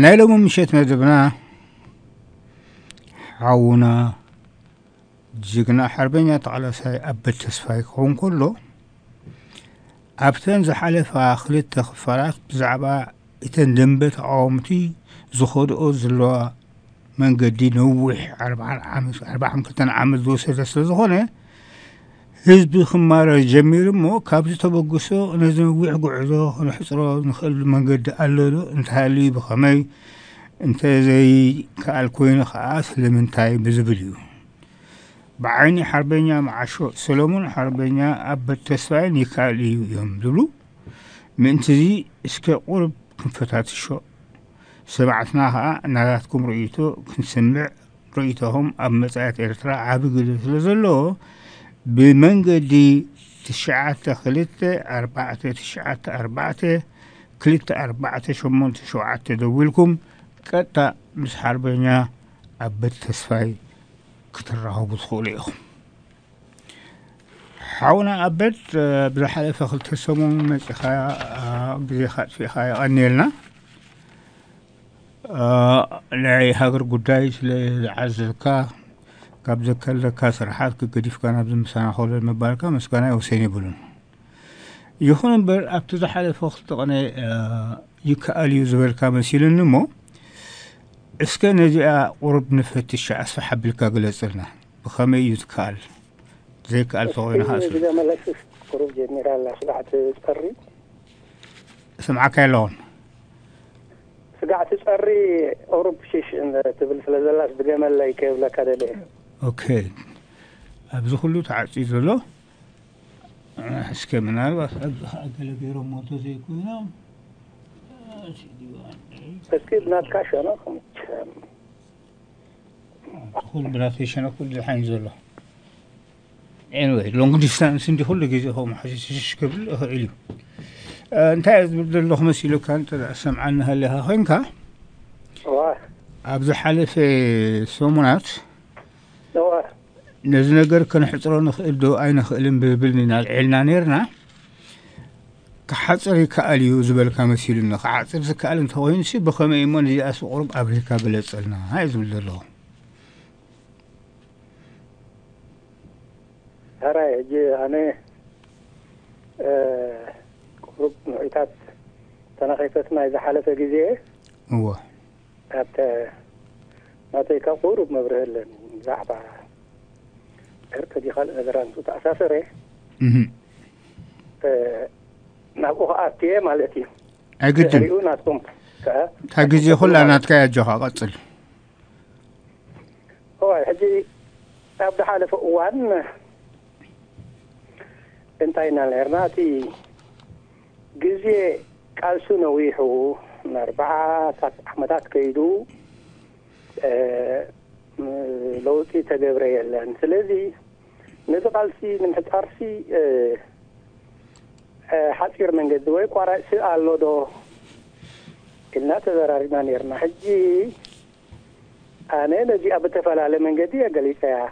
نايلو مشيت مدبناه عونا جيقنا حربين على ساي أبت تسفايك هون كله أبتن زحالفا خليت تخفرات بزعبا إتن دنبت عومتي زخود أوزلوا من قدي نوح 4 عام 4 عام 2 عام دو سلسل زخونه هزبي خمارة جميل مو كابتي تبقسو نزن ويح قعزو نحسرو نخل من قد قللو انتهالي بخمي انت زي كالكوين خاص لمنتاي بزبليو بعيني حربينيا مع شو سلمون حربينيا أب التسفاين يكالي يوم دلو من تزي اسكي قرب كنفتات الشو سمعتناها ناداتكم رؤيتو كنسمع رؤيتهم أب مزايات إرترا عابي قدس لزلو بمنقدي 9/4/1994 دولكم كتا مس حربنا أبت تسفاي كترهو بتخوليهم حاولنا أبت بزحلفة خلت السموم مس خيا بزخات في خيا أنيلنا لعي هاجر قدايش لعزكا كابز كلا كسر حات كقديف كان أبز مسنا خول المباركة مسكنا حسيني بلون يخون بر أبتدى حال فخت أنا يكالي زبر كمسيل النمو إسكان جاء قرب نفت الشعب سحب الكاجل زرنا بخمي يتكال ذيك الفوين حاصل قرب جنرال سبعة تقري سمعك لون سبعة تقري قرب شيش إن تبل فلذلاش بجمل لا يكيف لك هذا ليه أوكي أبزخلو تعزيز له أسكمل أنا بس أقل بيرو موتو زي كونا بس كيف ناتكاش أنا خم خل براتيش أنا كل الحين زله anyway long distance عندي كل جزء هو محسش قبل عليه أنت عايز بدل لخمس كيلو كانت أسمع عنها لها خنكة أبز حلف سومنات نزنقر كان حطرون خلدو أين خلين ببلنا العلنا نيرنا كحصري كأليو زبل كمسيلنا كحصر زكال أنت وين شيء بخمة إيمان جاء سقرب أبريكا بلسلنا هاي زبل الله هراي جي أنا قرب نوعيات تناقيتنا إذا حالة جزية هو أبت ما تيكا قرب مبرهل زعبا ارتدي خال أذران توت أساسره نابو أتيه مالتي أجدن ريوناتكم كا تجزي خل أنا تكيا جها قتل هو حجي أبدا حالة فوان انتهينا الهرناتي جزء كالسون ويحو من 4 أحمدات كيدو لو كنت تجبري لأن سلذي نتقال سي من حتارسي حصير من جدوي قرأ سؤال لودو إننا تزرارنا نيرنا حجي أنا نجي أبتفلال من جدي أقلي سيا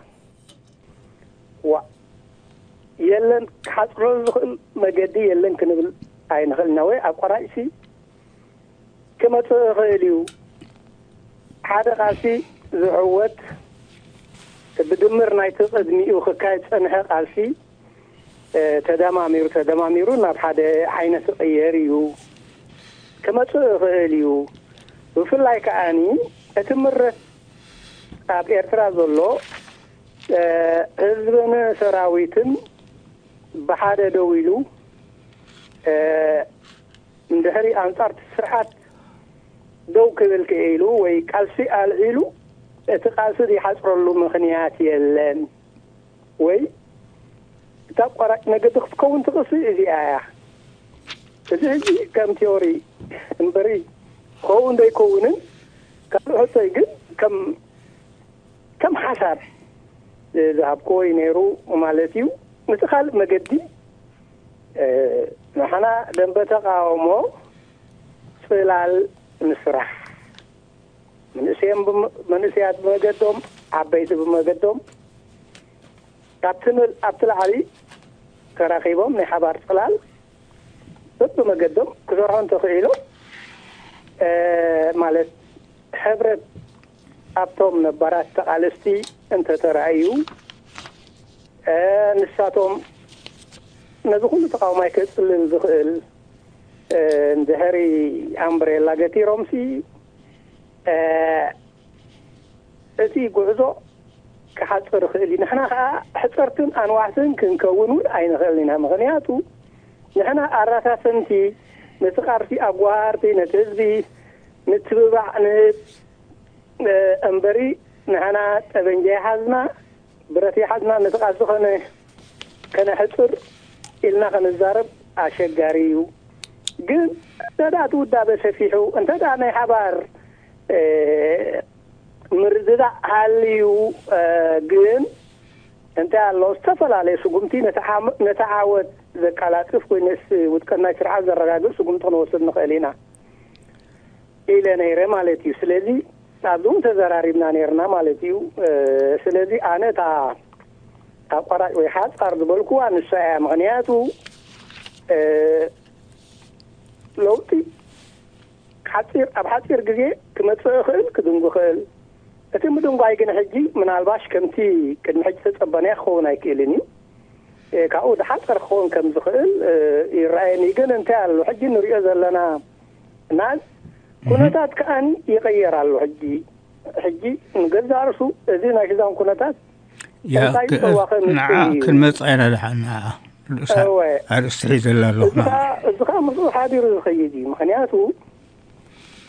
و يلن حصر مجدي يلن كنبل أين خلناوي أقرأ سي كما تغيليو حدا قاسي زعوت بدمر نايتس أدمي وخكايت أنها قاسي تدماميرو ناب حدا حين سقيريو كما تغيليو وفي اللايك آني أتمر أب إرتراز الله هزبنا سراويتن بحدا دويلو من دهري أنصار تسرحات دوك بالكيلو ويكالسي العيلو تقاسد يحصر له مخنيات يلن وي تبقى نقد تكون تقصي زي آية زي كم تيوري انبري كون دي كونن كم حسيقن كم حساب ذهب كوي نيرو ومالتيو نتخالف مقدي نحنا دنبتقاومو سفلال نسرح منسيات بمجدهم عبيت بمجدهم كابتن أبطل علي كراقيبهم نحبار صلال بمجدهم كزرعون تخيلوا مالت حبرت أبتم نبرات تقالستي أنت ترعيو نساتهم نزقون تقاوماي كتسلن زخل ندهري أمبري لاغتي رمسي أتي قعزو كحصر خلي نحنا حصرتن أنواعتن كنكونو أين خلينا مغنياتو نحنا أراساسنتي نتقارتي أقوارتي نتهزبي نتبع أمبري نحنا تبنجي حزنا برتي حزنا نتقارتو خلينا كنحصر إلنا خنزارب أشجاريو جن تدا تودا بسفيحو أنت دا ناي حبار مرزدا هاليو جن أنت الله استفل عليه سقمتي نتعاود ذكالاتف ونس وتكنا شرح الزراجل سقمتنا وصلنا خلينا إلى نير مالتي سلذي تعلم تزراريبنا نيرنا مالتيو سلذي أنا تا أقرأ ويحاد قرض بالكو عن الساعة مغنياتو لوتي حصير أبحصير جزء كمتسوي خيل كدنغو خيل أتم بدنغو عايجن حجي من الباش كمتي كدن حجت أبناء خون عايكيلني كعود حصر خون كم زخيل الرأيني جن تعال الحجي نري أزل لنا ناس كنتات كأن يغير على الحجي حجي نجز عرسو زين عشان كنتات يا نعم كلمة أنا لحنا على السعيد الله لحنا الزخام مصور حاضر الخيدي مخنياتو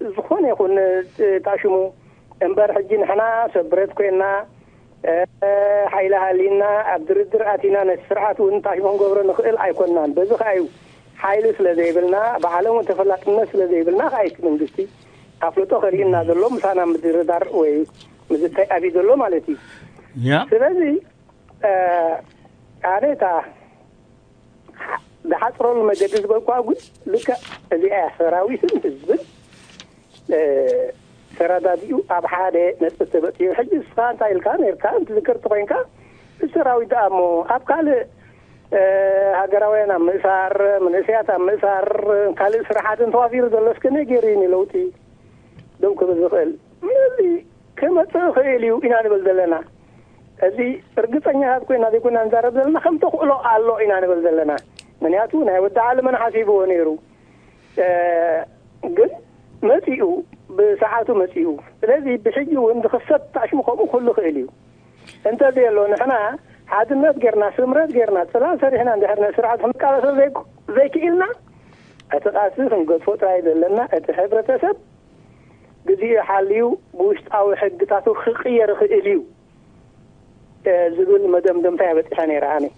زخون يكون تاشمو امبار حجي نحنا صبرت كنا حيلها لنا عبد الدراتينا نسرعات ونتاشمون غبر نخيل ايكوننا بزخ ايو حيل سلازيبلنا بعالم تفلاتنا سلازيبلنا ايك منجستي افلطو خرينا دلو مسانا مدير دار وي مزت ابي دلو مالتي يا سلازي اريتا بحصر المجدز بالقاغو لك اللي احراوي تنتزب سراداديو أبحاده نسبة يحجز فان تايل كان إركان ذكرت بينك السراوي دامو أبكال هجراوينا مسار منسياتا مسار كل سرحات توافير دلش كنجريني لوتي دوك بالزخيل ملي كم تخيليو إناني بالدلنا اللي رجعتني هذكو إنادي كنا نزار بالدلنا خم تقولوا الله إناني بالدلنا من ياتونا والدعاء من حسيبه نيرو قل مسيو بساعاته مسيو الذي بشجي وند خصت عشم قوم كله خيليو انت دي لو نحنا حد الناس غيرنا سمرات غيرنا سلام سرحنا عندنا سرعه فنقال زي كيلنا اتقاسس نقطفو تراي دلنا اتحبر تسب بدي حاليو بوشت او حقتاتو خير خيليو زغل مدمدم تعبت ثاني راني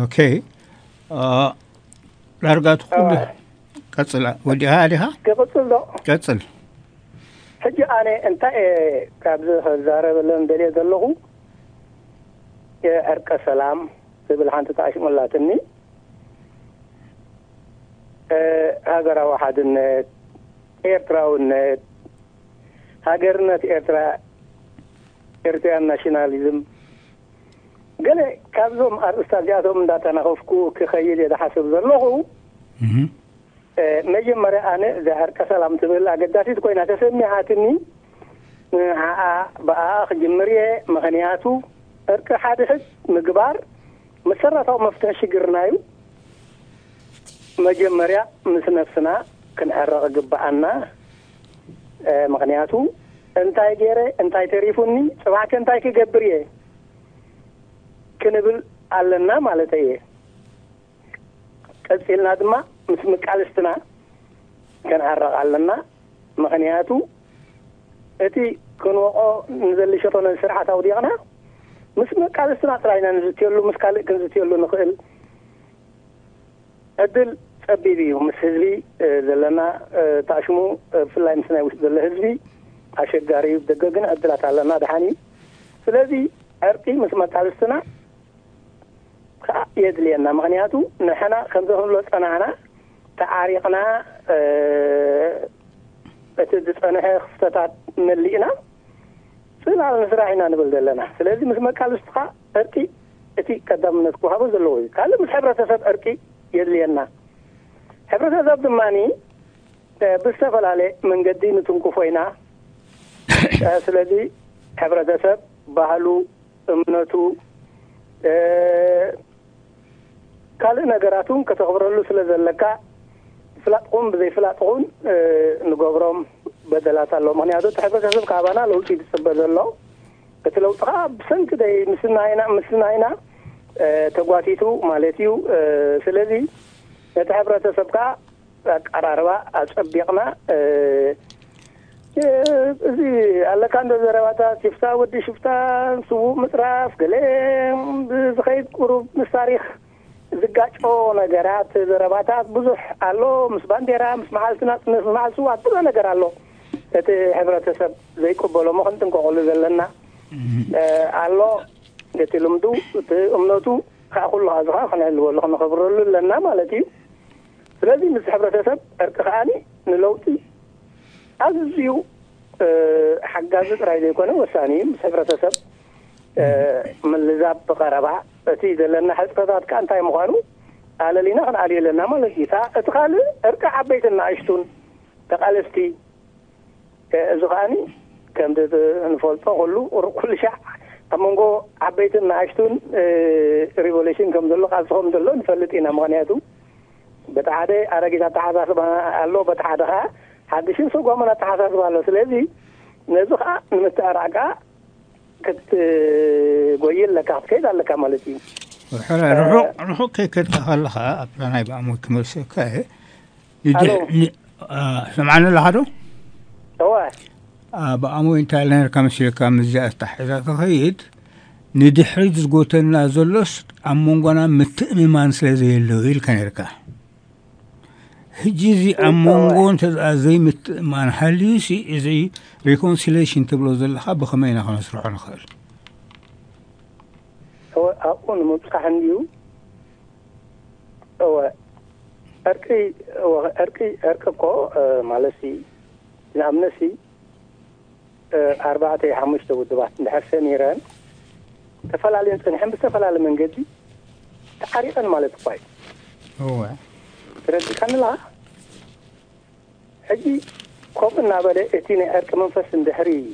اوكي لارغات كله كسل ودي هالها كسل لا كسل حجي أنا أنت كابز هزارة بلن دري دلهم أرك سلام قبل حنت تعيش ملاتني هاجر واحد النت إيرترا والنت هاجرنا إيرترا إيرترا ناشيوناليزم قال كابزهم أستاذياتهم داتنا خوفكو كخيل إذا حسب دلهم مجمرة أنا ذهرك سلام تبلا قداسيت كوينا تسمي هاتني بآخ جمرية مغنياتو أرك حادث مقبار مسرة ومفتش قرنايو مجمرة مثل نفسنا كن أرغ قبعنا مغنياتو انتاي جيري انتاي تريفوني سبعك انتاي كقبرية كنبل ألنا مالتاية كتسيلنا دماء مثل مكالستنا كان عرق علنا مغنياتو اتي كنوقو نزل شطونا السرعة توديعنا مثل مكالستنا طلعنا نزلتيولو مسكالي كنزلتيولو نخيل ادل أبيبي ومس هزبي دلما تعشمو في الله مسنا وش دل هزبي عشر جاري بدققن أدلت على ما دحني فلذي عرقي مسمات على السنة يدلي أن مغنياتو نحن خمسهم لوس أنا تعارقنا أتدس أنا خفتات نلينا فلا نزرعنا نقول دلنا فلذي مسمات على السقا عرقي أتي قدمنا كوها بزلوي قال مس حبرة سب عرقي يدلي أننا حبرة سب دماني بستفل عليه من قديم تنكفينا سلذي حبرة سب بحلو امنتو قال نجراتهم كتغبر له سلزلكا فلاتقون بزي فلاتقون نجبرهم بدلات الله مهني هذا تحبس هذا كابانا لو شيء بسبب الله كتلو تقاب سنك ده مسنا هنا تقواتيتو مالتيو سلذي نتحبر تسبكا قراروا أصبيقنا الله كان ذراواتا شفتا ودي شفتا سو متراف قلم زخيد قرب مساريخ زقاچو نغرات ذراواتا بزح الله مسبان ديرا مسمعلتنا مسمعلسو عطنا نغر الله ات حبرتسب زي قبولو مخن تنقول زلنا الله يتلمدو امنتو كاقول له ازغا خلال والله نخبرلو لنا مالتي لازم حبرتسب ارقعاني نلوتي أزيو حجازة رايدة كنا وساني مسافر تسب من اللزاب بقربها تيجي لنا حسب ذات كان تايم غارو على لينا خن علي لنا ما لقي ثاق تقال أركع عبيت النعشتون تقال استي زغاني كم ده انفولت أقوله وركل شع تمنجو عبيت النعشتون ريفوليشن كم دلوا قصهم دلوا نفلتينا مغنياتو بتعدي أراجي تعذر سبحان الله بتعذرها حدشين سوق ما نتحاسب على سلذي نزخة نمتعرقة كت قويل لك عقيد على كمالتي. حلا روح كت هالها أبلنا يبقى مكمل سكاي. سمعنا لهارو؟ توا. بقى مو أنت علينا كم سلكة مزجاج تحرير كهيد ندحرج قوتنا زلست أمونجنا متأممان سلذي اللويل كنيركا. هجزي أمونغون تزازي مت من حليسي إزاي ريكونسيليشن تبلوز الحب خمينا خلاص روحنا خير. هو أقول مبصحن ديو هو أركي مالسي نامنسي أربعة حمش تود بعد نحسن إيران تفعل على إنسان حمش تفعل على من جدي تعريقا مالت باي. هو تردي كان لا حجي كوبنا بدا اتيني ارك منفس اندحري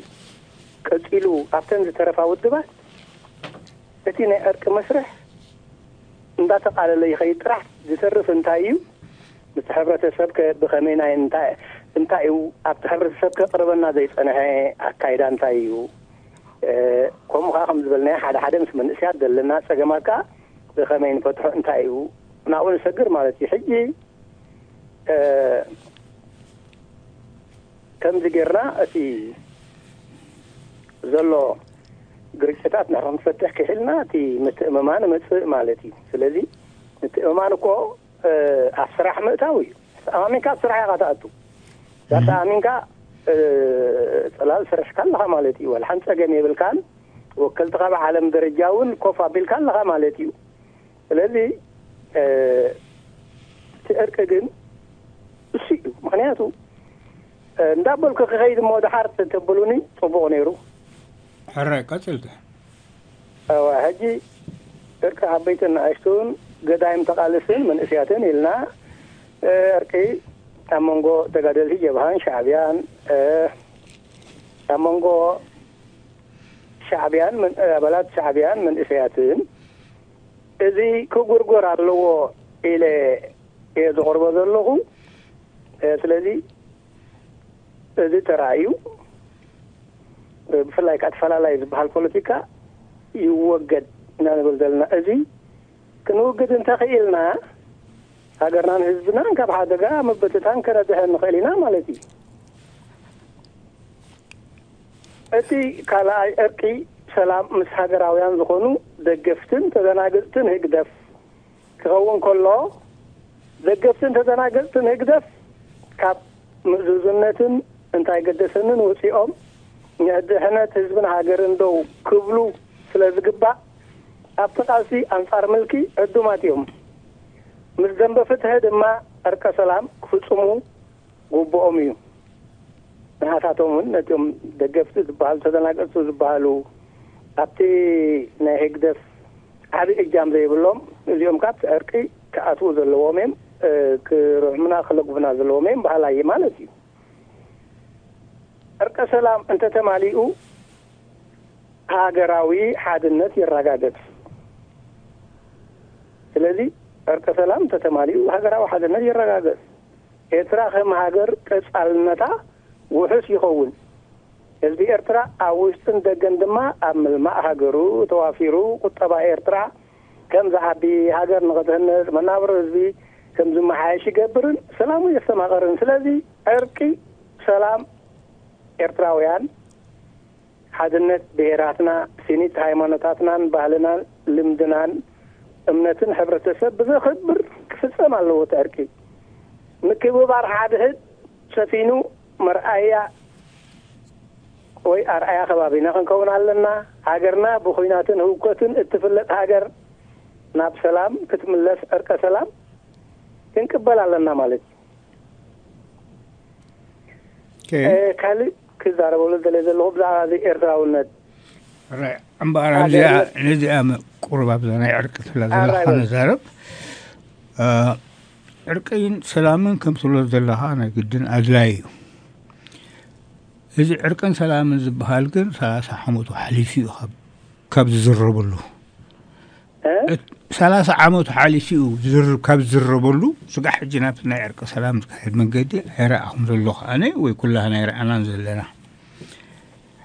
كقيلو افتن ترفا ودبات اتيني ارك مسرح اندا تقال لي خي طرح يصرف انتايو متحبرت سبك بخمينا انتايو افتحبرت سبك قربنا زي صنهاي اكايدا انتايو كوم خاهم زبلنا حدا مس من اسياد دلنا صجماكا بخمين فتحو انتايو ناول سجر مالتي حجي كم زجرنا أتي زلوا قريشتات نحن نفتح كحلنا أتي متأممان متفق مالتي فلذي متأممانكو أسرح متاوي أمينك أسرح غتاتو غتا أمينك طلال سرح كلها مالتي والحنسة جميع بالكان وكلت غاب عالم درجاون كوفا بالكان لها مالتي فلذي تأركن الشيء معناته ندبل كخيد مود حارت تبلوني طبونيرو حرك قتلته أو هجي أرك عبيتنا عشتون قدايم تقالسين من إسياتين إلنا أركي تمنجو تقدر هي جبهان شعبيان تمنجو شعبيان من بلاد شعبيان من إسياتين إذا كغرغر علوه إلى إذا غربت اللغو سلذي إذا ترايو فلاك أتفلا لا يذبح البوليتيكا يوجد نقول دلنا إذا كنوجد انتقيلنا أجرنا هزبنا كبعض جا مبتتان كرده نقلنا مالتي أتي كلا أركي سلام مسحق راويان زخونو دقفتن تدناقلتن هكدف كغوون كله ዘገፍትን ተዘናገልትን ህግደፍ ካብ ምዝዝነትን እንታይ ገደሰንን ወፂኦም ንደህነት ህዝብን ሀገርን ደው ክብሉ ስለዝግባ አጥቃሲ አንፋር መልኪ እዱማቲዮም ምዝደም በፍትህ ድማ አርቀ ሰላም ክፍጹሙ ጉቦኦም እዩ ናታቶም ነቶም ደገፍት ዝባል ተዘናገልቱ ዝባሉ አጥቲ ነህግደፍ عادي الجام زي باللوم اليوم كات أركي كأتوز اللومين كرحمنا خلق بناز اللومين بحالا يمالتي أركي سلام أنت تماليئو هاقراوي حاد النتي الرقادت الذي أركي سلام أنت تماليئو هاقراوي حاد النتي الرقادت إتراخم هاقر تسأل نتا وحس يخون الذي إرترا أوستن دجندما أمل ما هجروا توافيروا قطبا إرترا كم زعبي هجر نقدهن منابر الذي كم زم عايش جبرن سلام يسمع قرن سلذي أركي سلام إرترا ويان حدنت بهراتنا سنيت هايمانتاتنا بهلنا لمدنان أمنتن حبر تسب ذا خبر كسمع له تركي مكيبو بار حدهد سفينو مرأية وي أرأي خبابينا خنكون علنا هاجرنا بخيناتن هوكتن اتفلت هاجر ناب سلام كتملس أركا سلام تنكبل علنا مالك كالي كزار بولد لذي اللغب زعا ذي إردراونت رأي أمبارا لذي أمي قربا بزاني أركا ثلاثة زارب أركاين سلامين كم ثلاثة لحانا جدا أجلايو إذا أركان سلام زبهالكر سلاسة عمود حليفي كاب زربلو سلاسة عمود حليفي كاب زربلو سقح جنابنا أركان سلام زكاحد من قدي عراقهم للوخ أنا ويكلها أنا عراقنا نزلنا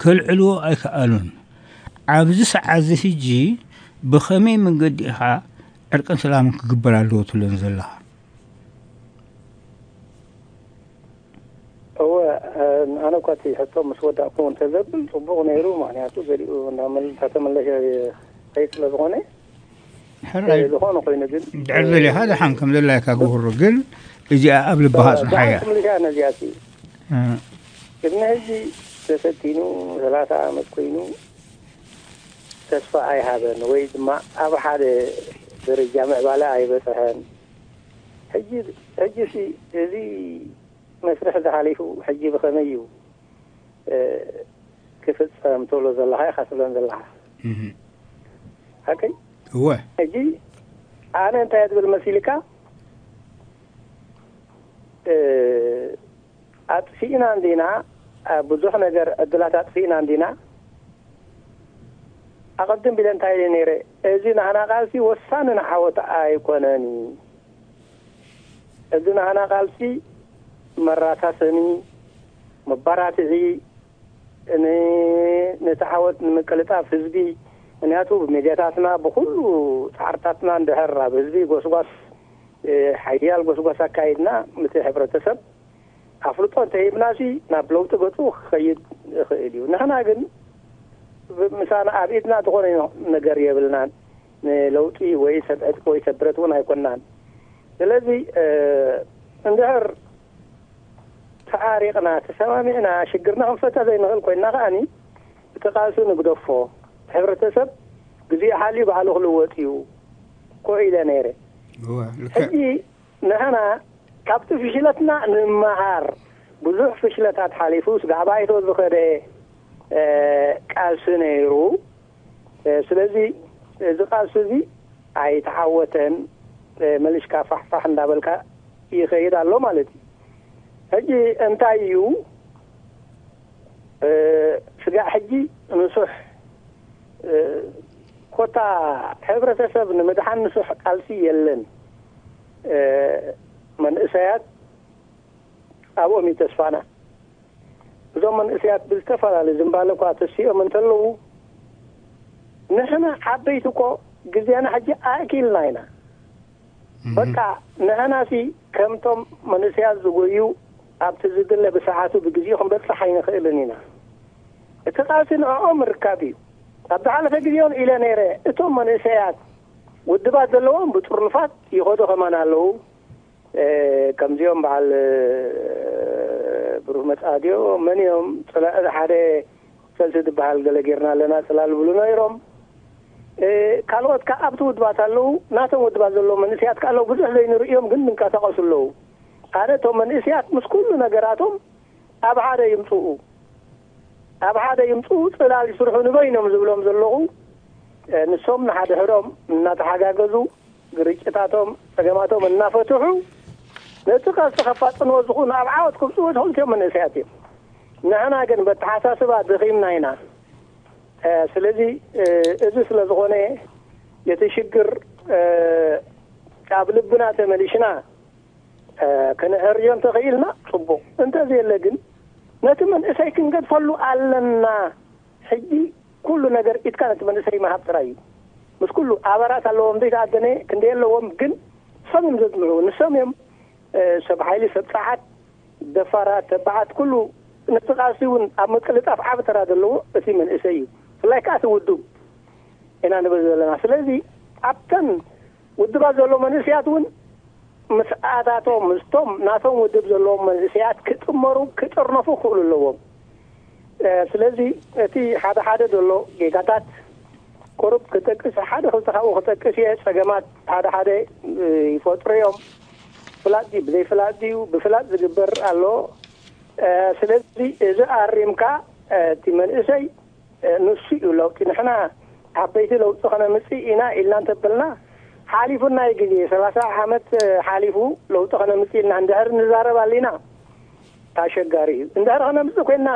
كل علو أي خالون أبدي سعزة جي بخمي من قدها عرقا سلاما كقبل على لوط لنزلها هو أنا كاتي حتى مسودة أكون تذبل وبغنى يروم يعني أتوجري ونعمل تتملى شيء قيت لبغنى حرّي لهون قينا جد عرض لي هذا حنكم لله كأجوه الرجل يجي قبل بهاس الحياة حنكم لي أنا جاتي إبنه يجي تساتينو ثلاثة عام تقينو تسفى أي هذا نويد ما أبغى حدا برجامع ولا أي بس هن هجي شيء ذي مسرح ذا عليه حجي بخميو كيف تسامتولو ذا الله يخسلون ذا الله هكي هو حجي أنا انتهيت بالمسيلكة أطفئنا عندنا بزوح نجر الدلات أطفئنا عندنا أقدم بلا انتهي لنيري إذن أنا قالسي وساننا حوات آيكوناني إذن أنا قالسي مرات سني مبارات زي نتحاوت نمكلتا فزبي ناتو بميدياتنا بكل تعرتاتنا عند هرا بزبي غوسغوس حيال غوسغوس كايدنا مت حبرتسب افلطون تيبناسي نابلوت غوتو خيد خيديو نحنا كن مثلا ابيتنا تقول نغير يبلنا لوطي وي سبعت كوي سبرتون هيكوننا لذلك اندهر عارقنا تسامعنا شجرناهم فتاة زي نغلقوا النغاني تقاسوا نقدفوا حبر تسب قزي حالي بعلو غلوتيو كوعي لنيري هجي نحنا كابتو في شلتنا نمهار ብዙሕ ፍሽለታት ሓሊፉ ስጋባይቶ ዝኸደ ቃልስ ነይሩ ስለዚህ ዝቃልስ እዚ ኣይተዓወተን መልሽካ ፋፋሕ እንዳበልካ ይኸይድ ኣሎ ማለት እዩ ሕጂ እንታይ እዩ ስጋ ሕጂ ንሱሕ ኮታ ሕብረተሰብ ንመድሓን ንሱሕ ቃልሲ የለን መንእሰያት أبوهم يتسفانا زمن إسيات بالتفرع لزنبالكو أتسيئهم انتلو نحن عبيتكو جزيانا حجي آكيل لاينا بكا نحن سي كمتم من إسيات زغويو أبتزد الله بساعاتو بجزيهم بتلحين خيلنينا اتقاسين أعمر كابيو أبدعال فجزيون إلى نيري اتم من إسيات والدبات دلوهم بترنفات يخدو خمانا لو كم زيهم بعل برهمة آديو من يوم صلاة حدا سلسلة بحال قال جيرنا لنا صلاة بلونا يروم قالوا كأبتو دباتلو ناتو دباتلو من إسيات قالوا بزح لين رؤيهم جنن كاتقصلو قالتهم من إسيات مش كلنا جراتهم أبعاد يمسو صلاة يسرحون بينهم زبلهم زلقو نسوم نحد هرم نتحاجا جزو قريتاتهم سجماتهم النافتحو نتوقع استخفات نوزقون أبعادكم سود هلتهم من نسياتهم نحنا كن بتحساسبات دخيمنا هنا سلذي إذن سلزقوني يتشجر قابل بنات مليشنا كان هريان تغييلنا صبو انت زي اللقن نتمن إسايكن قد فلو ألنا حجي كل نقر إذ كانت من إساي ما هبتراي مش كله عبارات على لهم ديك عدني كندي لهم جن صمم زدمرو نسميهم سبحالي سبعات دفرات تبعات كله نتقاسيون عم تقلطاف عبتر هذا اللو بس من إسيو فلا كاس ودو أنا نبذل لنا سلذي عبتن ودو بذلوا من إسياتون مساعداتهم مستم ناتهم ودو بذلوا من إسيات كتمرو كترنفو كل اللوهم سلذي تي حدا دلو جيكاتات قرب كتكس حدا خلتخاو خلتكس يا سجمات حدا يفطريهم فلادي بزي فلادي وبفلاد زجبر الله سلسلي إذا أريمكا تمن إسي نسيء لو كنحنا عبيت لو تخنا مسيئنا إلا نتبلنا حالفنا يجي سلاسة حمد حالفو لو تخنا مسيئنا اندهر نزارة بالينا تاشقاري اندهر خنا مسيئنا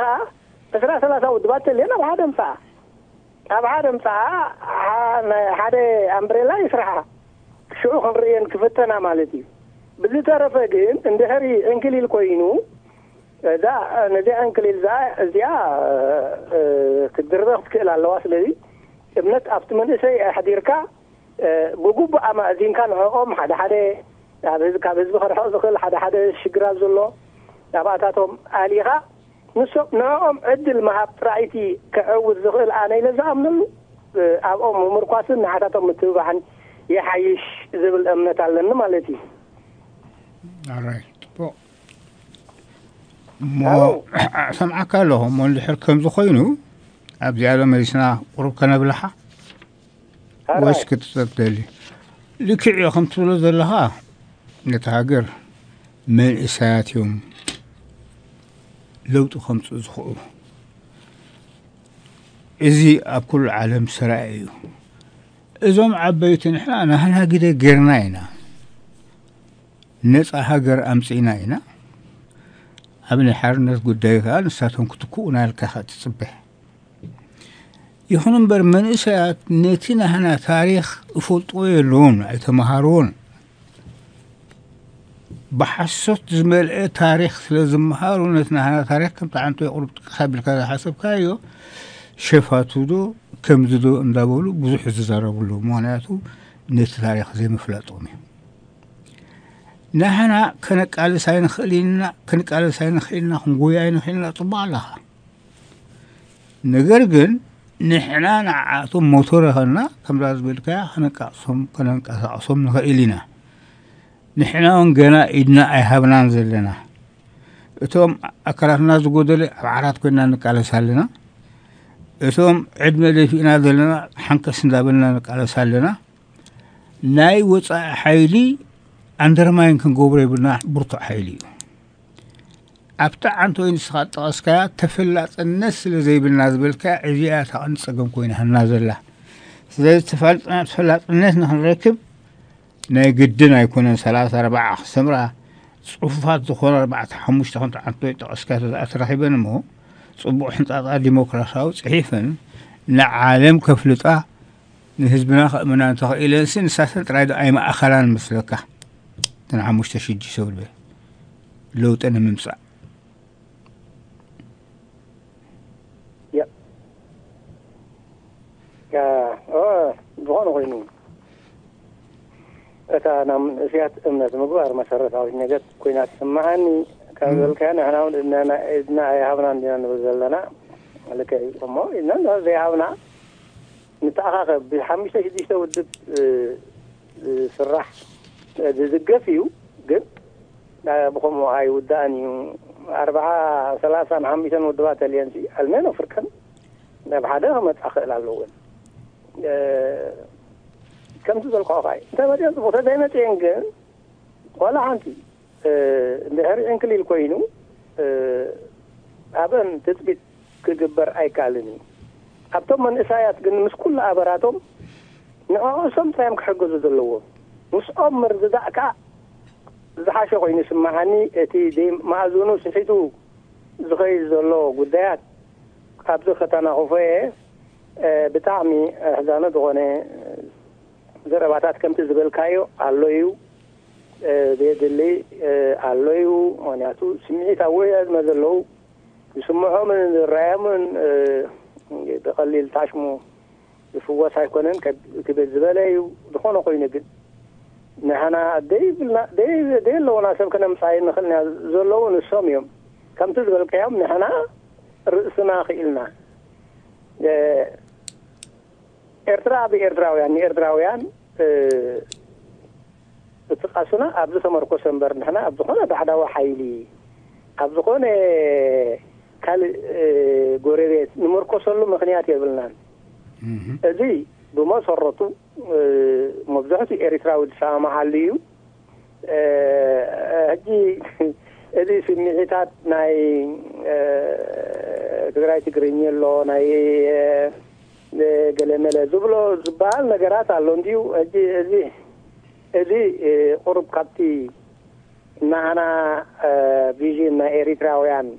سلاسة ودبات لنا وعدم فا أبعدم فا حدا أمبريلا يسرحها شو خنريان كفتنا مالتي بزي طرفه جين اندهري انكليل كوينو دا نزي انكليل زيا كدربخت كلا لواسلي ابنت افتمن شيء حديركا بوجوب اما زين كان عقوم حدا رزقا بزخر حوزو كل حدا شجرا زلو تبعاتهم عليها نسوق نعم عدل مع برايتي كعوز زغل انا لزا من ابو مرقاسن حداتهم تبعن يحيش زبل امنت علنا مالتي All right. ما سمعك لهم اللي حركهم زخينو أبدي على مجلسنا قرب كنا بلحة وش كتبت لي لكي خمس ولد لها نتهاجر من إسات يوم لو تخمس زخو إزي أكل عالم سرائي إزم عبيت نحنا نحنا كده جرناينا نص هاجر أمسينا هنا أبن الحر ناس قديها نساتهم كتكونا الكهات الصبح يخونن برمن إسات نتينا هنا تاريخ فلطوي لون عتمهارون بحسوت زمل تاريخ لزمهارون نتنا هنا تاريخ كم طعنتو يقول قبل كذا حسب كايو شفاتو دو كم زدو اندابولو بزح ززارو لو معناتو نت تاريخ زي مفلطومي نحنا كنك على سين خلينا خنقويين خلينا طبع لها نجرجن نحنا نعطم موتورها لنا كم راز بالكاء كنك عصم خلينا نحنا نجنا إدنا أيهابنا نزل لنا اتوم أكرهنا زوجودلي عرات كنا نك على سالنا اتوم عدنا اللي فينا ذلنا حنكسن دابلنا نك على سالنا ناي وص حيلي عندما يمكن قبره بنا برتع حيلي أبتعنتو إنسخات تغسكا تفلت النسل زي بالنازبلكا عزياتا أنسقم كوينها النازلة زي تفلت النسل نحن ركب نايقدنا يكونن 3-4 سمرة صفوفات تخون 4-5 تخون تعنتو تغسكا تترحبن مو صبو حنطاطا ديموكراسيا وصحيفن نعالم كفلطة نهزبنا خمنا تخيلن سنساسن ترايد أي ما أخلان مثلكا تنعموش تشجي سول به لو تأنا ممسع بغانو غينون أتا نام زيات أمنا مقبار مسرت أو نجت كوينات سمعني كان ذلك أنا هناون إننا يهابنا عندنا نبذلنا لكي أمو إننا يهابنا نتعاقب بحمشة شديشة ودب سرح ذذق فيو قد بخمو هاي وداني 4-3 حمشة ودبات اليانسي المين أفركن نبحدها ما تأخذ الأول كم تزال قاعي؟ ده بدي أنت بقول ده ما تينجن ولا عندي ده هري إنك ليل كوينو أبن تثبت كجبر أي كالني أبتم من إسايات جن مش كل أبراتهم نعوسهم تايم كحجز دلوه مش أمر ذا كا ذا حاشة كويني سمعني تي ديم ما زونو سنتو زغيز دلوه قديات أبدو ختنا خوفه بتعمي هذانا دغني زرباتات كم تزبل كايو علويو بيدلي علويو وناتو سمعت أوي ما زلوا يسمعوا من الرامن بقليل تعشمو يفوّس هيكونن كبزبلايو دخلنا قوينا جد نحنا دي لو ناسب كنا مساعين نخلنا زلوا نسميهم كم تزبل كايو نحنا رأسنا خيلنا إرترا بإرتراويان إرتراويان تقاسنا أبدو تمركزنا برنحنا أبدو خنا بعدا وحيلي أبدو خنا كل جوريت نمركز له مخنيات يبلنا زي بما صرتو مبدعة إرتراوي سامع ليو هدي هدي في ميتات ناي تقرأي تقريني الله ناي قلنا له زبلو زبال نجارات اللنديو أجي قرب كتي نحنا بيجي نإريتراويان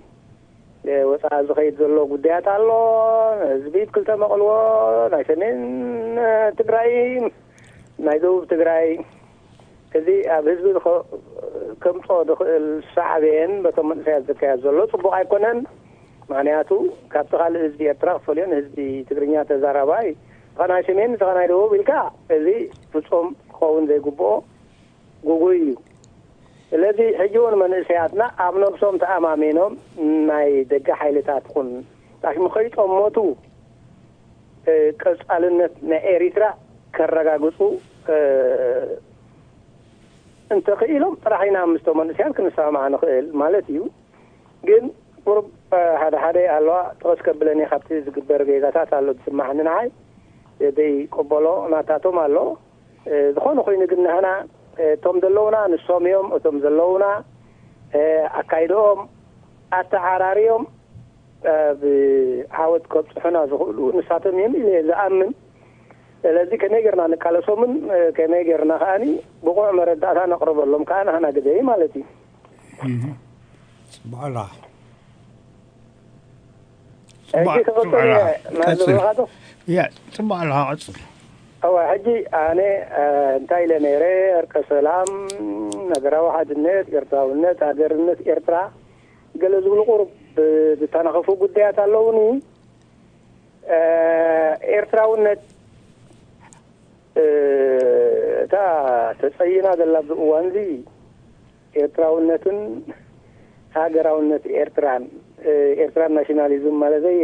وساعات خيط زلوا قديات الله زبيد كل تما قلوا ناشنين تقرأي نايدوب تقرأي كذي أبزبيد خو كم صاد الشعبين بتمن سيد كازلوا طبعا يكونن معناتو كابتغال هزبي أتراغ فليون هزبي تقرينيات الزارباي غانا شمين تغانا يدوه بالكا الذي فسهم خوون ذي قبو قويو الذي حجون من إسياتنا أبنو بسهم تأمامينهم ناي دقا حيلتات خون لكن مخيط أموتو كسألنة نأريترا كرقا قصو انتقيلهم راحينا مستو من إسيات كنسا معنا خيل مالتيو جن قرب هذا الله تغسك بلاني خبتي زقبر جيزاتات الله تسمحن نعي دي قبلو ناتاتهم الله دخون خوين قلنا هنا تمدلونا نصوميهم وتمدلونا أكايدهم أتعراريهم بحاوت كبسحنا زخولو نساتهم يمي لأمن الذي كنيجرنا نكالسومن كنيجرنا خاني بقوع مرداتها نقرب لهم كان هنا قدي مالتي سبحان طبعا لها أصل أو حجي أنا انتهي لنيري أركا سلام نقرأ واحد النت إرتاو النت أدير النت إرترا قلزوا القرب بتنخفوا قديات اللوني إرتراو النت تا تسعينا دلاب وانزي إرتراو النت هاقراو النت إرتران إرتران ناشيوناليزم مالا زي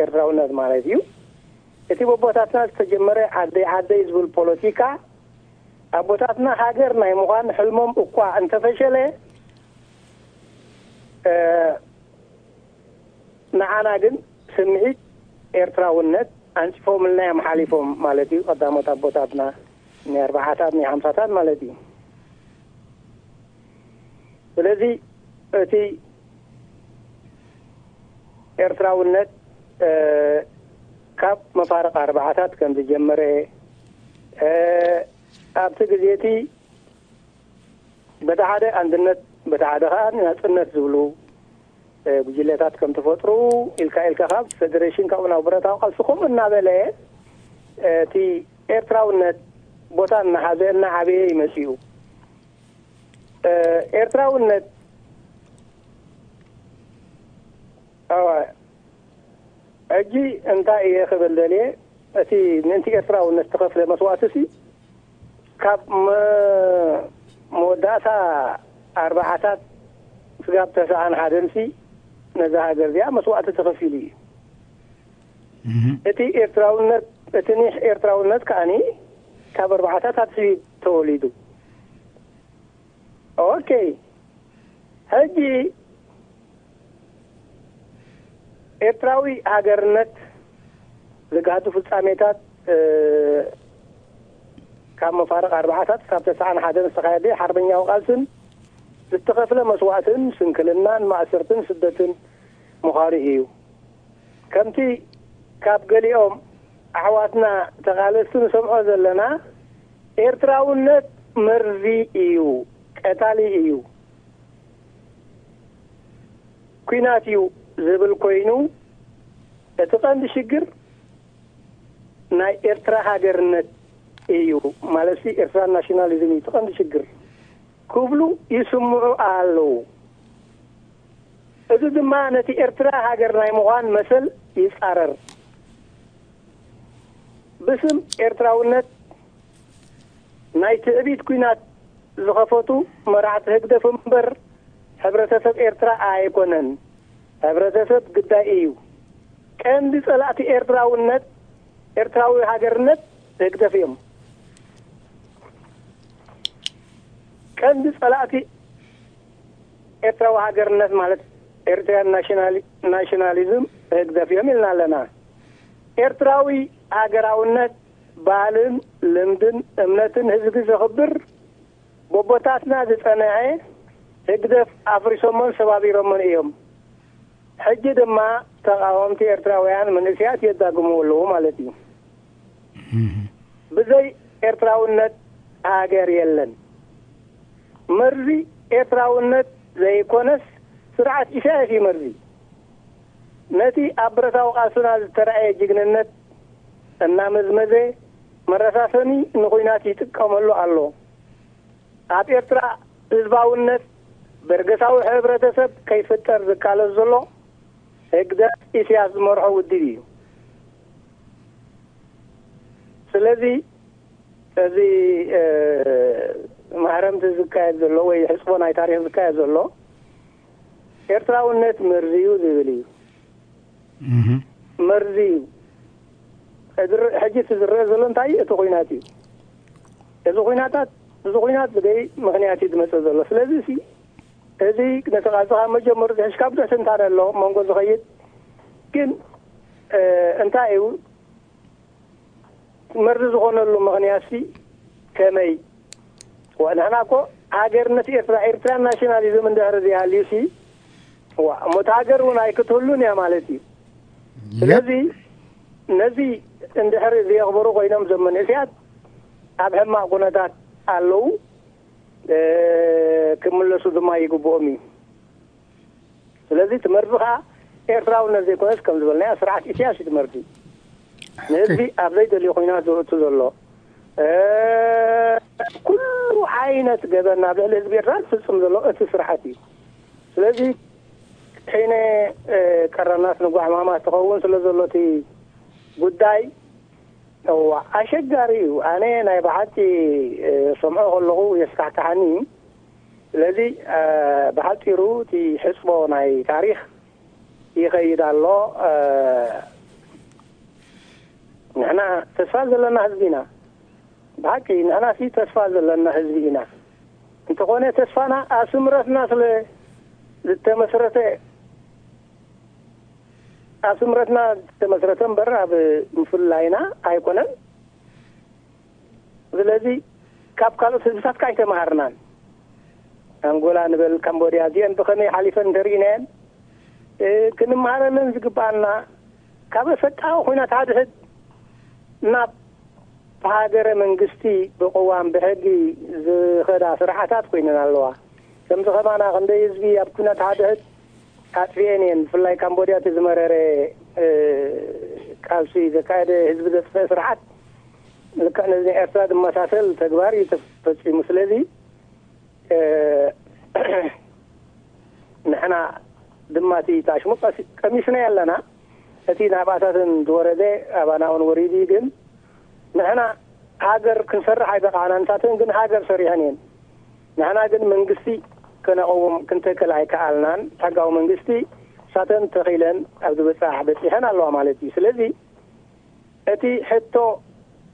الرؤون المالية. إذا ببطاتنا استجمر عدي زبل بوليتيكا. أبطاتنا حجر نايموان حلمهم أقوى أنت فشله. نعنا جن سمعت الرؤون نت أنشفهم لنا محلفهم مالية قدامه تبطاتنا نربحاتنا نحمساتنا مالية. ولذي أتي إرتراونت كاب مفارق أربعات كم تجمره أبتديتي بتعاد عندنا بتعاد خان نتنت زولو بجلتات كم تفطرو الكا خاب فدريشين كأونا وبرتاو قلصكم النابلة تي إرتراونت بطن هذين عبيه مسيو إرتراونت أجي أنت إيه خبر دليل أتي ننتي أسرع نستقف لمسواتسي كاب موداسا أربعة سجاب تسعان حدنسي نزاها جرديا مسوات تخفيلي أتي إرتراونت أتنيح إرتراونت كأني كاب أربعة تاتسي توليدو أوكي هجي إتراوي أجرنت لقاعدة في الساميتات كان مفارق أربعة سبت ساعة حدا نستخدم حربية وقاسن استقفل مسواتن سنكلنان مع سرتن سدتن مخاريهيو كمتي كاب قلي أم أحواتنا تغالسن سمعوا ذلنا إتراونت مرزي إيو قتالي إيو كيناتيو زبل كوينو اتقان بشجر ناي إرترا هاجرنت إيو مالسي إرترا ناشناليزم اتقان بشجر كوبلو يسمعو آلو إذا دما نتي إرترا هاجرناي مغان مثل يسعرر بسم إرتراونت ناي تأبيت كوينات زغفوتو مرعت هكذا فنبر حبرتسب إرترا آيكونن حبرتسب قدائيو كان دي صلاتي إرتراونت إرتراوي هاجرنت هكذا فيهم كان دي صلاتي إرتراوي هاجرنت مالت إرترا ناشناليزم هكذا فيهم إلنا لنا إرتراوي هاجراونت بالن لندن أمنتن هزقي زخبر بوبوتاتنا دي صناعي هكذا أفريسومون سبابيرومون إيهم حجي دما تقاومتي إرتراويان من إسيات يداقموا اللهم التي بزي إرتراونت آقر يلن مرزي إرتراونت زي كونس سرعة إشاء في مرزي نتي أبرتا وقاسنا للترعي جيقننت النامز مزي مرساسني نقويناتي تقام اللو اللو أب إرترا إزباونت برقساو حبرتسب كيف ترزكال الزلو هكذا إسياس مرحو الديو سلذي هذه محرم تزكاة الزلو ويحسبون أي تاريخ زكاة الزلو إرتراون نت مرزيو ذي مرزيو حجي تزرر زلون تاي اتوقيناتي اتوقينات بدي مغنياتي دمس الزلو سلذي سي هذه نتقاطعها مجمر الحشكاب ده سنتار الله ما نقول غير كن انتايو مرز غنى له مغنياسي كمي وأنا هناكو عاجر نتي إرترا ناشناليزم من دهر ذي هاليسي ومتعاجر ونايكتهلون يا مالتي نزي من دهر ذي أخبره قينام زمن إسياد أبهم ما قناتات اللو كمل سودما يجوبومي. لذي تمرضها إرتراون الذي كونس كم زبلنا سرعة إسياسي تمرضي. لذي أبديت اللي قينا تزلوا. كل عينة جبنا بلز بيرات تسمى زلوا تسرحتي. لذي حين كررنا نقع ماما تقوون سلزلتي بداي. هو أشد جاري وأنا بعتي سمعه اللغو يستحتعني الذي بحثيرو تي حسبه ناي تاريخ يغيد الله نحنا تسفازل لنا حزبنا بحكي نحنا في تسفازل لنا حزبنا انت قوني تسفانا اسمرتنا سل للتمسرته اسمرتنا تمسرتن برا بمفلاينا ايكونن الذي كاب قالوا تسفات كاي تمهرنا أنغولا نبل كامبوديا دي أنتو خني حليفن درينين كن مارلن زقبالنا كابو فتاو هنا تعدد ناب هاجر من قستي بقوام بهدي زخدا سرحاتات كويننا اللوا سمزو خبانا غندي يزبي أبكونا تعدد كاتفينين فلاي كامبوديا تزمرري كالسي ذكايد هزب دسفي سرحات لكان زي إرساد مساسل تقواري تفتشي مسلذي نحن دماتي تاشمق قميصنا يلنا التي ناباتات دوردي أبانا وريدي جن نحن هاجر كنسرح بقعنا نساتن جن هاجر سريحنين نحن جن منقستي كنت كلاي كألنان تقاو منقستي ساتن تغيلن أبدو بساحة بسيحنا الله مالتي سلذي التي حتو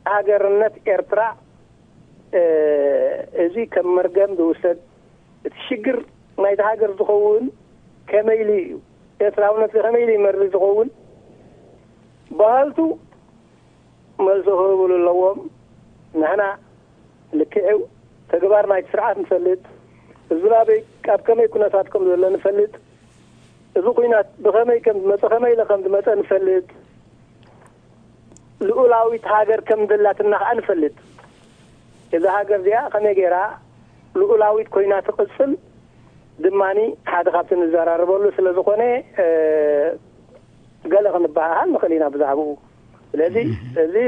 هاجر نت إرتراع ازي كم مرقم دوسد تشجر ما يتهاجر زخون كميلي يتراونت لخميلي مرد زخون بهالتو ملزهر بولو اللوام نحنا لكعو تقبار ما يتسرعات نسلد الزلابي كاب كمي كنا ساتكم دولا نسلد زخينات بخمي كم دمتا خمي لخم دمتا نسلد لأولاوي تهاجر كم دلات النخ أنفلد إذا هاجر ديا خمي جرا لقلاويت كوينا تقصل دماني حد خاطن الزرار بقول سلزقوني قال غن بعها نخلينا بزعبو الذي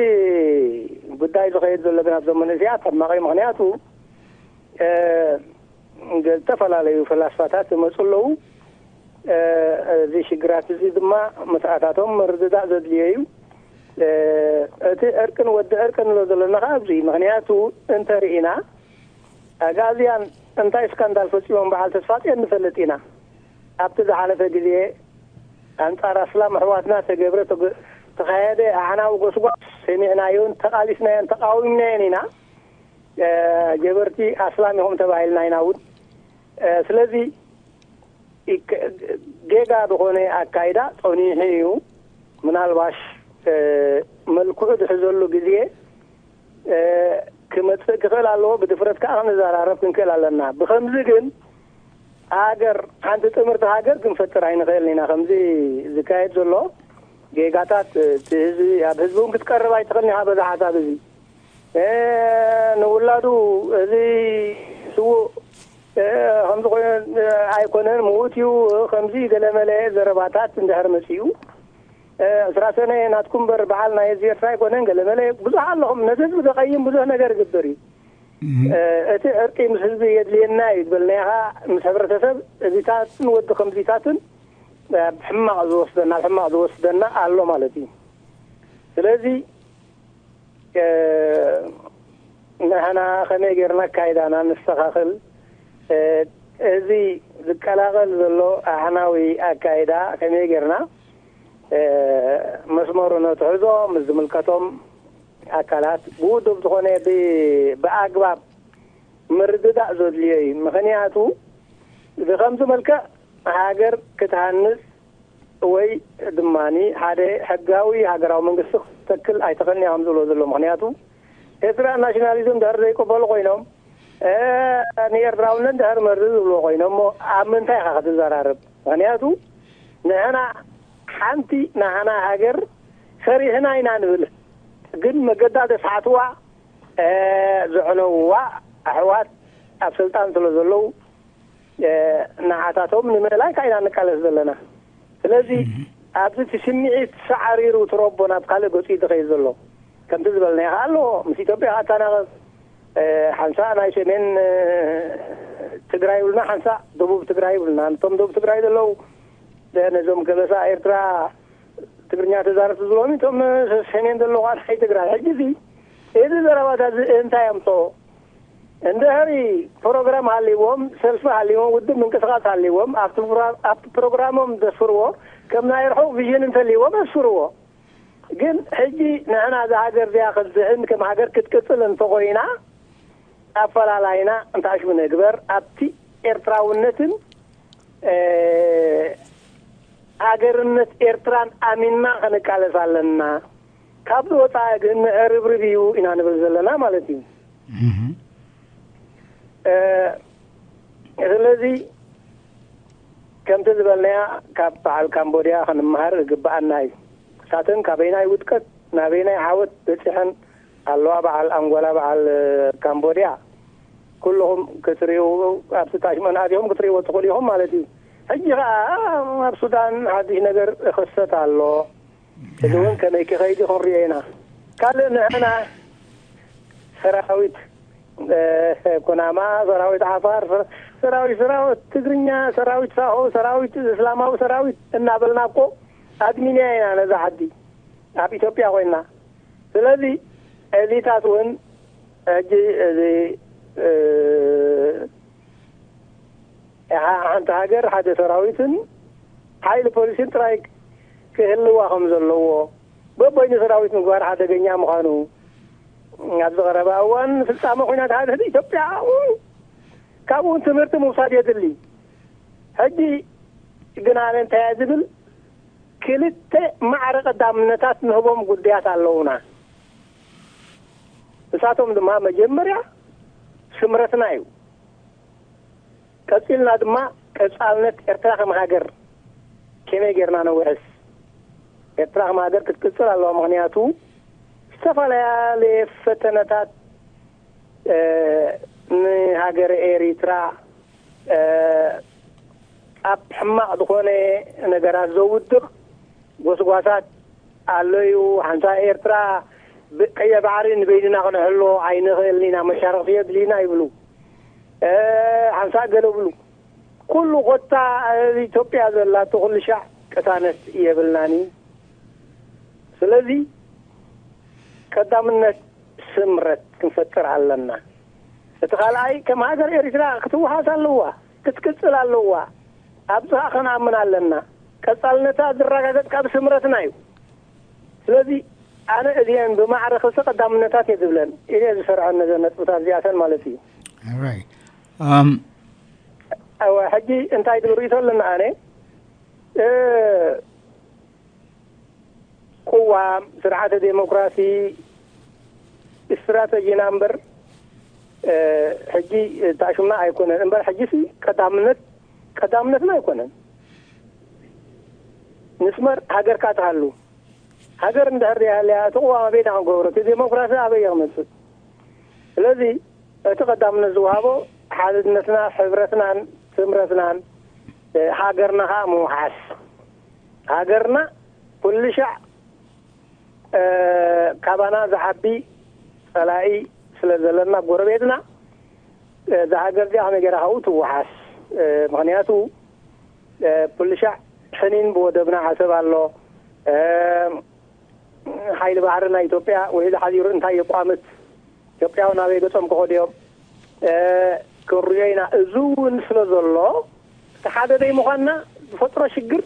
بداي زخيد ولا بنات زمن زيات ما غير مغنياتو قال تفلا لي فلاسفاتات مسلو زي شجرات زي دما مساعاتهم مرددا زد ليو أركن ود أركن لذلنا خابزي مغنياتو أنت رئينا أجازيان أنت إسكندر فسيوم بعد تسفاتي أن فلتينا أبتدى على فجدي أنت أرسلام حواتنا تجبرت تخيدي أنا وقصوص سمعنا يون تقاليسنا ينتقاوي منيننا جبرتي أسلامهم تبعيلنا يناود سلذي جيجا بغني أكايدا توني هيو من الواش ملكو دحزلو غزيه كمتفق خلالو بدفرت كان زرارب كنكلالنا بخمزي كن هاجر عند تمرت هاجر كنفتر عين خيلنا خمزي زكايت زلو جيغاتات تهزي ابزون كتقرب اي تخني هذا حساب زي نولادو زي سو هم زقون ايكونن موتيو خمزي غلمله زرباتات اندهر مسيو سراسنا ناتكم بربعالنا يزير سايكونن قال ملي بزح لهم نزل بتقيم بزح نجر قدري اتي ارقي مسلبي يد لي نايد بلناها مسبرتسب زيتاتن ود خمزيتاتن بحماق زوسدنا الحماق زوسدنا قالو مالتي سلازي نحنا خمي غيرنا كايدانا نستخخل ازي ذكلاغل زلو احناوي اكايدا خمي غيرنا مسمارونه تعذا مزملكتهم أكلات بود بتخونه بأقرب مردد أزود ليه مخنياتو بخمس ملكة هاجر كتهنس وي دماني هذا حجاوي هاجر أو من قصة تكل أيتقني عم زلوا زلوا مخنياتو إسرع ناشناليزم ده ريكو بالقينهم نير براونن ده مردد بالقينهم أمن تاعها خد زرارب مخنياتو نحنا ሓንቲ ናና ሃገር ሰሪሕና ኢና ንብል ግን መገዳደ ሰዓትዋ ዝዕነውዋ ኣሕዋት ኣብ ስልጣን ስለ ዘለዉ ንዓታቶም ንምላይ ካይና ንቃለስ ዘለና ስለዚ ኣብዚ ትስምዒት ሰዓሪሩ ትረቦ ናብ ካልእ ገፂ ድኸይ ዘሎ ከምቲ ዝበልና ኣሎ ምስ ኢትዮጵያ ኣታናቐስ ሓንሳ ናይ ሰሜን ትግራይ ብልና ሓንሳ ደቡብ ትግራይ ብልና ንቶም ደቡብ ትግራይ ዘለዉ نظام كذا إيرترا تقرنيات زارت الظلام ثم سنين دلوا على حي تقرأ حجزي إذا ضربت أنت يمتو عندهاي برنامج عليهم سلف عليهم ودهم من كثرات عليهم أبت برنامجهم دسروه كم نايرحو فيجين أنت عليهم دسروه جن حجي نحن هذا عذر ذي أخذ ذهن كم عذر كتكتل أنت قوينا أفعل علينا أنت عشون أكبر أبتي إرتراونتن عذرنت إرتران أميننا أنا كلا زلنا كابلو تاعن عرب ريفيو إن أنا بزلنا مالتي الذي كم تزبلنا كابتال كامبوديا خن مهر جباناي ساتن كابيناي ودك نابيناي عود بسحن الله بعال أنغولا بعال كامبوديا كلهم كثريو أبسطاش من هذيهم كثريو تقوليهم مالتي هجرا أبسطان هذه نجر خصة الله تدون كنا كخيدي خرينا قالنا أنا سراويت كنما سراويت عفار سراويت تجرينا سراويت ساهو سراويت إسلامه سراويت النابلنا كو أدمينا أنا زعدي أبي توبيا وينا سلذي اللي تاتون جي عن تاجر حد سراويتن هاي البوليسين ترايك كهلوا خمس اللوه ببين سراويت مقار حد جنيا مخانو عبد الغرب أوان في السامة خنات هذا دي تبع كابون تمرت مصادية اللي هدي جنان تهذبل كلت معركة دامنتات نهبهم قديات اللونا بساتهم دمها مجمرة سمرتنايو كسلنا دمها كسالنت ارتاح مهاجر كما جرنا نوعس ارتاح مهاجر كتكسر الله مغنياتو استفعل لفتنة هاجر إريترا أبحمق دخوني نقرات زودر وسقواسات عليو حنسا إريترا بقية بعرين بيدنا قنحلو عينه لنا مشارفية لنا يبلو حنسا قلو بلو كل غطة إثيوبيا ذلا تغل شع كتانت يبلناني سلذي كدامنا سمرت كنفكر علنا اتقال اي كما هاجر اريترا كتوها سالوا كتكسل علوا ابزا خنا من علنا كصالنتا درغاغت كاب سمرت نايو سلازي انا اذين بمعرخ قدامنتا تيذبلن اذا سرعنا جنت بتا زياتن مالتي alright او حجي انت يدبريت لنا انا قوة سرعة ديمقراطي استراتيجي نمبر حجي تعشمنا أيكون نمبر حجي في كدامنت ما يكون نسمر هاجر كاتهلو هاجر ندهر رياليات قوة ما بين عن قورة ديمقراطي أبي يغمس الذي تقدمنا زوابه حالتنا حبرتنا سمرتنا هاجرنا موحش هاجرنا كل شيء كابانا زحبي سلاي سلزلنا بغربيتنا زحجر دي عم يجرحو توحس مغنياتو كل شع حنين بودبنا حسب الله حيل بحرنا إثيوبيا وهي الحذير انتهى يقامت إثيوبيا ونبي قسم كوديوم كوريينا زون سلزلنا هذا دي مغنى فترة شجر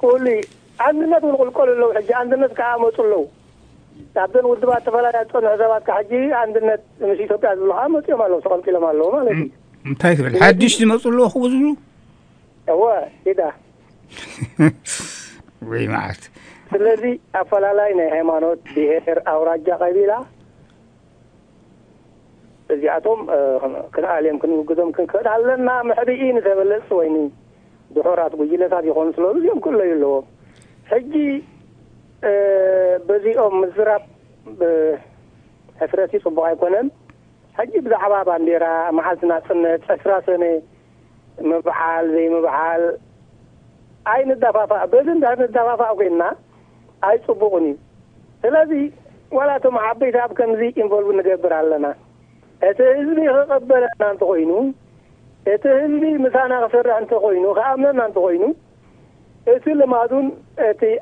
كولي عندنا نقول كل لو حجي عندنا كعامة لو عبدن ودبات فلا يطون حسابات كحجي عندنا مش إثيوبيا عامة يوم الله سبحانه وتعالى ما له ما له ممتاز الحديش ما صلوا خبز له هو كده ويمات الذي أفلا لنا حيمانوت بهر أو رجع قبيلة زياتهم كنا عليهم كنا قدام كنا على نام حبيين زملة سويني دحورات وجيلة هذه خمسة اليوم كله يلو حجي بزي أم مزراب أسرتي صباح يكونن حجي بذا حباب عنديرا محلنا سنة أسرتنا مبحال زي مبحال أين الدفافة بزن ده الدفافة وقلنا أي صبغني الذي ولا تمعبي ذاب كم زي إنفولو نجبر علنا أتهزني قبل أن تقينو أتهزني مثلا غفر عن تقينو خامن عن تقينو اسل مادون تي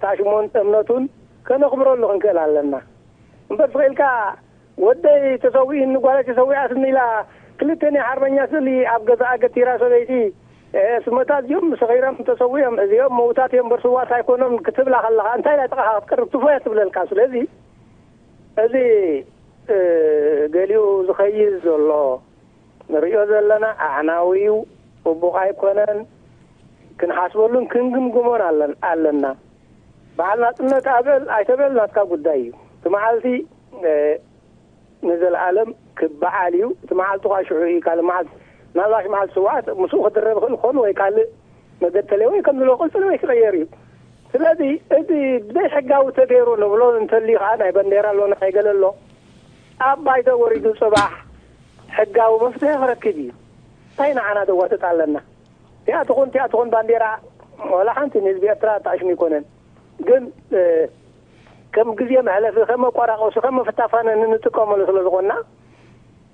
تاشمون تمنتون كنخبرو لو انكلالنا بس فيلكا ودي تسويه النقالة تسويه عسني لا كل تاني حربني عسلي عبقز عقتي راسه ليدي سمتات يوم صغيرة متسويهم اليوم موتات يوم برسوات هيكونون كتب لها الله أنت لا تقع تقرب تفوت بالكاسل هذه قالوا زخيز الله نريد لنا عناويو وبقاي كونن كنحاسبلون كنجمجمون علنا بعدنا نتقابل أيتقابل نتقى قدايو تمعالتي نزل عالم كبعاليو تمعال تقع شعوري قال معال نلاش معال سوات مسوخة الربح الخون ويقال مدت له ويكمل له قلت له يخيريو سلادي أدي بداية حقاو تديرو نبلون نتليخ أنا بنديرا لون حيقال له أبا يدوري دو صباح حقاو مفتح فرق كبير أين عنا دواتت علنا تياتقون بانديرا ولا حانتي نزبي أترات عشمي كونن جن كم جزية معلفة خم قرق أو خم فتافنا ننتقام على سلطنا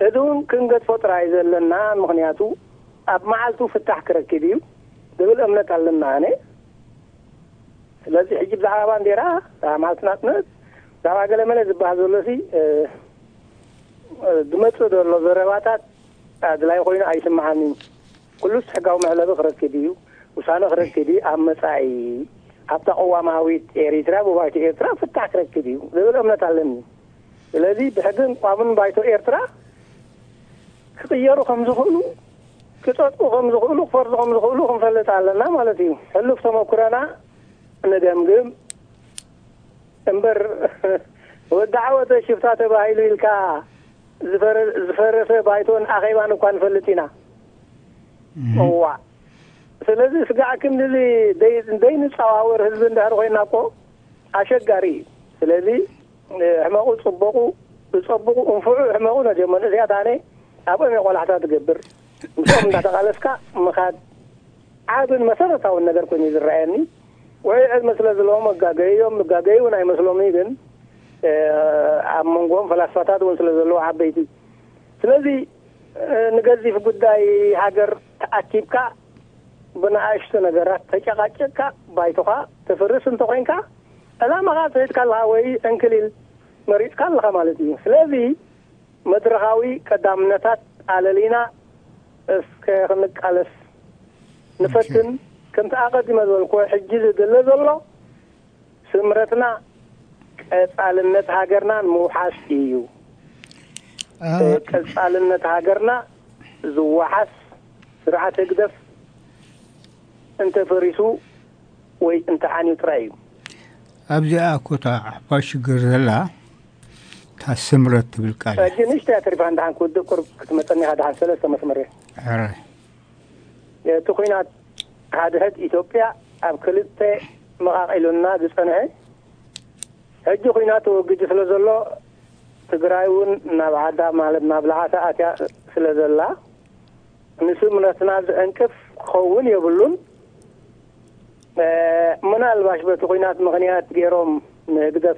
إذن كنجد فترة إذا لنا مغنياتو أب معلتو فتح كركديو دبل أمنة على النانة لازم يجيب ذعابان ديرا معلتنا نت ذعاب قال ملز بعض الناسي دمت دول الزرابات أدلاء يقولون عايش معاني كل سحقوا معلفة كركديو وصانو كركدي أهم سعي حتى قوام عويت إيرترا وبايت إيرترا فتح كركبي ذول أمنا تعلمني الذي بحدن قامن بايت إيرترا كتيارو خمسة خلو كتاتو خمسة خلو فرز خمسة خلو خمسة اللي تعلمنا مالتي هلو في مكرنا أنا دمجم أمبر والدعوة شفتات بايل الكا زفر بايتون أخيوانو كان فلتينا هو ስለዚህ ስጋክም ለደይን ጻዋወር ህዝብ እንዳር ሆይናቆ አሸጋሪ ስለዚህ ህማቁ ጽበቁ እንፈዑ ህማቁ ነጀመን ያታኔ አቆም የቆላታ ተገብር እንቶም እንዳታቀለስካ መካድ አብን መሰረታው ነገር ኮኝ ይዝራያኒ ወይ መስለ ዘለው መጋገየም መጋገየውን አይመስሎም ይገን አምንጎም ፈላስፋታት ወል ስለ ዘለው አበይቲ ስለዚህ ንገዚፍ ጉዳይ ሀገር ተአኪብካ بنعشت نجارات تجاقتك بيتها تفرس انتوينك أنا ما غادرتك الهاوي أنكليل مريتك الله مالتي سلافي مدرهاوي كدامنتات على لينا اسكرنك ألف نفتن كنت أقدم ذلك حجيز دلز الله سمرتنا كسالنت هاجرنا موحش إيو كسالنت هاجرنا زوحس سرعة تقدف أنت فريسو وأنت عاني ترايو. أبدأ أقطع باش جرلا تسمرت بالكاد. أجنش تعرف عند عن كود كرب كتمتني هذا عن سلسة مسمرة. هراي. تقولنا هذا إثيوبيا أبكلت مع إيلونا دسنة. هذي قلنا توجد سلسة الله تقرأون نبعدا مال نبلعها أتى سلسة الله نسمنا تناز أنكف خون يبلون. منا الباش بتقينات مغنيات غيرهم نقدر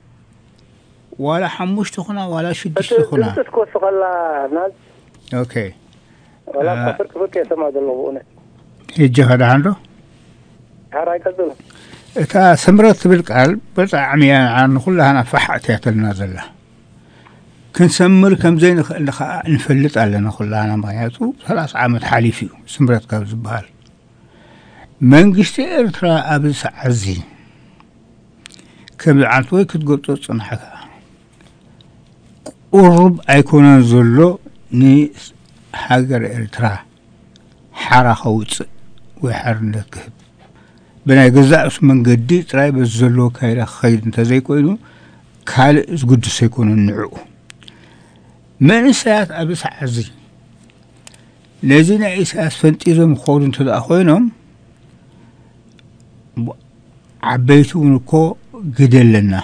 ولا حموش تخنا ولا شدش تخنا. أوكي. ولا كفر كيف سمعت اللغونة. الجهاد عنده؟ هرايك الظلم. إذا سمرت بالقلب بس عمي عن كلها أنا فحت يعتلنا ذله. كنت سمر كم زين نفلت علينا كلها أنا ماياتو ثلاث عامات حالي فيه سمرت كابز بحال. من قشت إرترا أبز عزين. كم عن توي كنت قلت صنحك. قرب أيكون زلو ني حجر إرترا حرا خوص وحرنك بناي غزا من قدي تراي بزلو كايرا خيد انت زي كوينو قال زغد سيكون نعو من ساعات ابي سعزي لازم عيسى فنطيرم خول انت اخوينهم عبيتونكو جدلنا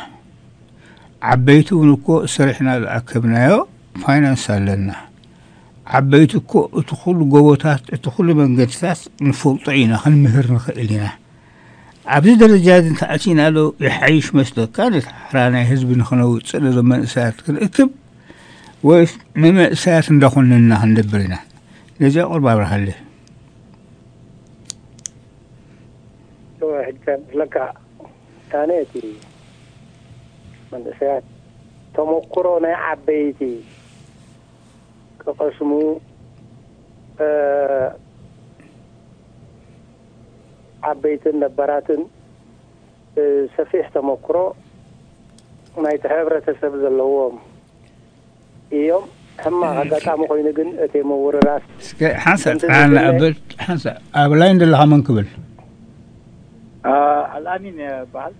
عبيتونكو سرحنا اكبنايو فاينانس لنا عبيتكو تدخل جواتات تدخل من جنسات نفوطينا خل مهرنا خلينا عبد الدرجات انت عشان قالوا يحيش مثله كانت حرانا حزب نخنوت سنه زمان ساعات اكتب وإيش من ساعات ندخل لنا هندبرنا نجا قرب على واحد كان لك تانيتي من ساعات تمقرونا عبيتي قسمو عبيتن نبراتن سفيح تمقرو نايت حبرة تسبز اللوام يوم هما هذا تام قوين جن تيمور راس حسن أنا قبل حسن أبلين اللي هم قبل الأمين يا بعل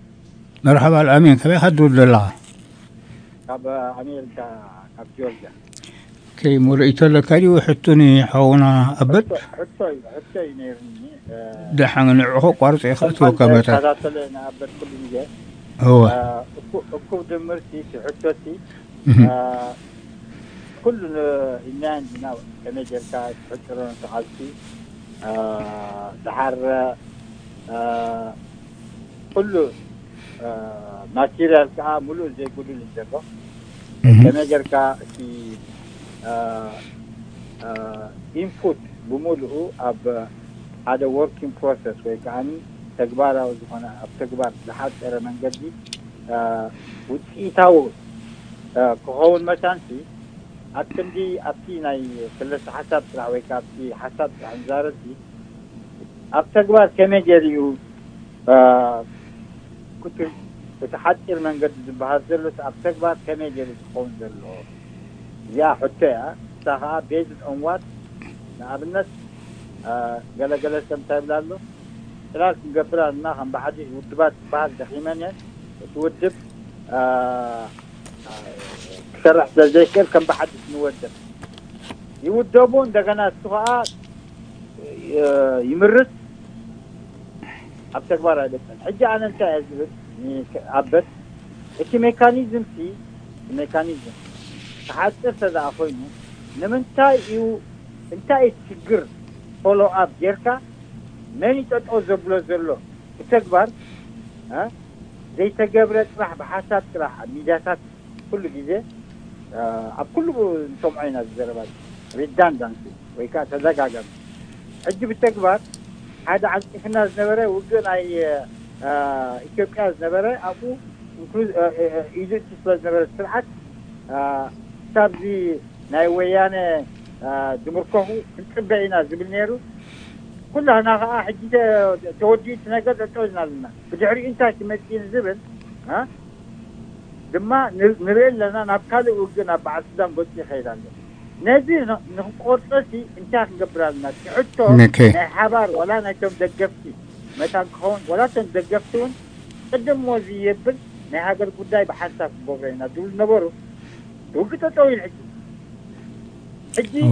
مرحبا الأمين كيف حدود الله أبا أمير كابجولجا كي مرئت لك لي وحطني حونا أبد حطي نيرني دحين نعوق قرط يخلط وكبت هو أكو دمرتي حطتي كل إننا عندنا كما جركات حطرون تعالتي دحر كل ماتيريال كا ملو زي كل الجركة كما جركا في input بموله أب هذا working process ويعني تكبر أو زمانه أبتكبر لحد إرمان جدي وتيتاو كهون مثلاً في أتندي أتيناي كل حساب رأوي كابتي حساب أنظارتي أبتكبر كم جريو كتير لحد إرمان جدي بهذلوس أبتكبر كم جري كهون ذلوا يا حتى ساها بيج الأموات نعبنس قلا قلا سمتايب لالو تلاك مقفران ناهم بحاجة ودبات بعض دخيمانيا تودب تسرح زيكير كم بحاجة نودب يودبون دقنا السفاء يمرس أبتكبار هدفن حجة أنا انتهز عبت اكي ميكانيزم في ميكانيزم حتى هذا أخوينه نمنتاي يو انتاي تجر فولو أب جركا ماني تتوزر بلوزرلو تكبر ها زي تجبرت راح بحساب راح ميداسات كل جزء أب كله سمعين الزربات ردان دانسي ويكات هذا قاعد عجب تكبر هذا عن إحنا زنبرة وجن أي إكبر زنبرة أبو إنكلوز إيجي تسلز زنبرة سرعة سابزي نايويانه دمركه كنتبعينا زبلنيرو كلها ناقة حجيتها توديت نقدر توزنا لنا بجعري انت كمتين زبل ها دما نريل لنا نبكالي وقنا بعد سدام بوتي خيران نازي نقول راسي انت نقبر لنا تحطو نحبار ولا نتم دقفتي متى نخون ولا تندقفتون قدم موزي يبل نهاجر قداي بحساب بوغينا دول نبرو وقت طويل حجي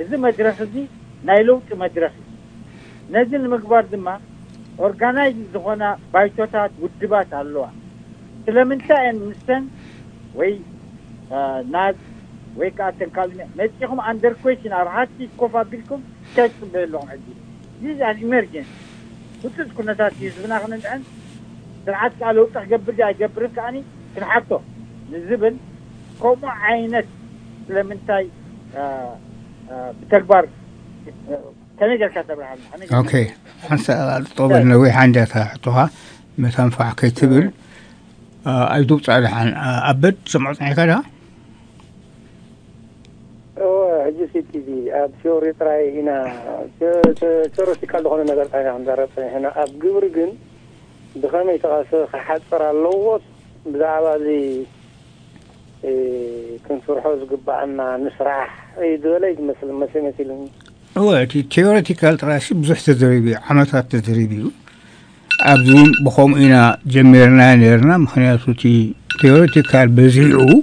إذا مدرسة دي نايلوك مدرسة نزل مقبار دما أورجانايز زخونا بايتوتات ودبات علوها سلمنتا إن مستن وي ناس وي كاتن كلمة نسيهم أندر كويشن أرحاتي كوفا بيلكم كاتن بيلهم عدي ديز على إمرجنس وتذكر نتاتي زبنا خن الآن سرعات قالوا تخبر جاي جبرك أني تنحطه الزبل كم عينت لمنتاي بتكبر كنجر كتبها عنها أوكي حنسأل طبعا لو عندها تحطها مثلا فعكي تبل أيدوبت على عن أبد سمعتني كذا أوه هجسي تيجي أبشوري تراي هنا شروسي كله هنا نقدر عليه عند ربنا هنا أبجورجن دخلنا يتغاس حد فرع اللوص بزعبة زي كنت فرحوز قبع عنا نشرح أي دوليك مثل ما سمتلني هو تيوريتيكال تراشي بزح تدريبي عمتات تدريبي أبزون بخوم إنا جميرنا نيرنا مخنياتو تيوريتيكال بزيعو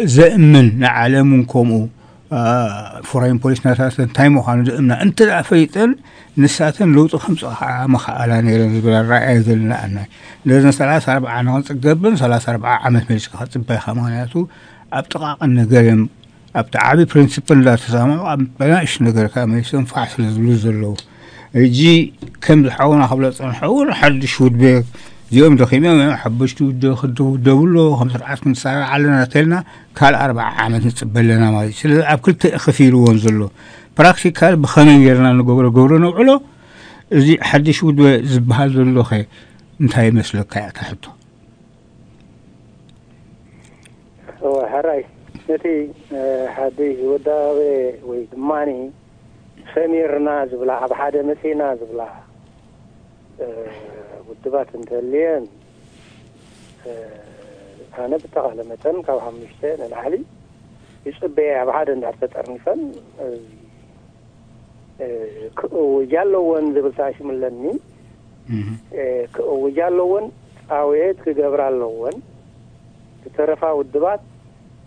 زئمن نعلمكم فرين بوليس ناتن تايمو خانو زئمنا أنت دعفيتن نساتن لوط خمس مخالاني رزبلا رأي ذلنا أنا لازم 3-4 عنان تقبل 3-4 عمت مليش خاطب بيخامانياتو أبتقاق النقرم أبتعابي برنسيبن لا تسامع أبتبناش نقر كاميسون فعس لزلوز اللو يجي كم حاولنا قبل نحاول حد شود بيك يوم دخيمة ما حبش تودخدو دولو 5 من ساعة علنا تلنا كال 4 عمت نتقبل لنا ماي سلا أب كل تأخفير ونزلو براكسي كال بخنا جرنا نقول قولنا وعلو زي حد شود بزبها زلو خي انتهي مثلك كاتحته هو هراي نتي حدي ودا ويدماني سمير ناز بلا بحاده مسي ناز بلا ودبات انتليان انا بتقال متن كاب حمشتين العلي يصبي بحاده اندعتطرن فن وجالون زبساش ملني وجالون اويت كجبرالون تترفا ودبات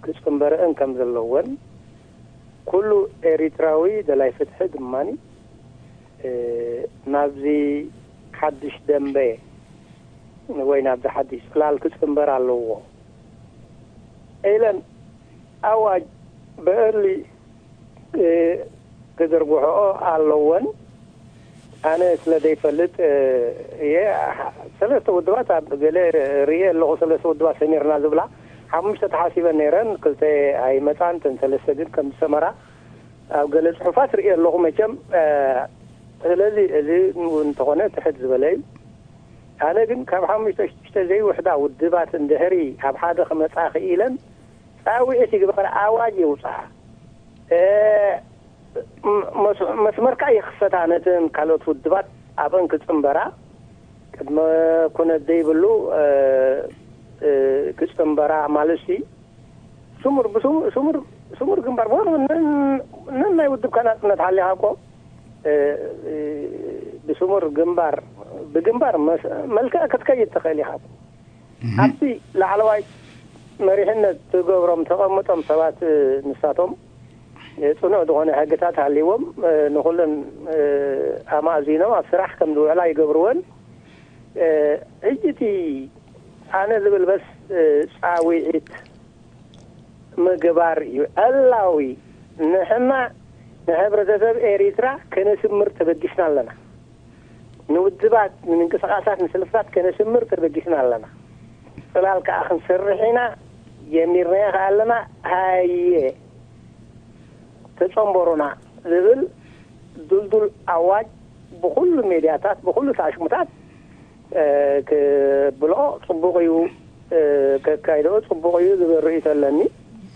كسكم برئن كم زلون كل إريتراوي دلاي فتح دماني نابزي حدش دمبي وين نابزي حدش خلال كسكم برع اللوو إيلان أواج بقرلي كدربوحو اللوون أنا سلدي فلت يا سلسة ودوات قلي ريه اللغو سلسة ودوات سمير نازبلا حمشت حاسبا نيران قلت اي متان تنسلسة دين كم سمرة قلت حفاس رئي اللغو مجم الذي انتغنى تحت زبالي انا قم كم حمشت اشتزي وحدا والدبات اندهري اب حادا خمساخ ايلا اوي اتي قبقر اواجي وصح مسمركا يخصتانتن كالوت والدبات ابن كتنبرا قد ما كنا ديبلو كستم برا مالسي سمر بسمر سمر سمر جنبار بون نن يودب كانت نتحلي هاكو بسمر جنبار بجنبار ملكا كتكي تخيلي هاكو عبتي لعلواي مريحنا تقورم تقمتم سوات نساتهم صنع دغون حاجتات عليهم نقولن امازينو اسرح كم دو علاي قبرون اجتي أنا زبل بس ساويت مجباري اللهوي نحنا نحبر تسب إريترا كنا سمر تبديشنا لنا نودبات من كسرات نسلفات كنا سمر تبديشنا لنا خلال كأخن سرحنا يميرنا خالنا هاي تصنبرنا زبل دول أواج بكل ميدياتات بكل تعشمتات كبلو صبغيو كايدو صبغيو الرئيس اللني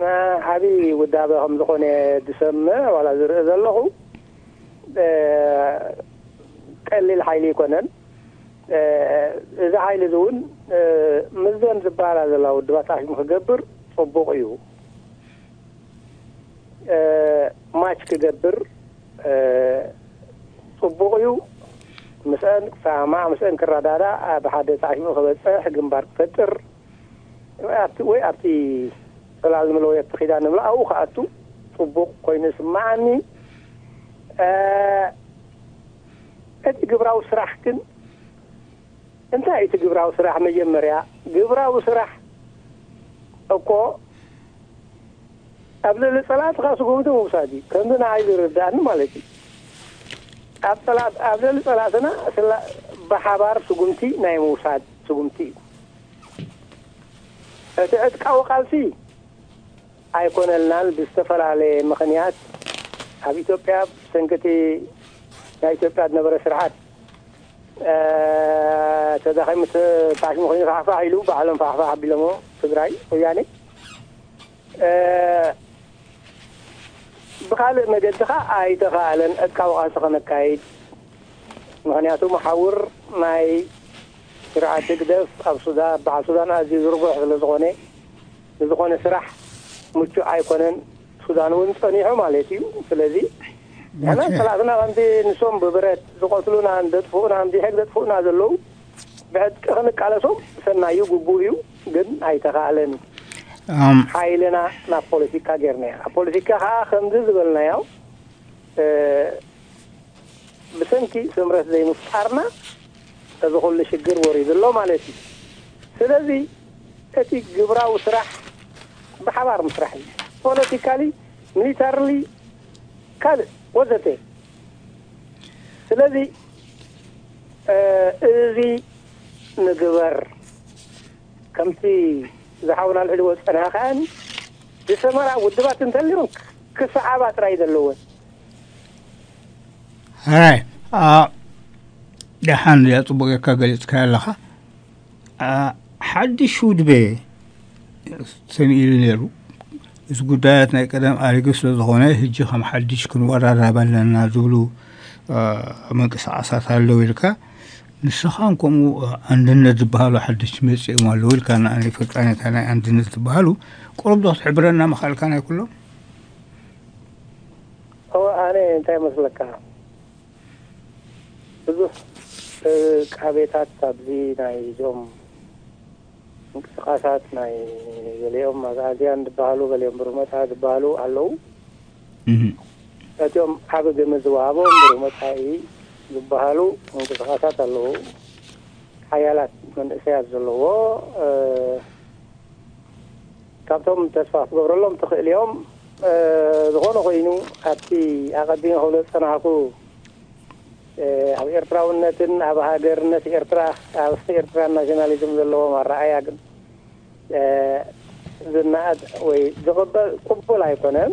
ما حبي ودابهم لقوني دسمة ولا زر لهم قليل حيلي كونن إذا حيلي زون مزون زبالة زلو دباتاش مخجبر صبوقيو ماتش كجبر صبوقيو مثلا فما مثلا كردادا بحد تعشيم خبز صح جنبار فتر وأبتي العالم لو يتخذ عن ملا أو خاتو صبوق كوين سمعني أتجبراو سرحكن أنت أتجبراو سرح مجمريا جبراو سرح أكو قبل الصلاة خاص قومت موسادي كندنا عايز يردان مالتي قبل الصلاة أنا سلا بحبار سقمتي ناي موساد سقمتي أتكاو قالسي أيكون النال بستفر على مخنيات أبيتو بياب سنكتي نايتو بياد نبرة سرحات تدخل مس تعيش مخنيات فحفا عيلو بعلم فحفا عبيلمو تدري ويعني بخالد مجدخا عايدة خالن أتكاو قاسخا مكايد مخنياتو محاور ماي سرعة تقدف أب سودان بعد سودان أزيز ربح لزغوني لزغوني سرح مجو أيكونن سودان ونصنيحو مالتي فلذي أنا ثلاثنا عندي نسوم ببرد زقتلونا عند فوقنا عندي حق فوقنا هذا اللو بعد خنك على سوم سنايو جبويو جن عايدة خالن حايلنا نا بوليسيكا جرنيا بوليسيكا ها خمدز قلنايو بسنتي سمرس زي مفترنا تدخل لشجر وريد الله مالتي سلازي أتي جبرا وسرح بحوار مسرحي بوليسيكالي ميليتارلي كال وزته سلازي إذي نجبر كمتي زحاونا الحلوة أنا خان بسمرة والدبات نتليهم كسعابات رايد اللوة. هاي دحان يا طبقة كقلت كالخا حد شود به سميل نيرو إذا قدرتنا كدام أريكس لزغناه هجهم حدش كن ورا رابلنا نازلو من كسعصات اللويلكا نسخانكم عندنا تبهالو حدش مسي مالول كان أنا فكرة أنا كان عندنا تبهالو قرب ضغط عبرنا ما خلك أنا كله هو أنا أنت مسلكها بس كابيتات سبزي ناي يوم مسخات ناي اليوم ما زادي عند بهالو اليوم برمت هذا بهالو علو اليوم حابب المزوابو برمت هاي بهالو انتخابات اللو حيالات من سياز اللو كابتم تسفاف قبرلهم تخ اليوم دخلوا قينو أبتي أقدين خلص أنا أقول أبي إرترا ونتن أبي هادر نت إرترا أبي إرترا ناشيوناليزم اللو مرة أياك زناد ويجقب قبول أيقونهم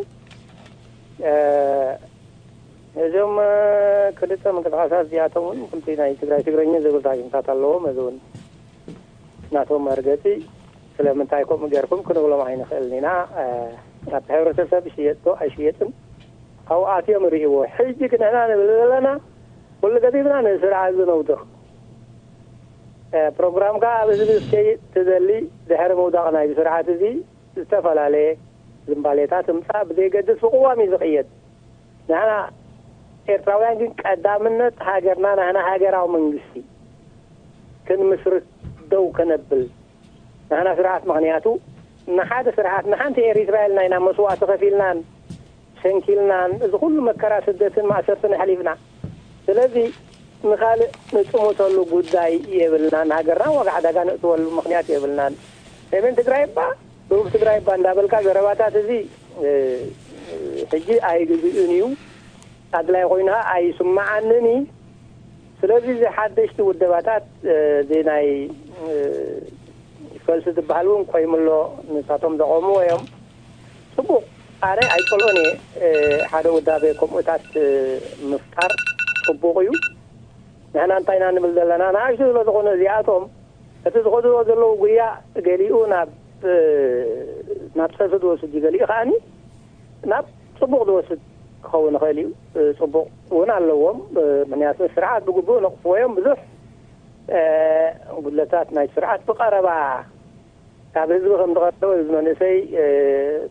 اليوم كلتا من كتعاسات زياتهم كنتينا يتقرأي تقرأيني زيقول تاكين تاتالوهم أذون ناتهم مرقتي سلامن تايكم مجاركم كنو لما عين خلنينا نتحيو رسلسة بشيئتو أشيئتن أو آتي أمريقو حجي كنعنا نبلغلنا كل قديمنا نسرع عزو نوضخ بروغرام كا بزبس كي تدلي دحر موضاقنا بسرعة تزي استفل عليه زنباليتات مصاب دي قدس وقوامي زقيد نحنا إيرتراويان جن قدامنا هاجرنا نحن هاجراو منجسي كن مصر دو كنبل نحن سرعات مغنياتو نحاد سرعات نحن تير إسرائيل ناينا مسوعة تغفيلنا شنكيلنا إذ كل مكرا سدسن مع سرسن حليفنا سلذي نخالق نتقومو تولو قداي يبلنا هاجرنا وقعدا كان تولو مغنيات يبلنا سيبين تقرأيبا روب تقرأيبا ندابلكا جرباتات زي حجي آي جزئونيو أدلى قينها أي سمع أنني سلبي حدشت والدباتات ديناي فلسفة بالون قيم الله نساتهم دعموا يوم سبوا أنا أي كلوني هذا ودابكم وتات مفتر سبوا يو نحن أنتينا نبلدلنا نعيش لو تكون زياتهم تتغدوا لو قيا قليونا نبصة دوست قلي خاني نب سبوا دوست خون غالي صبوا ونا اللوم من ياسر سرعات بجبوا نقفوهم بزح قلتات ناي سرعات بقربة تعبز بخم دغدوا زمان نسي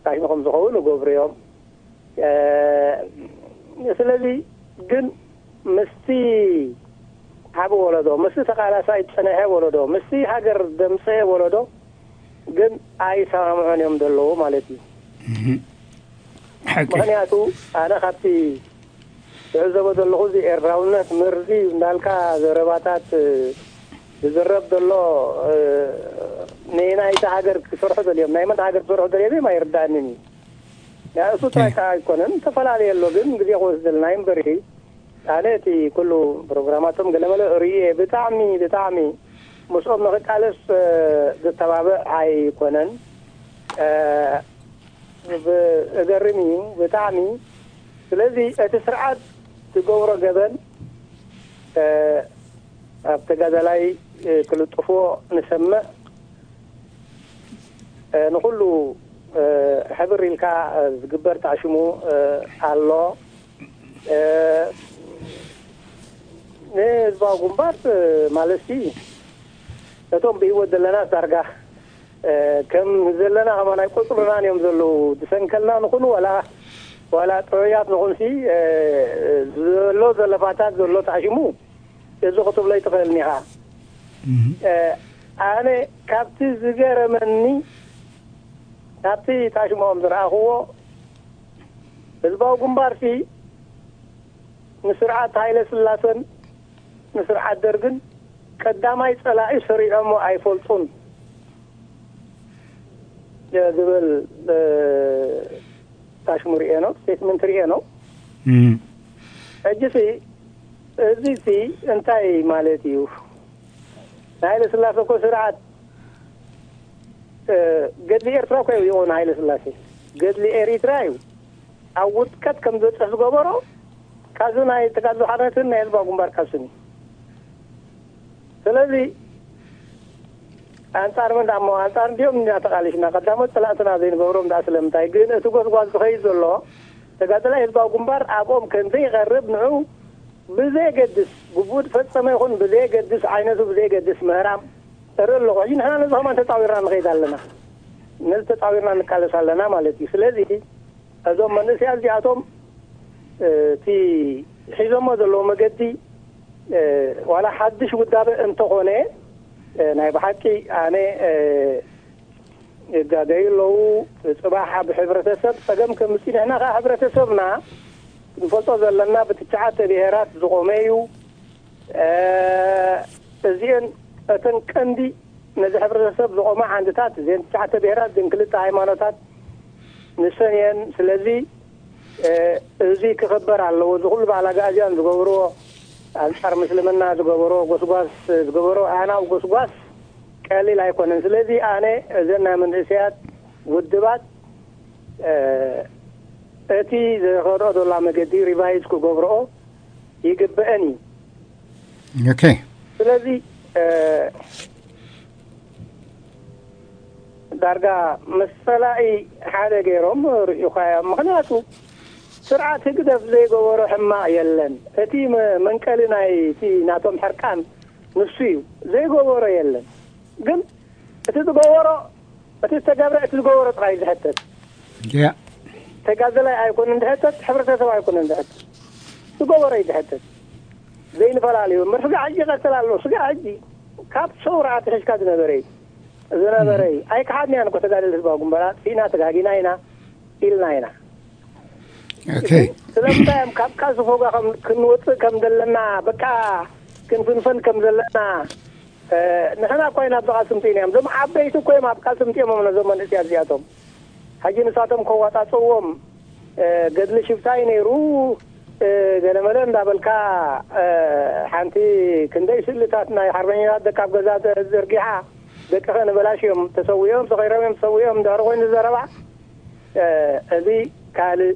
تعيش خم زخون وجبريهم سلذي جن مستي حب ولده مستي ثقالة سايد سنة ولده مستي حجر دمسة ولده جن أي سامع أنا أمد الله مالتي. حكي. مهني أتو أنا خطي. إذا بدل الله زي الراونات مرزي نالكا زرباتات زرب الله نينا يتعذر كسرعة اليوم نايم تعذر كسرعة اليوم ما يردانني. لا سوتها كأنهم تفعل عليه اللوجن قدي قوس النايم بري. على تي كله برنامجاتهم قلما ريه بتعمي مصوب نقد على التوابع عاي كونن بقرني بتعمي الذي تسرعت تجور جبل أبتجدلاي كل الطفو نسمع نقول له حبر الكا جبرت عشمو الله نزبا قنبات مالسي نتوم بيود لنا سرقة كم زلنا هم أنا يقول لنا أن يمزلوا دسنكلنا نكون ولا طريات نكون سي زلوا زلفاتات زلوا تعجمو إذا خطب لي تقلني ها أنا كابتي زجر مني كابتي تعجمو أمزرع هو نزبا قنبات في نسرعات هايلة سلاسن نسرعات درجن قداماي صلاعي سريعمو اي فولطون يا دبل تاشمري انو ستمنتري انو اجسي ازيسي انتي مالتيو هايلة سلاسن كو سرعات قد لي ارتراو كيو يون هايلة سلاسن قد لي اريترايو عود كت كم دوت اسغبرو كازونا يتكادو حرتن نيل باغم باركاسني سلازي انصار من دمو انصار ديوم ناتقاليشنا قدامو طلعتنا زين بروم دا سلامتاي ግን እቱ ጎዝጓዝ ከይዘሎ ተጋደላይ ህዝባዊ ግንባር አቆም ከንዘይ ይቀርብ ንዑ ብዘይ ገድስ ጉቡድ ፈጸመ ይሁን ብዘይ ገድስ አይነቱ ብዘይ ገድስ ምህራም ተረሎ ቆይን ሃነ ዘማን ተጣዊራ ንከይዳለና ነዝ ተጣዊራ ንካለሳለና ማለት እዩ ስለዚ እዞም መንስያ እዚኣቶም ቲ ሒዞሞ ዘሎ መገዲ ولا حدش قدام أنت هنا نايب حكي أنا جاي له صباح بحبرة السب فجم كمسين هنا غا حبرة السبنا نفصل لنا بتتعات بهارات زغميو زين تنكندي نزح حبرة السب زغما عند تات زين تتعات بهارات زين كل تعيمانات نسيان سلذي زي كخبر على وزغلب على جاجان زغورو أنصار مسلمنا زغبرو غصباس زغبرو أنا وغصباس كالي لا يكون سلازي أنا زلنا من رسيات ودبات أتي زغرو دولا مجدي ريفايز كو غبرو يقبأني أوكي سلازي درجة مسلاي حدا غيرهم يخايا مخناتو سرعة تقدر زي جوارو حما يلن أتي من كلنا يتي ناتهم حركان نصيو زي جوارو يلن قل أتي جوارو أتي تجابر أتي جوارو تغير حتى يا تجادل أيكون عند حتى حبرة سوا يكون عند حتى جوارو يتحتى زي الفلالي مرفق عجي قتل الله سجى عجي كاب سرعة تحش كذا نبري زنا نبري أيك حادني أنا كنت قاعد لسباق مباراة فينا تجاجينا هنا إلنا هنا اوكي سلام كاب كازو فوق كنوت كم دلنا بكا كنفنفن كم دلنا نحنا كوينا بقى سمتيني امزم عبيتو كوي ما بقى سمتيني امزم من سياسياتهم حجي نساتهم كواتا صوم قدل شفتاي نيرو جلمدن دابلكا حانتي كندي سلتاتنا يحرمينات دكاب غزات زرقيحة دكا نبلاشيهم تسويهم صغيرهم تسويهم دارغوين الزربع هذي كالي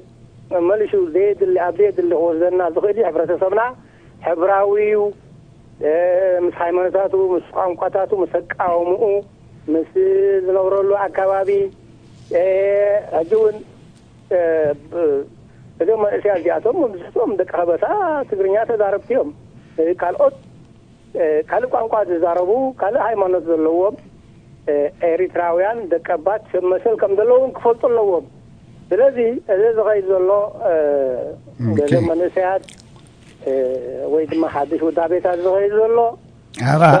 مالشو زيد اللي أبزيد اللي غوزنا زخيدي حبرة سبنا حبراوي مسحيمانتاتو مسقامقاتاتو مسقاومو مسزنورولو أكوابي أجون اليوم الأشياء جاتهم ومزحتهم دك خبسا تقرينيات داربتهم كالقوت كالقوانقات زاربو كالحيمانت دلوهم إريتراويان دكبات مسلكم دلوهم كفلتو اللوهم سلازي هذا غير زلوا قالوا منسيات ويد ما حدش وتعبيت هذا غير زلوا أبا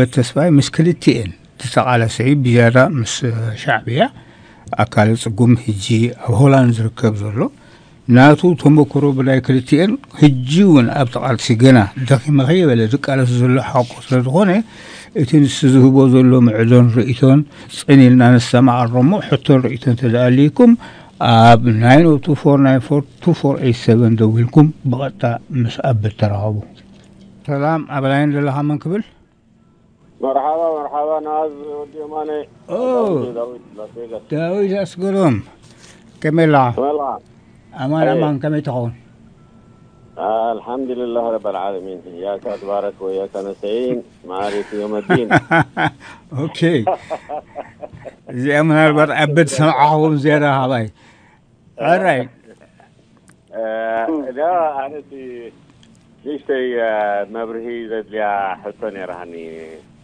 التسفاي مشكلتين تسأل سعيد بزيادة مش شعبية أكاليس قم هجي أو هولانز ركب ذلو ناتو تمكرو بلاي كريتين هجيون أبتقال سيقنا داخل مغيبة لذلك على ذلو حاقو سلطغوني إتن سزهبو ذلو معدون رئيتون سعيني لنا نستمع الرمو حتى رئيتون تدعليكم أب 924-2487 دويلكم بغطة مسأب الترعبو سلام أبلاين لله من قبل مرحبا ناز يماني داوود اسقلهم كملا امان كم تكون الحمد لله رب العالمين اياك تبارك واياك نستعين معارف يوم الدين اوكي زي من البر ابد سمعهم زيرها باي alright لا انا في شيء مبرهي زي اللي حسوني رهني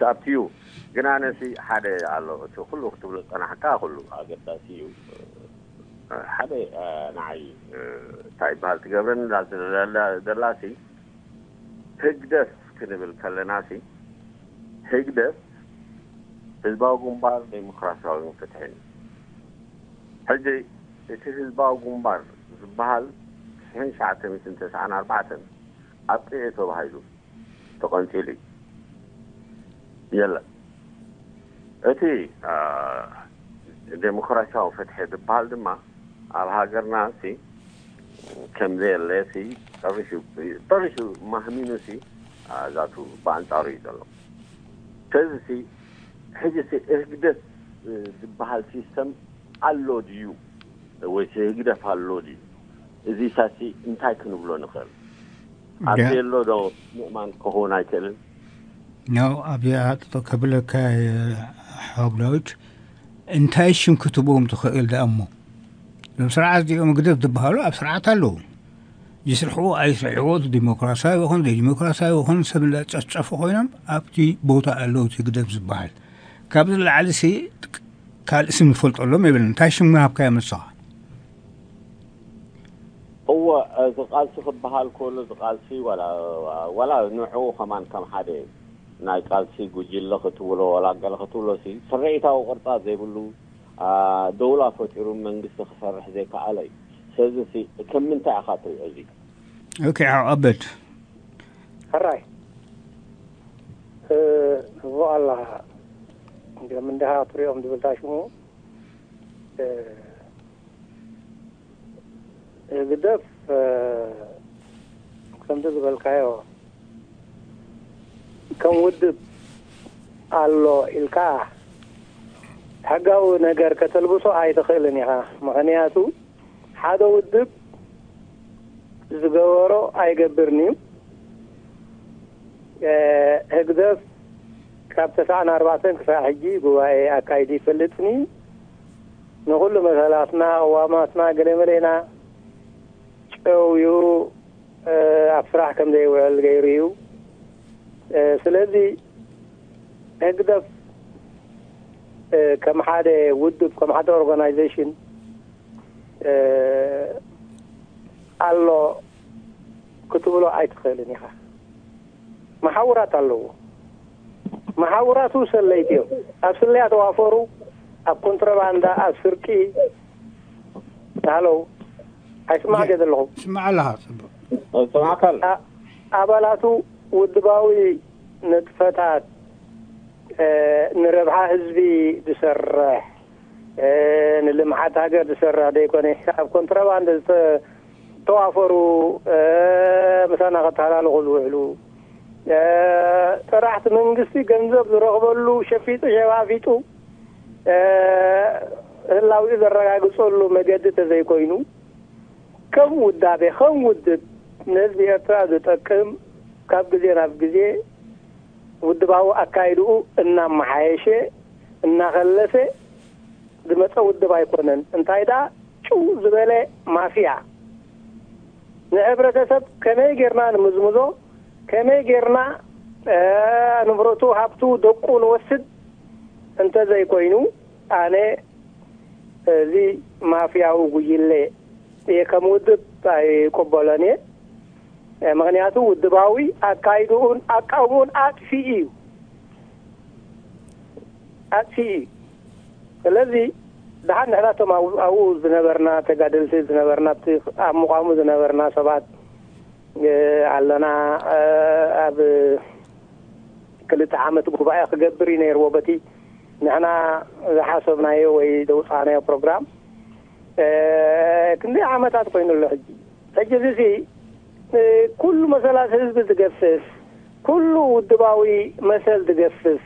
سابتيو جنانسي حدا على شو كله كتبلك أنا حكاه كله أجد تاسيو حدا نعي طيب هالتجابن لازم لا درلاسي هجدس كده بالكلناسي هجدس الباقون بار ديمقراطية ومفتحين هجي تشيل الباقون بار زبال هن شعتم يسنتس عن 4 أطيعه بهايلو تقنتيلي يلا أتي ديمقراطية وفتح دبال دما على هاجر ناسي كم ذي اللاسي طرشوا مهمينو سي ذاتو بانتاري دلو كذسي حجسي اهجدس دبال سيستم اللو ديو ويسي اهجدس اللو ديو إذي ساسي انتاكنو بلو نخل أبي اللو دو مؤمن كهونا كلم نو أبي أعطيك قبلك حبلوج أنت إيش كتبهم تخيل ده أمه بسرعة دي أم قدرت بهالو بسرعة تلو يسرحوا أي سرعوت ديمقراطية وهم ديمقراطية وهم سبلا تشافوهم أبتي بوتا اللو تقدر بزبال قبل العلسي قال اسم الفلت اللو ما يبين أنت إيش ما بكامل صح هو زقال سخب بهالكل زقال سي ولا نوعه كمان كم حدا ناي قال سي جوجل لختوله ولا قال لختوله سي سريته وقرطا زي بلو دولة فتيرو منقص خسرح زي كعلي سي كم من تاع خاطري أزي أوكي عبد هراي والله من ده طريقهم دول تاشمو قدف كم تقبل كايو كم ودب علو الكا حقاو نجار كتلبسو عايد خيلني ها مغنياتو حدا ودب ዝገበሮ አይገብርንም እግደስ ካብ 94 ክፋ ሕጂ ጉባኤ አካይዲ ፍልጥኒ ንኹሉ መሰላትና ዋማትና ገለመለና ጨውዩ አፍራህ ከምዘይውዕል ገይሩ ስለዚህ እግደስ كم حدا ودب كم حدا أورجانيزيشن الله كتبوا عيد خيلني خا محاورات الله محاورات وصل ليتيو أصلي أتوافروا أكونترباندا أسركي هالو أسمع جد اللغو اسمع لها سمع كل أبلاتو ودباوي نتفتات نربح حزبي دسر نلمحات هاجر دسر ديكون حساب كونترباند توافروا مثلا غتهلال غلوعلو صراحه منغستي ገንዘብ ዝረኽበሉ ሸፊጥ ሸባፊጡ ህላው ይዘረጋግጾሉ መገድ ተዘይኮይኑ ከም ውዳቤ ከም ውድ ነዚህ ያጥራዝ ተቀም ካብ ጊዜ ናብ ጊዜ ودباو أكايدو إننا محايشة إننا غلسة دمتسا ودبا يكونن انتاي دا شو زبالة مافيا نعبرة تسب كمي جيرنا نمزمزو كمي جيرنا نبرتو هابتو دقو نوسد انت زي كوينو آني زي مافيا وقيلة يكم ودب تاي كبولاني مغنياتو ودباوي اكايدون اكاون اتفي الذي دحن حراته ما اوز نبرنا تجادل سيز نبرنا مقامو نبرنا سبات علنا اب كل تعامت بغبايا خجبري نير وبتي نحنا حسبنا وي دوصانا بروجرام كندي عامتات كوين الحج تجزي كل مسألة حزب تجفف كل ودباوي مسألة تجفف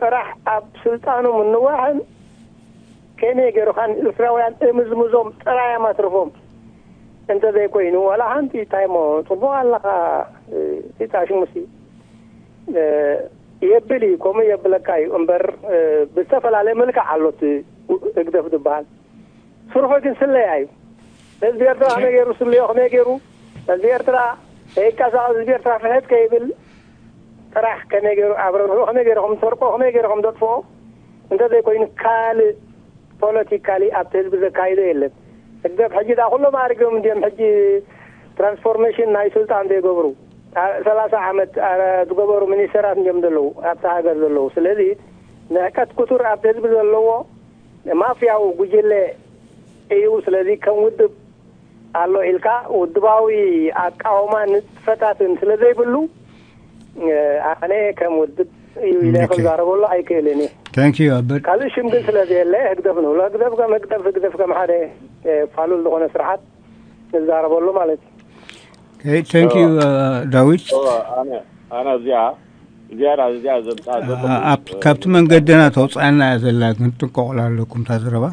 طرح اب سلطانو من واحد كان يجرو خان الفراويان امزمزوم طرايا ما ترفوم انت زي كوينو ولا انت تايمو طبوا على تاشو مسي يبلي كوم يبلكاي امبر بتفل على ملك علوت اقدف دبال صرفكن سلاي حزب يرترا انا غير رسول الله انا غيره زيرترا هيك صار زيرترا فهد كيبل طرح كنيجر عبرو خنيجرهم ترقو خنيجرهم دفو انت زي كوين كال بوليتيكالي ابتل بزكايده يلم اذا حجي دا كله ما ارغم ديم حجي ترانسفورميشن ناي سلطان دي غبرو 30 عامت غبرو منيسرات ديم دلو ابتا غير دلو سلازي نكت كثر ابتل بزلو ما فياو غجله ايو سلازي كان ود الله إلكا ودباوي أكاوما نتفتاتن سلزي بلو أنا كمودد يلاخل زارب الله أي كيليني Thank you أبر قالوا شمدن سلزي اللي أكدفن هلا أكدف كم حالي فعلوا اللغون سرحات زارب الله مالتي Okay, thank you داويد أنا زيارة كابت من قدنا توص أنا أزلا كنت قولا لكم تزربا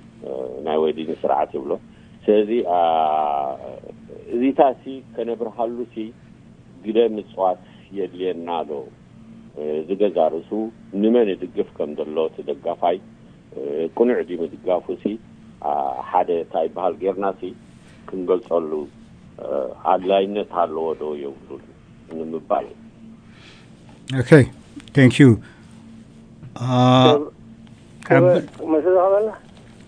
ناويدين سرعتي بلو سيزي زي تاسي كنبر حلوسي قدام نصوات يدلين نادو زيجا رسو نماني دقف كم دلو تدقفاي كنع دي مدقافوسي حادة تايب هالقرناسي كنقل صلو عدلاين تحلو دو يولو نمبال Okay, thank you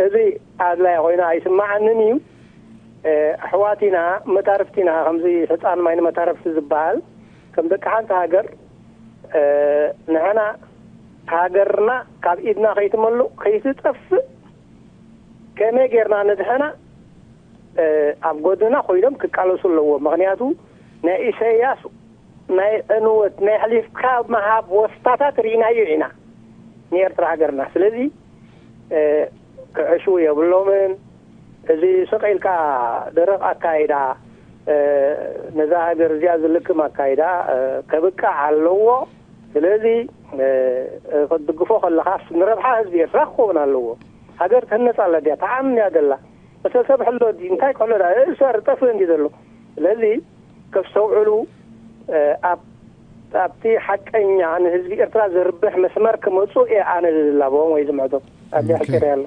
إذا عدلا هنا يسمع النيو أحواتنا ما تعرفتنا خمسي ستان ما إنما تعرفت الزبال كم دكان تاجر نحنا تاجرنا كابيدنا خيط ملو خيط تفس كم غيرنا ندهنا أبغدنا خويلم كقالوا سلوا مغنياتو نائسياس ناي أنوت ناي حليف كاب مهاب وستات رينا يعنا نيرتر هاجرنا سلذي كعشوية باللومن زي سقيل كا درق أكايدا نزاهد رجاز لكم أكايدا كبكا علوه سلذي قد قفوق اللي خاص نربحها هزبير رخونا علوه هاجرت هنس على دي طعام نادلا بس سبح اللو دي انتاك علو دا إسار تفلن دي دلو لذي كفسو علو أبتي حق إني عن هذي إرتراز ربح مسمار كموتسو إيه عن اللبون ويزمعدو أبدي حكير يلا.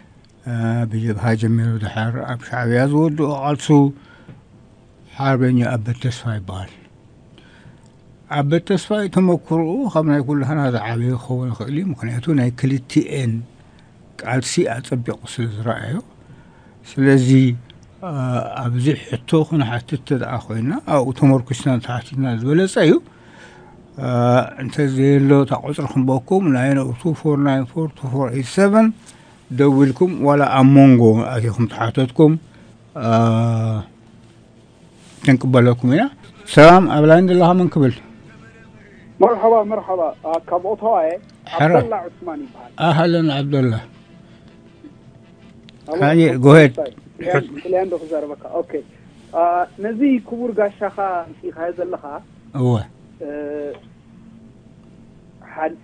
بيجيب هاجة ميرو دحار اب شعبي ازود وقالسو حربينيا اب التسفاي بال اب التسفاي تمكرو خبنا يقول لها هذا عبي خوان خيلي مقنعتو ناكلتي ان قالسي اتبقى قصد رأيو سلازي أبزح التوخن حتى تدعخونا أو تمركزنا تحتنا الزبالة سايو أنت زي اللو تقعد رقم باكم 902-494-2487 دولكم ولا أمونغو أتيكم تحاتتكم تنقبل لكم هنا سلام أبلاين الله من قبل مرحبا مرحبا كبوطاي عبد الله عثماني أهلا عبد الله هاني قوهيت الآن بخزار بكا أوكي نزي كبور قاشاخا في هذا اللخا هو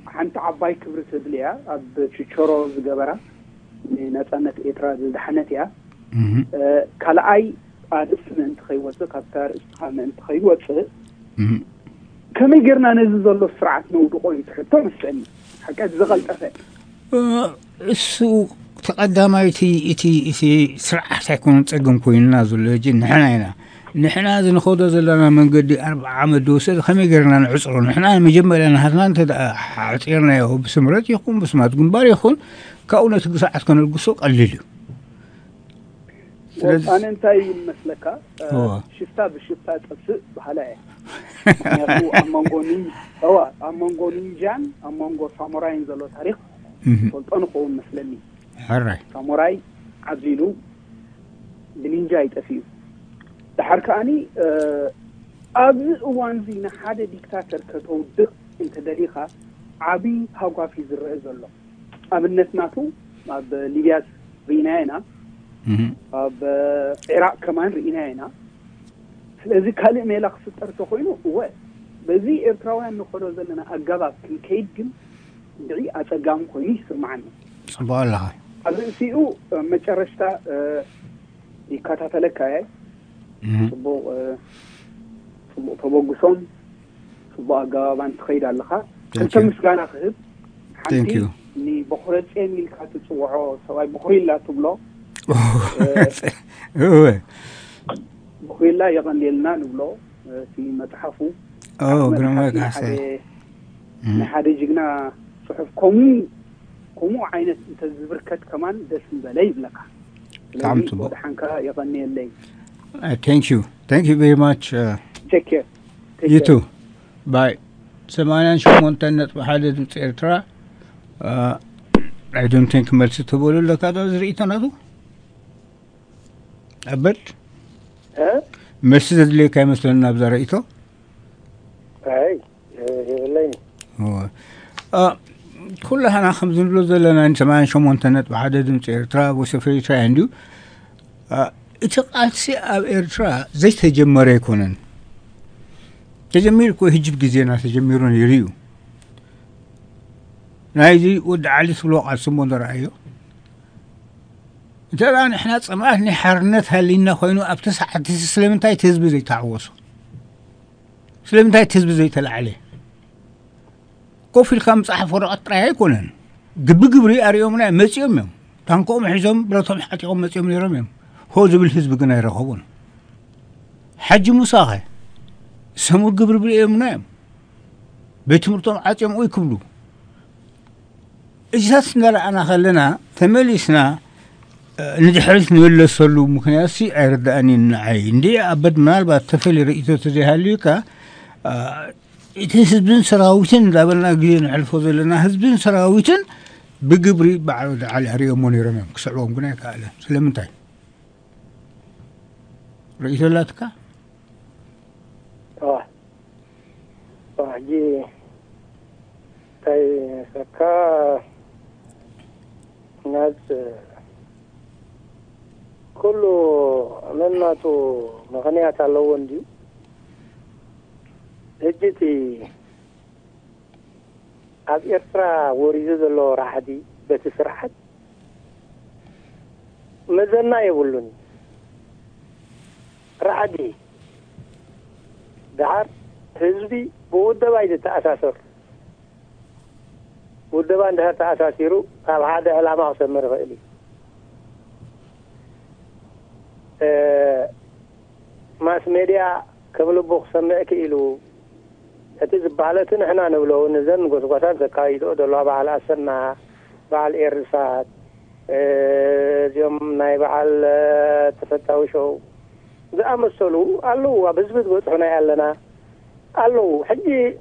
حنت عباي كبر سدليا أب تشورو زقبرا نتانة إطراز دحنتيا كالأي أدفن انتخيوات كابتار استخام انتخيوات كم يقرنا نزي ظلو سرعة نودقون تحطو مسعني حكاة زغلت أفاك السوق تقدم إتي سرعة تكون تقوم كوينا زلجي نحنا هذا نخوض زلنا من قد 4 عام دوسة خمي قرنا نعسره نحنا مجملنا هذا أنت عطيرنا يهو بسمرات يقوم بسمات قم بار يخون كأونة ساعة كان القصوق قللو أنا انتاي مسلكة شفتا بشفتا تبسق بحلاية يعني هو أمانقوني جان أمانقو ساموراين زلو تاريخ سلطان قوم مسلمي حرّي ساموراي عزيلو بنينجا يتفيو الحركة أني أبز وانزينا حدا ديكتاتر كتو دق انت دليخة عبي هاوقع في زرع زلو أبنت ناتو أب ليبياس ريناينا أب عراق كمان ريناينا لذي كلمة لخ ستر تخوينو هو بذي إرتراوان نخلو زلنا أقابا كيد جم دعي أتقام خويني سرمعنا صباح الله أزنسيو متشرشتا يكاتا تلكاي صبو صبو فبوغسون صبو أجابان تخيل على الخا أنت مسكان أخذ حتى ني بخورت إني الكاتو صوعه سواي بخيل لا تبلو بخيل لا يغني لنا نبلو في متحفو أوه برموك عسل نحن جينا صحف قومي كمو عينت انت زبركت كمان دسم بلاي بلقا تعم تبو حنكا يغني الليل thank you very much take care you too bye سمعنا نشوف منتنة بحالة إرترا عدم تنك مرسي تبولو لك هذا زريت أنا ذو أبد مرسي اللي كان مثلنا بزريته أي لين هو كلها أنا خمسين بلوز لنا أنت ما نشوف منتنت بعدد من إيرترا وسفري تراندو اتقاسي أب إيرترا زي تجمر يكونن تجمير كو هجب جزينا تجميرون يريو نايجي ودعالي سلوق عصمون درعيو ترى نحن سمعنا حرنتها لنا خوينو أب تسعة تسلم تاي تزبي زي تعوصو سلم تاي تزبي زي تلعليه كوفي الخمس أحفر أطرح يكونن قبل قبري أريومنا مس يومهم تانكم حزم بلا تم حتيهم مس يوم يرميهم هو زبل الحزب كنا يرخبون حج مساهي سمو قبر بري يومنا بيت مرتم حتيهم ويكبلو إجلسنا أنا خلنا ثمليسنا نجحرس نولى صلوا مكناسي أرد أني نعين دي أبد ما البعض تفلي رئيسه تجهليكا يتحسبن سراويتن لابنا قليل نعرفوا لنا حسبن سراويتن بقبري بعد على هريم ونيرم كسعوهم قناك على سلمنتاي رئيس لاتك جي تاي سكا ناس كله منا تو مغنية تلون دي هجتي أب إسرا وريد الله راحدي بتسرحت مزنا يقولون راحدي دار حزبي بود دوايد تأساسر بود دوان ده تأساسيرو قال هذا لا ما أسمره إلي ماس ميديا قبل بخسمك إلو أتيز بعلتن إحنا نقوله نزن قصقصان سكايد أدلوا بعل أسمع بعل إرسال يوم ناي بعل تفتحوا شو ذا مسلو قالوا بزبط هنا علنا قالوا حجي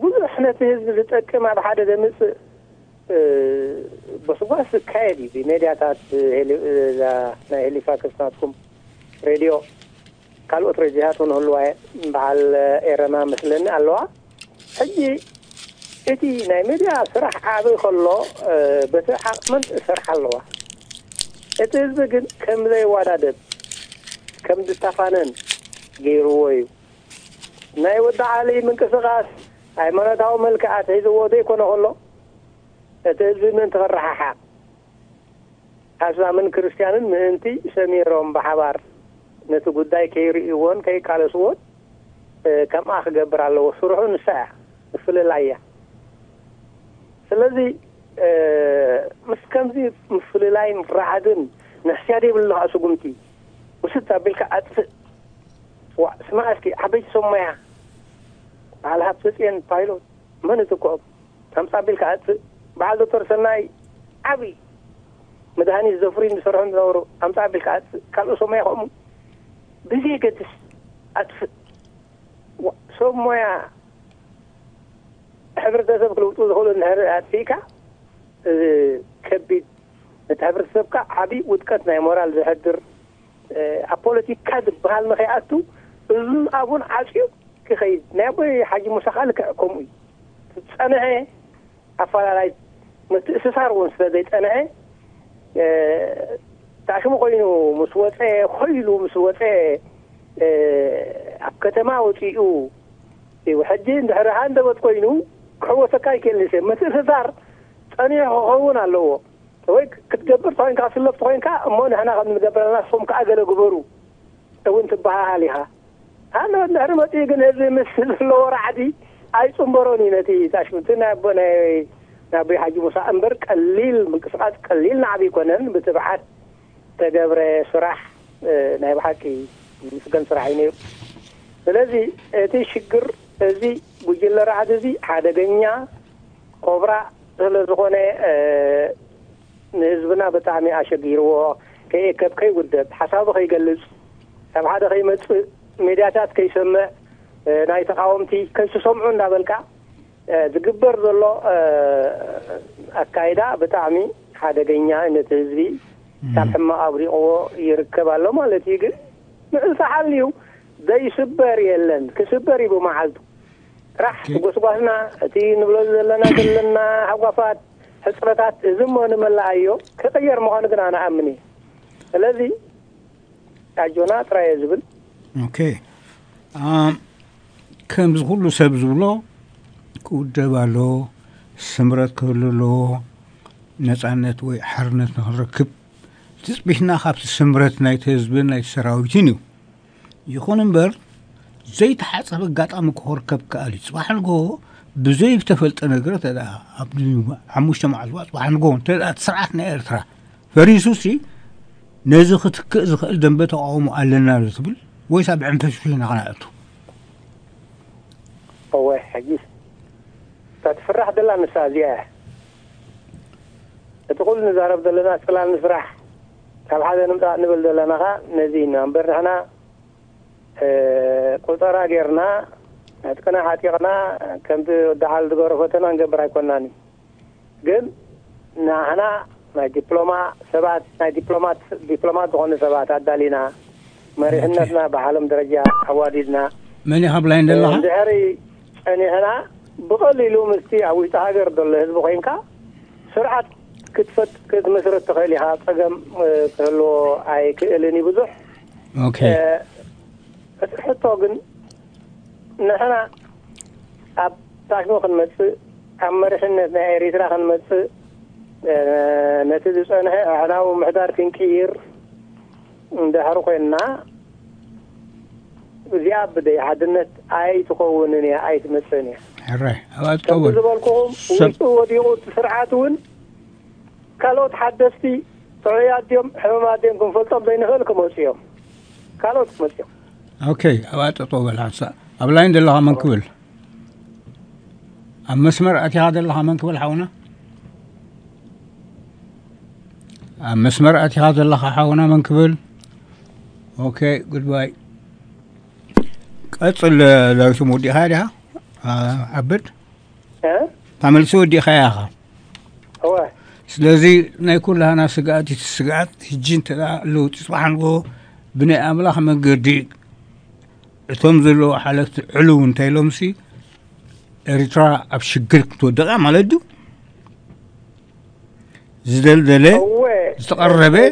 قلنا إحنا تيز بتأكل مع بحد دمس بصقص سكايد بميديا تات لا نهلي فاكسناتكم راديو قالوا ترجيحاتهم هلوا مع الإرما مثلنا قالوا حجي إتي نايميديا سرح عابي خلو بس حق من سرح اللوا إتي إزبقن كم ذي وادادب كم ذي تفانن غيروي ناي ودع علي من كسغاس أي مانا داو ملكات هزو ودي كونو هلو إتي إزبقن من تغرح حق أسلام من كريستيان من انتي سميرهم بحبار نتو قداي كي رئيوان كي كالسوات كم آخ قبر الله وصرحون ساعة مثل اللاية سلذي مسكم زي مثل اللاية مفرحدن نحسياري بالله أسوكمتي وستا بلك أدفع سمع أسكي حبيت سميع على هاتفتين بايلوت ما نتوقع همسا بلك أدفع بعد دكتور سناي عبي مدهاني الزفرين بصرحون دورو همسا بلك أدفع قالوا سميع أمو بزي كتس أتف سمويا حبر تسب كل وطول دخول النهر أتفيكا كبيد نتحبر تسبكا عبي ودكتنا يا مورال زهدر أبولتي كذب بهالمخياتو الزم أبون عاشيو كخيد نابي حاجي مسخالك كومي أنا إيه أفعل متسسار ونسديت أنا إيه تعشم قينو مسوته خيلو مسوته أبكتما وتيو وحجين دحر عنده وتقينو هو سكاي كل شيء مثل هزار أنا هون على هو ويك كتجبر طين كاسلف طين كا ما نحنا قد نجبرنا صوم كأجل جبرو تو أنت بها عليها أنا دحر ما تيجي نزل مثل اللور عادي أي صنبروني نتي تعشم تنابني نبي حاجي مسأمبر قليل من كسرات قليل نعبي كونن بتبعات تجبر سرح نايب حكي مسكن سرحيني لذي تي شجر زي بجيل رعد زي حدا جنيا قبرة لزغنة نزبنا بتعمي عشقير وكي كب كي ودب حسابه كي جلس هذا كي مدياتات كي سمع ناي تقاومتي كي سمعون نابلكا ዝግበር ዘሎ አካይዳ በጣም ሓደገኛ እነት ህዝቢ ታጥማ አብሪኦ ይርከባሎ ማለት ይግል ንሳሐልዩ ዘይስበር የለን ክስበር ይቡ ማዓልቱ ራህ ጉስባህና እቲ ንብሎ ዘለና አጓፋት ህጽረታት ዝሞን መላአዮ ከቀየር መሆን ግን انا አምኒ ስለዚህ ታጆና ትራይዝብል ኦኬ ከምዝ ሁሉ ሰብዝብሎ ቁደባሎ ስምረት ከለሎ ነፃነት ወይ ሐርነት ንረክብ ዝጽብህና ኻብስ ስምረት ናይ ተዝብን ናይ ሰራዊትን ይኹን እንበር ዘይት ሐፀብ ጋጣም ኮርከብ ካሊ ጽባህልጎ بزي بتفلت نغرت هذا عموش معزوا صباحن قون تلات سرعه نيرترا فريسوسي نزخت كزخل دنبته قوم علينا لتبل وي 70 فينا قناعته هو حجيس تتفرح دلا مسازيه تقول نزارب دلنا اطلال نفرح قال هذا نمطع نبل دلنا نزينا برحنا قطرا غيرنا اتكنا حاتيقنا كنت دحال دغرفتنا نجبراي كناني جن نحنا ما دبلوما سبات ما دبلومات هون سبات عدالينا مريحنتنا بعالم درجه حوادثنا من يحبلين لله دهري اني انا بقول له مستي عويت هاجر دله حزب كينكا سرعه كتفت كد مسرت تخيلي ها صقم تلو اي كلني بزح اوكي اتحطوغن نحنا اب تاكو خدمت امرحنت نايري ترا خدمت نتيجه انا ومحدار تنكير ندهر قلنا زياد بدي حدنت اي تكونني اي تمسني الراي اتطول بالكم ويوديوت سرعاتون قالوا تحدثتي طريات يوم حمادين كن فلطم بينهلكم وسيو قالوا تمسيو اوكي اتطول حسا أبلاين دلها من كول أما سمر أتي هذا دلها من كول حونا أما سمر أتي هذا دلها حونا من كول أوكي جود باي أتصل لو سمودي هذا عبد تعمل سودي خياها هو سلازي نايكون لها ناس سقعات تسقعات تجين تلا لو تصبحن غو بني أملاح من قرديك تمزلو حالة علو انتي لومسي اريترا ابشقرك تودغا مالدو زدلدله استقربه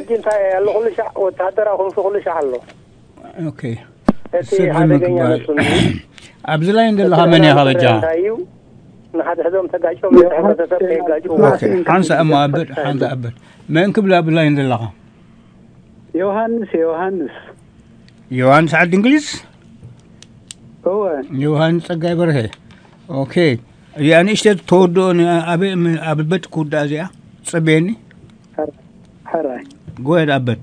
اوكي ابزلاي عند الله من يهرجا نحد هذوم تقاجو اوكي حنس اما ابد حنس ابد من قبل ابلاي عند الله يوهانس عاد انجليز هو يوهان صقاي برهي اوكي يعني ايش تودون ابي ابد كودازيا صبيني حراي قول ابد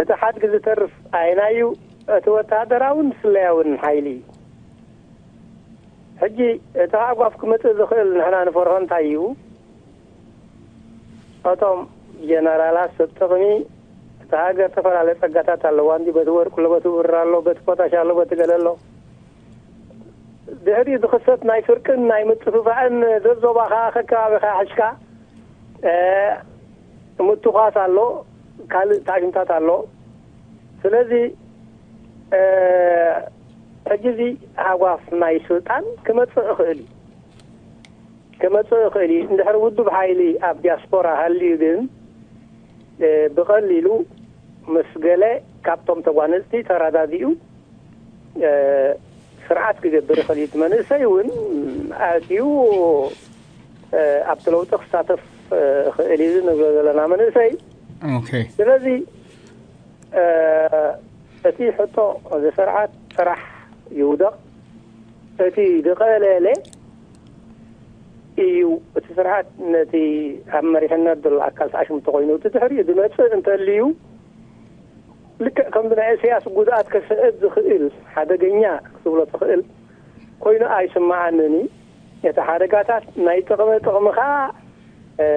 اتحاد جزء ترف عينايو اتوتادراون سلاون حيلي حجي اتعاقف كمت دخل نحنا نفرهن تايو اتم جنرالا ستقني تاجر سفر على فقاتات اللواندي بدور كل بدور رالو بتقطع شالو بتقللو دهري دخلت ناي فركن ناي متففعن ذو باخا خكا بخا حشكا متقاص الله قال تاجمتات الله سلازي اجزي اواف ناي سلطان كمتصخلي اندهر ود بحايلي اب دياسبورا هليدن بقليلو مسجله كابتم تغانستي تراداديو سرعات كجبر خليت منسيون اتيو ابطلو تخصاتف خليزن ولا منسي اوكي لذي اتي حطو سرعات فرح يودا تي دقالة إيو تسرعات نتي عم ريحنا دل عكاس عشم تقوينو تتحرية دمات فأنت الليو لك كم بناء سياس قدات كسئد دخيل حدا جنيا كسولة تخيل كوينو عايش معنني يتحركاتات نايت تقمخا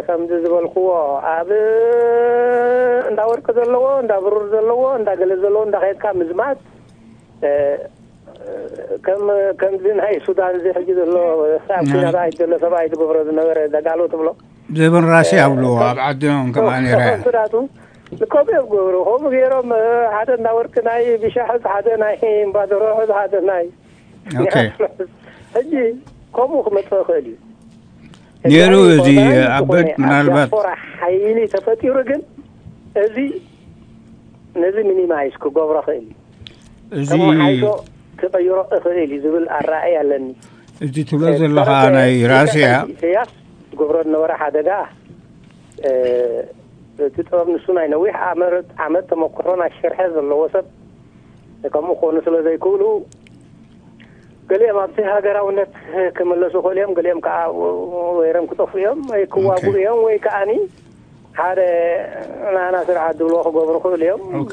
كم جزبال قوة عب ندور كذلوا ندور كذلوا ندقل كذلوا ندخيت كامزمات كم زين هاي السودان زي حجي دلوا سامسون رايح دلوا سبايت بفرض نور دقالو تبلو زبون راسي عبلوا بعدهم كمان يراه لكم يبغوا هم غيرهم هذا نور كناي بيشحذ هذا نايم بدروه هذا ناي أوكي هجي كم خمسة نيرو زي عبد من الباب حيلي تفتي رجل زي نزل مني معيش كجبر خيلي زي تغير خيلي زبل الرأي لني زي تلاز الله أنا راسيا جبر النور هذا ده تتوقع نسونا ينويح عملت مقرون على الشرح هذا اللي وصل كم أخونا سلا زي كله قليم أبتي هاجر أو نت كمل سوق اليوم قليم كا ويرم كتوف اليوم ويكوا أبو اليوم ويكاني هذا أنا سرعة دولة خبر خو اليوم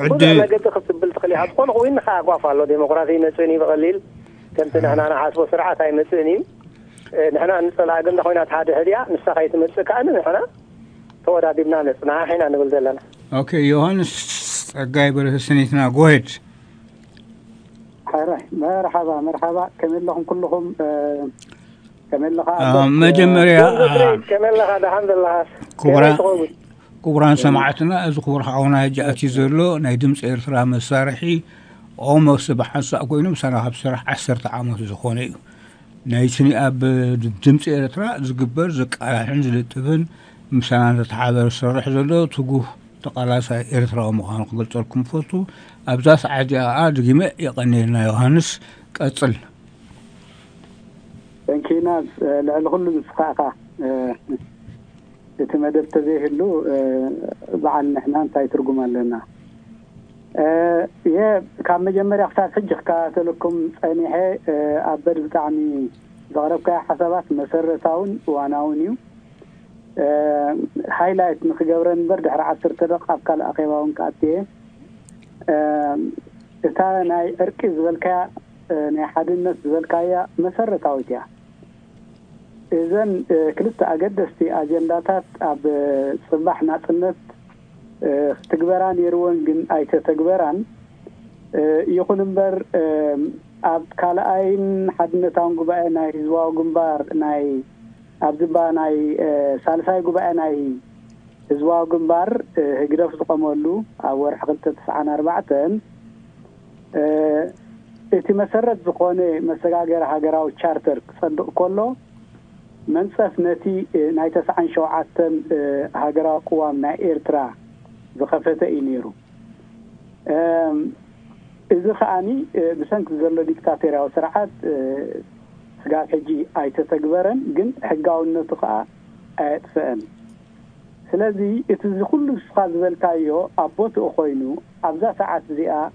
بدي أنا قلت خص بالتقليل حقون وين خا قافا لو ديمقراطية مسويني بقليل كنت أنا عاصب سرعة هاي مسويني نحن نطلع قلنا خوينا تحدي هدية نستخيل مسك أنا نحنا تورا ديبنا نسمع حين أنا قلت لنا. أوكي يوهانس جايب السنيتنا قويت. مرحبا مرحبا كمل لهم كلهم كمل لها. مجمريا. كمل لها الحمد لله. كبران سمعتنا أذكر حاونا جاءت زرلو نيدم سير سرام الصارحي أو سبحان سأقولهم سنة بسرح 10 عام زخوني نيتني أب دم سير ترى زقبر زق على حنزل التفن. مثلا تتحاضر الصريح زلو تقوه تقلاسة إرثرا ومخانق قلت لكم فوتو أبزاس عادي أعاد جميع يقنينا يوهانس كأتصل تنكي ناس لعلغل مسخاقة يتمدب تزيه اللو بعن نحنا انتاي ترقما لنا كان مجمري أختار حجيخ كاتلكم صنيحي أبر بتعني ضغربك حسابات مسر تاون واناونيو هايلايت نخجبرن برد حر 10 دقائق قال أقيمهم كأتيه إذا ناي أركز ذلك ناي حد الناس ذلك يا مسر تاويتيا إذن كلت أقدستي أجنداتات أب صباح ناتنت تكبران يروون جن أي تكبران يكون بر أب قال أين حد نتاون جباء ناي زواج جنبار ناي أبدبا ناي سالساي جباء ناي إزواج جنبار هجرف تقامولو أول حقلت 94 اتمسرت زقوني مسجع جرا حجراو تشارتر صندوق كله منصف نتي ناي 9 شعاتن حجراو قوام ناي إرترا زخفته إنيرو إذا خاني بسنك زلوا ديكتاتير أو سرعات حقا حجي اي تتقبرن جن حقاو النطقاء ايت فان سلازي اتزي كل سخاز بالكايو ابوت اخوينو ابزا ساعات زيئا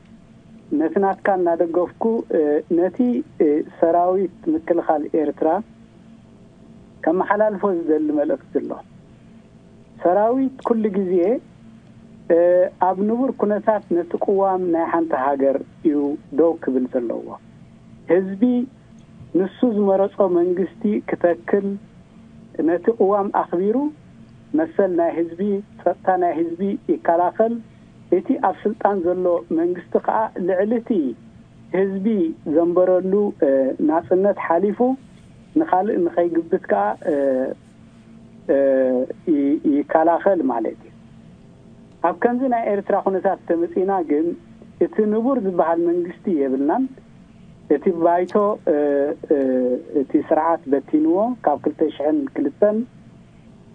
نتنات كان نادقوفكو نتي سراويت مكلخال ايرترا كما حلال فوز دل ملكت الله سراويت كل جزيه اب نور كنتات نتقوام ناحنت هاجر يو دوك بالفلوه هزبي نسوز مرصو منغستي كتاكل نتي قوام اخبيرو مثلنا حزبي فتانا حزبي يكلافل اتي اف سلطان زلو منغست قا لعلتي حزبي زنبرلو ناصنت حليفو نخال نخيغبت قا يكلافل مالتي ابكنزنا ايرترا خنسات تمصينا جن اتي نبور بحال منغستي يبلنا እቲ ባይቶ እቲ ስርዓት በቲንዎ ካብ 2002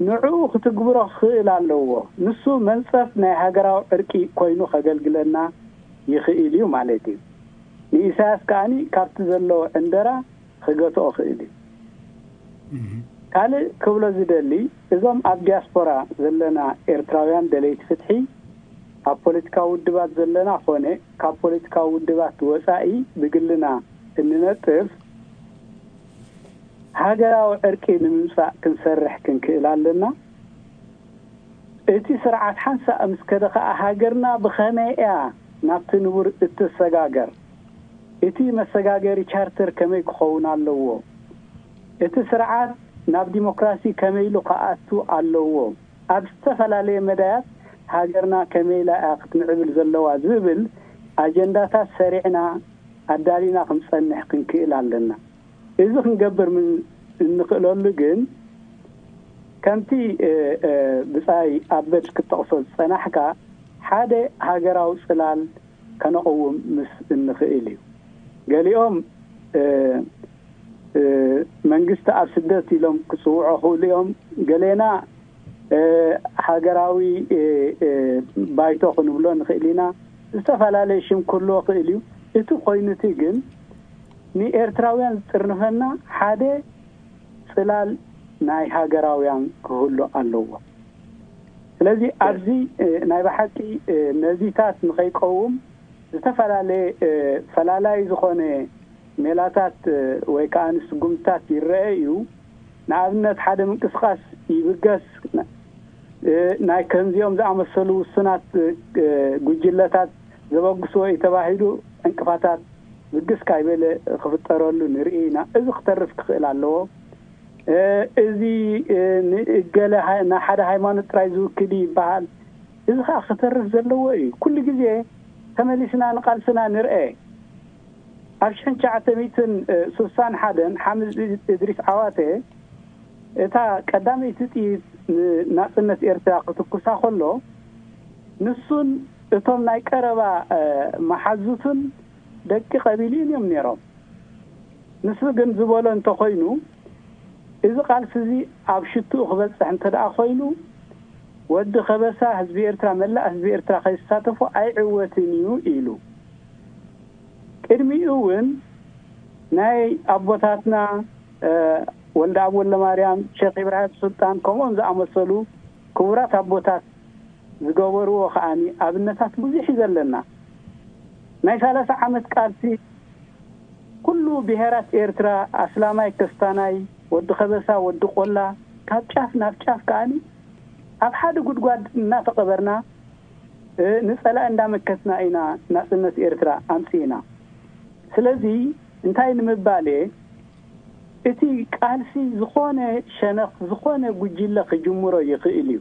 نعو تجبره خيل على نسو منصفنا هجرة أركي كوينو خجل جلنا يخيليهم على دي نيساس كاني كارتزلو عندرا خجته أخيلي قال كولا زدلي إذا أب جاسبرا زلنا إرتراويان دليت فتحي أبوليتكا ودبات زلنا خونه كابوليتكا ودبات وسائي بقلنا إننا تف هاجروا أركي نمسا كنسرح كنكيل لنا إتي سرعة حنسة أمس كده هاجرنا بخمائة نبتنور التسجاجر إتي مسجاجري شارتر كميك خونا اللوو إتي سرعة ناب ديمقراطي كميلو قاتو اللوو أبستفل عليه مدات هاجرنا كميلا أقت نعبل زلوا زبل أجندات سريعنا أدالينا خمسة نحكي كيل لنا إذا نقبر من النقل اللجن كنتي بساي أبدش كتقصد سنحكا حدا هاجراو سلال كانوا قوم مس النقليو قال يوم من قست أسدتي لهم كسوعه اليوم قالنا هاجراوي بايتو خنبلون نقلينا استفعل ليشم كله قليو إتو قينتي جن ني إرتراويان ترنهنا حدا خلال ناي هاجراويان كله اللوه. لذي أرزي ناي بحكي نزيتات نخي قوم استفعل فلالا يزخون ميلاتات ويكان سقمتات الرأيو نعبنت حدا من قصقاس يبقس ناي كنزيوم زعم السلو السنات قجلتات زبقسوا يتباهدو انكفاتات بقس كايبل خفتروا له نرئينا إذا اخترف كخيل علوه إذي قاله نحدا حيمان ترايزو كدي بعد إذا اخترف زلوه كل جزيه تمليسنا نقالسنا نرئي أبشن شعتميتن سوسان حدن حامد إدريس عواته تا قدامي تتي ناقنة إرتاق تكسا خلو نسون إطم ناي كربا محزوتن دكي قبيلين يوم نيرو نسو جنزبولو انت خوينو إذا قال سزي أبشتو خبس انت دا خوينو ود خبسا حزبي إرترا ملا حزبي إرترا خيستاتفو أي عواتنيو إيلو إرمي أون ناي أبوتاتنا ولد أبو الله مريم شيخ إبراهيم سلطان كمون زعم سلو كورات أبوتات زجاور وخاني أبنتات مزيح زلنا ناي ثلاث عامت كارسي كله بهارات إرترا أسلامي كستاناي ود خبسا ود قلا كابشاف نابشاف كاني أبحد قد قد ناتقبرنا نسأل عندما كتنا إنا نسألنا إرترا أمسينا سلازي انتاي نمبالي اتي قالسي زخونه شنخ زخونه قجلق جمهورو يقئليو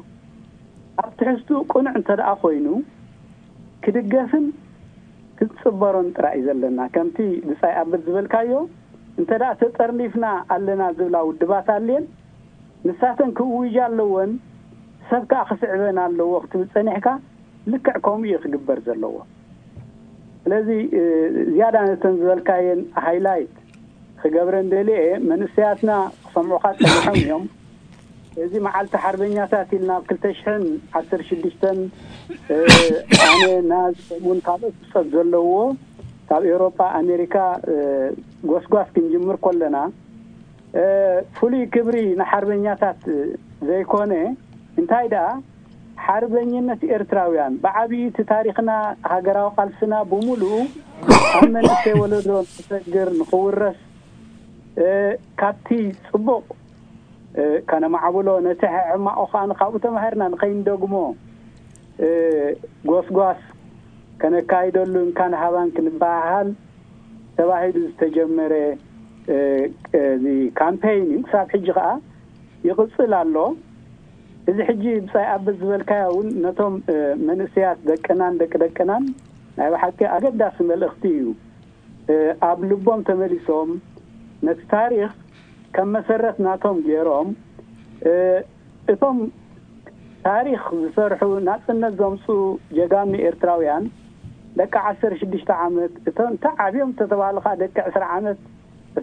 ابتحستو قنع انت دعا خوينو كدقافن كتصبرون ترعي زلنا كمتي بساي أبد زبالكايو انت دعا تترنيفنا قالنا زبلاو الدبات الليل نساتن كوويجا اللوان سبكا خسعبنا اللو وقت بسانحكا لكعكم يخدبر زلوه لذي زيادة تنزل كاين هايلايت خجبرن دليل من سياتنا صموحات الحميم زي ما علت حربينيا تاتي لنا كل تشحن عشر شدشتن أنا ناس منطقة صدلوه تاب أوروبا أمريكا غوسغوس كنجمر كلنا فلي كبري نحربينيا تات زي كونه انتايدا حربينينا إرتراويان بعبي تاريخنا هجروا قلسنا بملو عمل سيولدون تسجر نخورس كاتي صبق كان معبولو نتحع ما أخان قاوتا مهرنا نقين دوغمو غوس غوس كان كايدولون كان هبان كنباهل تباهيدو استجمري ذي كامبينينغ ساب حجغا يقصل اللو إذا حجي بساي أبز بالكاون نتم من سياس دكنان دكنان أنا حكي أجد داسم الأختيو أبلبهم تمليسهم نتاريخ كم مسرت ناتهم جيرهم إتهم تاريخ بصرحو ناتنا زمسو جامي إرتراويان دك 10 6 عامات تنتع بهم تتبعل خا دك 10 عامات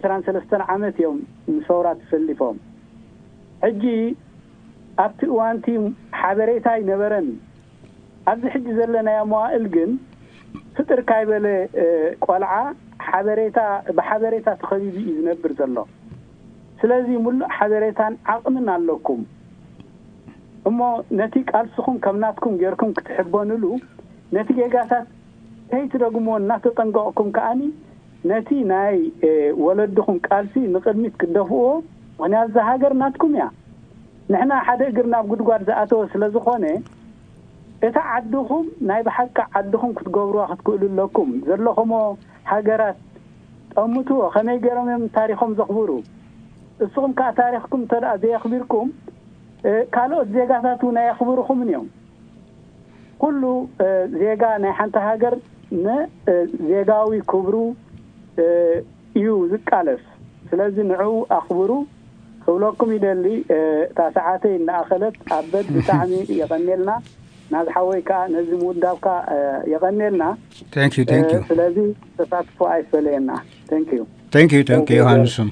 23 عامات يوم مسورات سلفهم حجي ابت وانتي حبريتاي نبرن ابز حجي زلنا يا موائل جن فتر كايبل قلعه حبريتا بحبريتا تخيب ينبر زلو سلازي مول حبريتان عقمنا لكم اما نتي قالسكم كمناتكم غيركم تحبونلو نتي جاغات تيت دغمو ناتطنقكم كاني نتي ناي ولدكم قالسي نقدمت كدفو وانا زهاجر ناتكم يا نحنا حدا غيرنا بغدغاد زاتو سلازخونه اتا عدهم ناي بحق عدهم كتغبروا كتقولوا لكم زلخمو هاجرات امتو خني غيرهم تاريخهم زخبروا الصوم كا تاريخكم ترى زي يخبركم قالوا زيغاتاتو نا يخبركم من يوم كله زيغا نا حنت هاجر نا زيغاوي كبروا يو زقالس لذلك نعو اخبروا كلكم يدلي تاسعاتي ناخلت ابد بتعني يغنيلنا ناز حويكا نزم ودابكا يغنيلنا ثانك يو لذلك تساتفو ايسلينا ثانك يو هانسون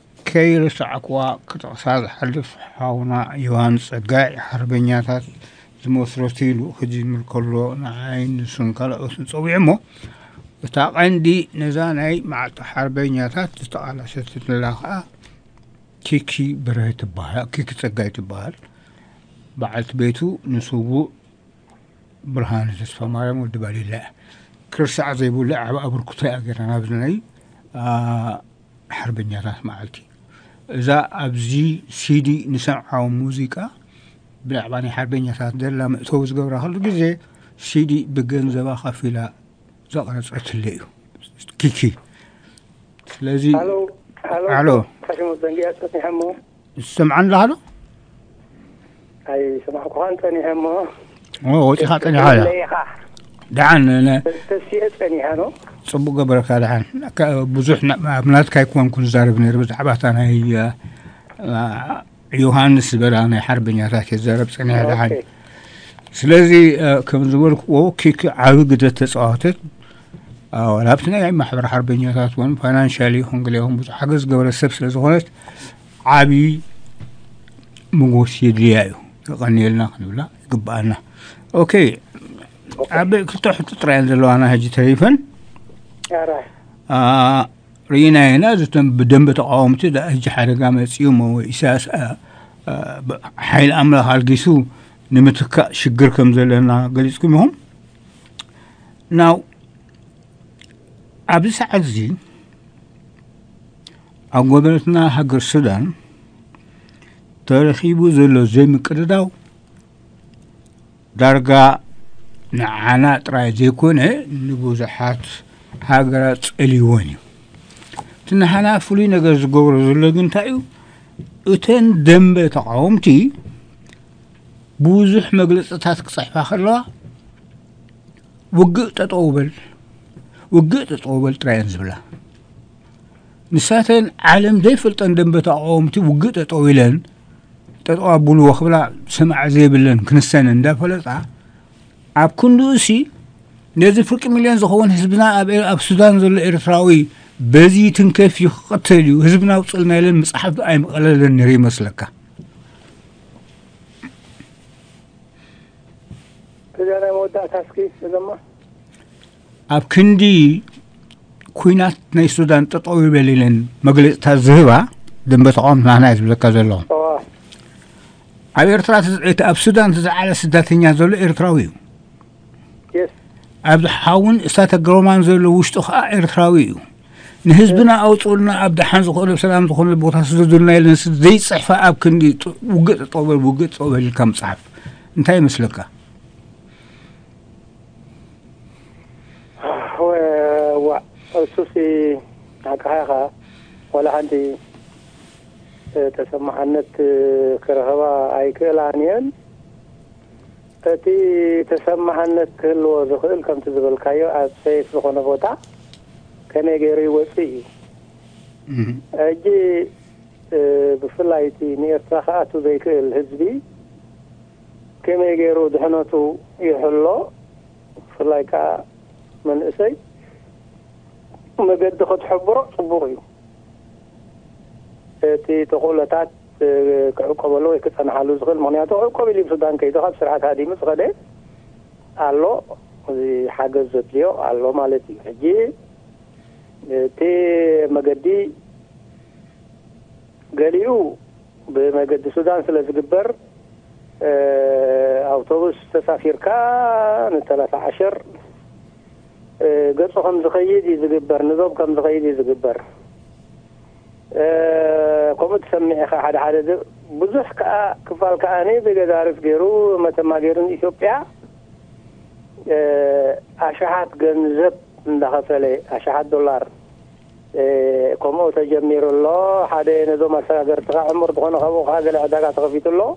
كيرس عقوا كتصاد حلف حاونا يوانس الجاي حربينيات زموثروتيلو خديم الكلو نعين سنكلا وسنصويمو بتاع عندي نزاني مع حربينيات تطالع شتت اللاقة كيكي برهت البحر كيكي تجايت البحر بعت بيتو نصوبو برهان تسفى مريم والدبالي لا كرس عزيبو لا عبر كتاع جرنا بزني حربينيات معلكي إذا أبزي سيدي نسمعوا موسيقى بلعباني حربينيا تادل لما توز جورها الجزء سيدي بجنزبة خفيلة زقنا صوت الليو كيكي لذي ألو حشم الزنجي أسمعني همو سمعان لهلو أي سمعك خانتني همو أوه تخانتني هلا دعنا تسيئتني هلو صبوا قبرك دعنا بزحنا أبنات كيكون كن زارب نربز حباتنا هي يوهانس برانا حربنا راكي زارب سنة دعنا سلازي كم زورك وكيك عوجدة تسعاتك ولابتنا يعني محبر حربنا راتون فانا شالي هنقليهم بزحجز قبل السبس لزغلت عبي مغوسي ديايو غني لنا خلولا قبانا أوكي أبي كنت حطيتري عند لو أنا هجي تليفون. رينا هنا زتم بدم بتقاوم تدا هجي حركة مسيوم وإساس حيل أمر هالجسو نمتك شجركم زلنا قلتكم هم. ناو أبي سعد زين أقبلتنا حق السودان تاريخيبو زلو زي مكرداو درجة نعنا ترى زيكونه نبوزحات هاجرات إليوني. تنحنا فلينا جز جورز اللي جنتايو. أتن دم بتعامتي بوزح مجلس تاسك صحفة خلا. وقعت أتقبل ترانز بلا. نساتن علم ديفل تندم بتعامتي وقعت أتقبلن. تتقبل وخبلا سمع زي بلن كنسنا ندافلتها. عب كندوسي نزل فرق مليون زخون حزبنا أب السودان زل الإرثاوي بزي تنكفي قتلوا حزبنا وصلنا للمصحف أيم قلنا نري مسلكه. تجارة مودا تسكي زما. عب كندي كوينات ناي السودان تطوي بليلن مجلس تزهوا دم بتعامل معنا إذا كذا لون. عب إرثاوي أب السودان تزعل سداتين زل الإرثاوي. عبد حاون استاد جرومان زل وشتخ إرثاوي نهزبنا أو تقولنا عبد حنز قول سلام تقول بوتاس دولنا لنس زي صحفة أب كندي وجد طوبل الكم صحف انتهي مسلكه هو سوسي حقها ولا عندي تسمحنت كرهوا ايكلانيان تتي تسمحنت كل وذخل كم تزبل كايو اتسي سخونه بوتا كنيغيري وسي اجي بفلايتي نيرتاحاتو ذيكل حزبي كنيغيرو دهنتو يحلو فلايكا من اسي ما قد خد حبره صبوري تي تقول تات كعقبلو يكتن حالو زغل مغنياتو عقبلي بسودان كيدو خب سرعة هادي مسغلي الو حاجة زدليو الو مالتي حجي تي مقدي قاليو بمقدي سودان سلا زقبر اوتوبوس تسافير كان 13 قصو خم زخيد يزقبر نظام كم زخيد يزقبر قمت سمي اخا حد حد بزح كا كفال كاني بجدارف غيرو متما غيرن اثيوبيا اشحات جنزب اندخفلي اشحات دولار قمو تجمير الله حد نظام ساغر تقع عمر تقون خو هذا العداقه تغفيت الله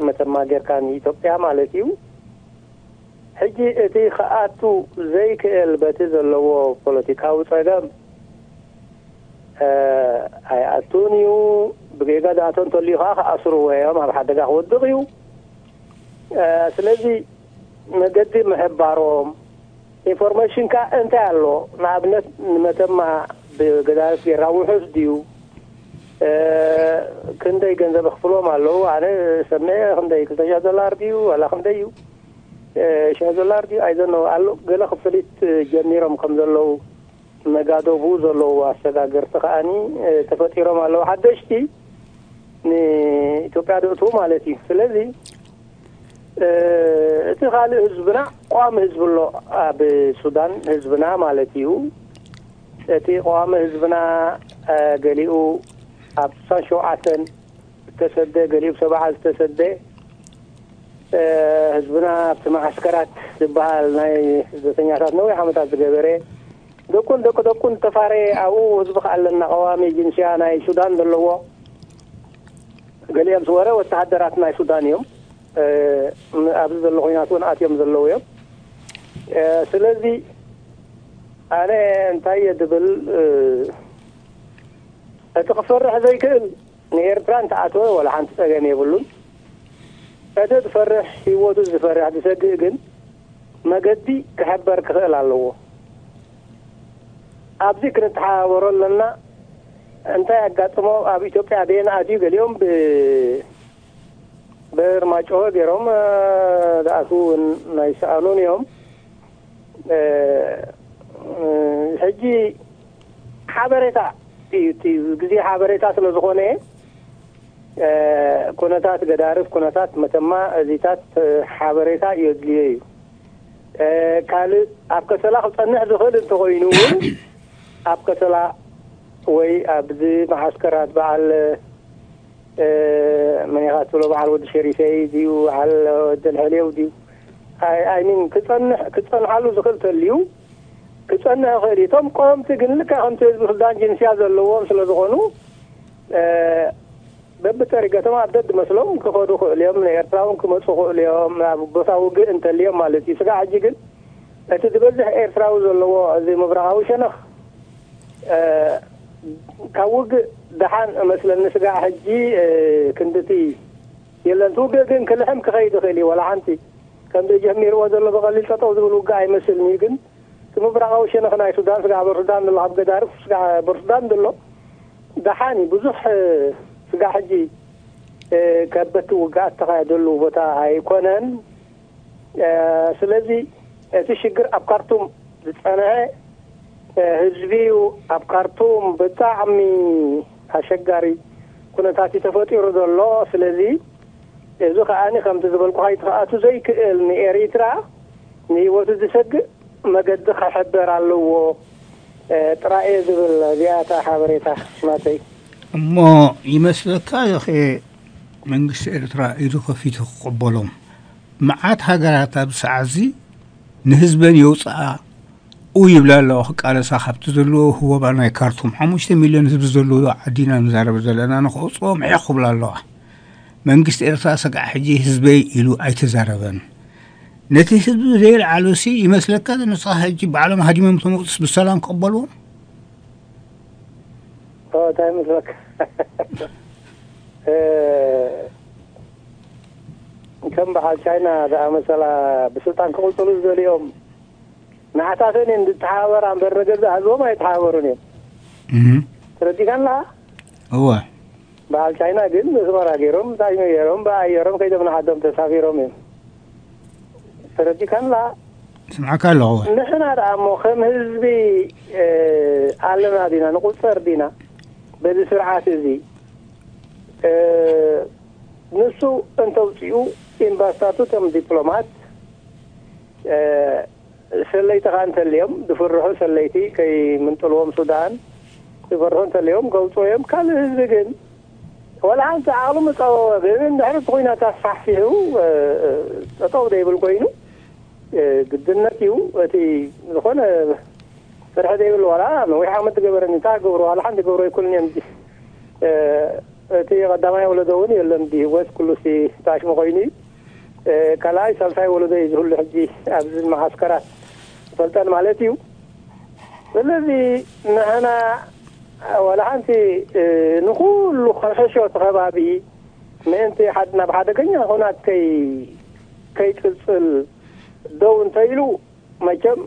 متما غير كان اثيوبيا مالكيو حجي اتي خاطو زيك البتز اللي هو بوليتيكاو صدام اي اتونيو بريغا داتون تولي خا اسرو ويوم على حدقه ودقيو سلازي مجدي محباروم انفورميشن كا انت يالو نابنت متما بغدارس يراو حسديو كندي جنزب خفلوم اللو على سميه خندي كتجا دولار ديو ولا خنديو شهر دولار دي أيضاً علو قل خفلت جنيرم خمزلو نجادو بوزلو واسدا قرتقاني تفتيرم علو حدشتي ني توبيا دوتو مالتي فلذي تخالي حزبنا قام حزب الله بسودان حزبنا مالتيو تي قام حزبنا قليو أبسان شوعتن تسدي قليو سبعة تسدي حزبنا بسمع عسكرات تبهال ناي زتنياتات نوي حمتات زغبري دكون تفاري او حزب قالنا قوامي جنسيا ناي سودان دلو قاليام صوره وتحدرات ناي سودان يوم ابز دلو ياتون اتيم دلو يوم سلازي انا انتي دبل اتقفر زي كل نير برانت اتو ولا حنت تغني يبلون هذا تفرح هيوتو زفرح حد سدقن مقدي كحبر كخيل على اللو أبدي كنت حاورو لنا أنت أقاتمو أبي إثيوبيا بين أديو اليوم برماجوه غيرهم دعسون يسألون يوم حجي حبرتا تي حبرتا سلزخونه كونتات جدارف كونتات متما زيتات حبريتا يدليو قال ابكسلا خصنع دخل تغينو ابكسلا وي ابدي معسكرات بعل من يغاتلو بعل ود شريفي ديو على ود الهليو ديو اي مين كتصنع علو دخل تليو كتصنع خيريتهم قوم تجنلك انت بلدان جنسيا زلوهم سلازغونو ببطريقة ما عدد مسلم كخدوخ اليوم لإيرتراون كمسخو اليوم بصاو جن أنت اليوم مالتي سكع عجيجن أتتبذل إيرتراون اللي هو زي مبرعاو شنخ كوج دحان مثلا سكع حجي كندتي يلا توجا جن كلهم كخيدو خلي ولا عنتي كان بيجمير وهذا اللي بقليل تطوز ولو قاعي مثل ميجن مبرعاو شنخ ناي سودان سكع برسودان اللي عبد دارف سكع برسودان دلو دحاني بزح سقا حجي كبت وقعت تقايدلو بتا ايكونن سلازي تشجر ابقرتم بتصنعي حزبيو ابقرتم بتعمي اشجاري كنتاتي تفطيرو دلو سلازي اذو كاني كم تزبلكو هاي تقاتو زي كل ني اريترا ني وتو تسق مجد خحبر علو تراي زبل زياتا حبريتا ماتي ما يمسلك يا أخي من قصة إرترا إيدوك في تقبلهم معات هجرات بسعزي نهزبن يوصع ويبلا الله قال ساحب تزلو هو بنا كارتوم 5 مليون حزب زلو عدينا نزارب زلنا نخصوم يخبل الله منغست ارسا سقع حجي حزبي يلو اي تزاربن نتي حزب زيل علوسي يمسلك نصح حجي بعالم هديم متمقص بالسلام قبلوا دائما لك كم بحال شاينا دا مثلا بسلطان قلتلو ذا اليوم نعتقد ان التحاور عن بالرجل ده هو ما يتحاورون تردي كان لا هو بحال شاينا جن زمرا غيرهم دايما يرهم بايرهم كده من حدهم تسافيرهم تردي كان لا سمعك الله هو نحن هذا مخم حزبي علمنا دينا نقول سردينا بذي سرعة زي نسو أنت وصيو إمباساتو تم دبلومات سليت خانت اليوم دفرحوا سليتي كي من طلوم السودان دفرحون اليوم قلتوا يوم كان الزجن ولا عن تعالوا مصوّب من نحن تقولنا تصح فيه أتوه ده بالقينو قدنا كيو أتي نخون فرح ده بالوراء ويحامد جبرني تاجوروا على حد جبروا يكون يمدي تي قدامي ولدوني يلمدي واس كله سي تاش مقيني كلاي سلطان ولدي جهل حجي عبد المعسكرات سلطان مالتيو الذي نحنا ولا انتي نقول خششه تخبابي ما انت حدنا بحدقنا هناك كي تلصل دون تيلو ما كم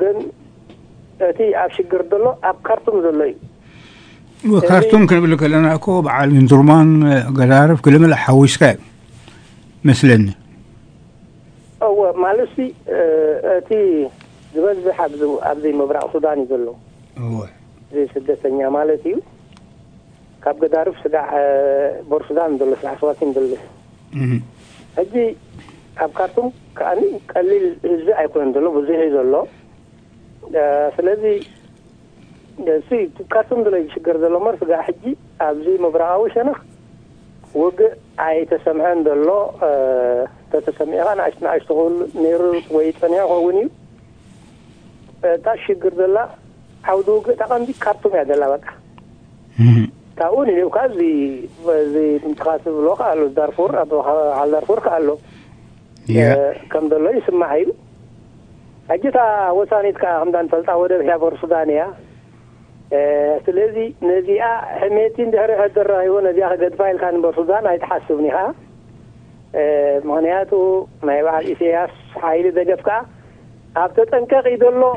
ግን እቲ ኣብ ሽግር ደሎ ኣብ ካርቱም ዘሎ وكارتون كنقول لك انا كوب على الانزرمان قدارف كلمه الحويش كاع مثلا هو مالسي تي زبز حبزو ابدي مبرع سوداني زلو هو زي سدسنيا مالتي كاب قدارف سدع بور سودان دول سعفواتين دول اجي اب كارتون كاني قليل زي ايكون دولو زي زلو سلازي سي كاتم دلي شجر دلو مرس قاع حجي ابزي مبرعاوي شنخ وقع اي تسمعان دلو تتسمعان عشنا اشتغل نير ويتفنيا غوني تا شجر دلا عودو تقام دي كاتم يا دلا بقى تاوني لو كازي زي متخاصب لو قالو دارفور ابو على دارفور قالو كم دلو يسمع هيو اجيتا وسانيت كا همدان فلتا ودر يا بور سودانيا سلازي نزيا حميتين دهر هدر هيو نزيا قد فايل كان بالسودان هيتحسبني ها مهنياتو ما يبع الاسياس حايل دجفكا ابتتنكق يدلو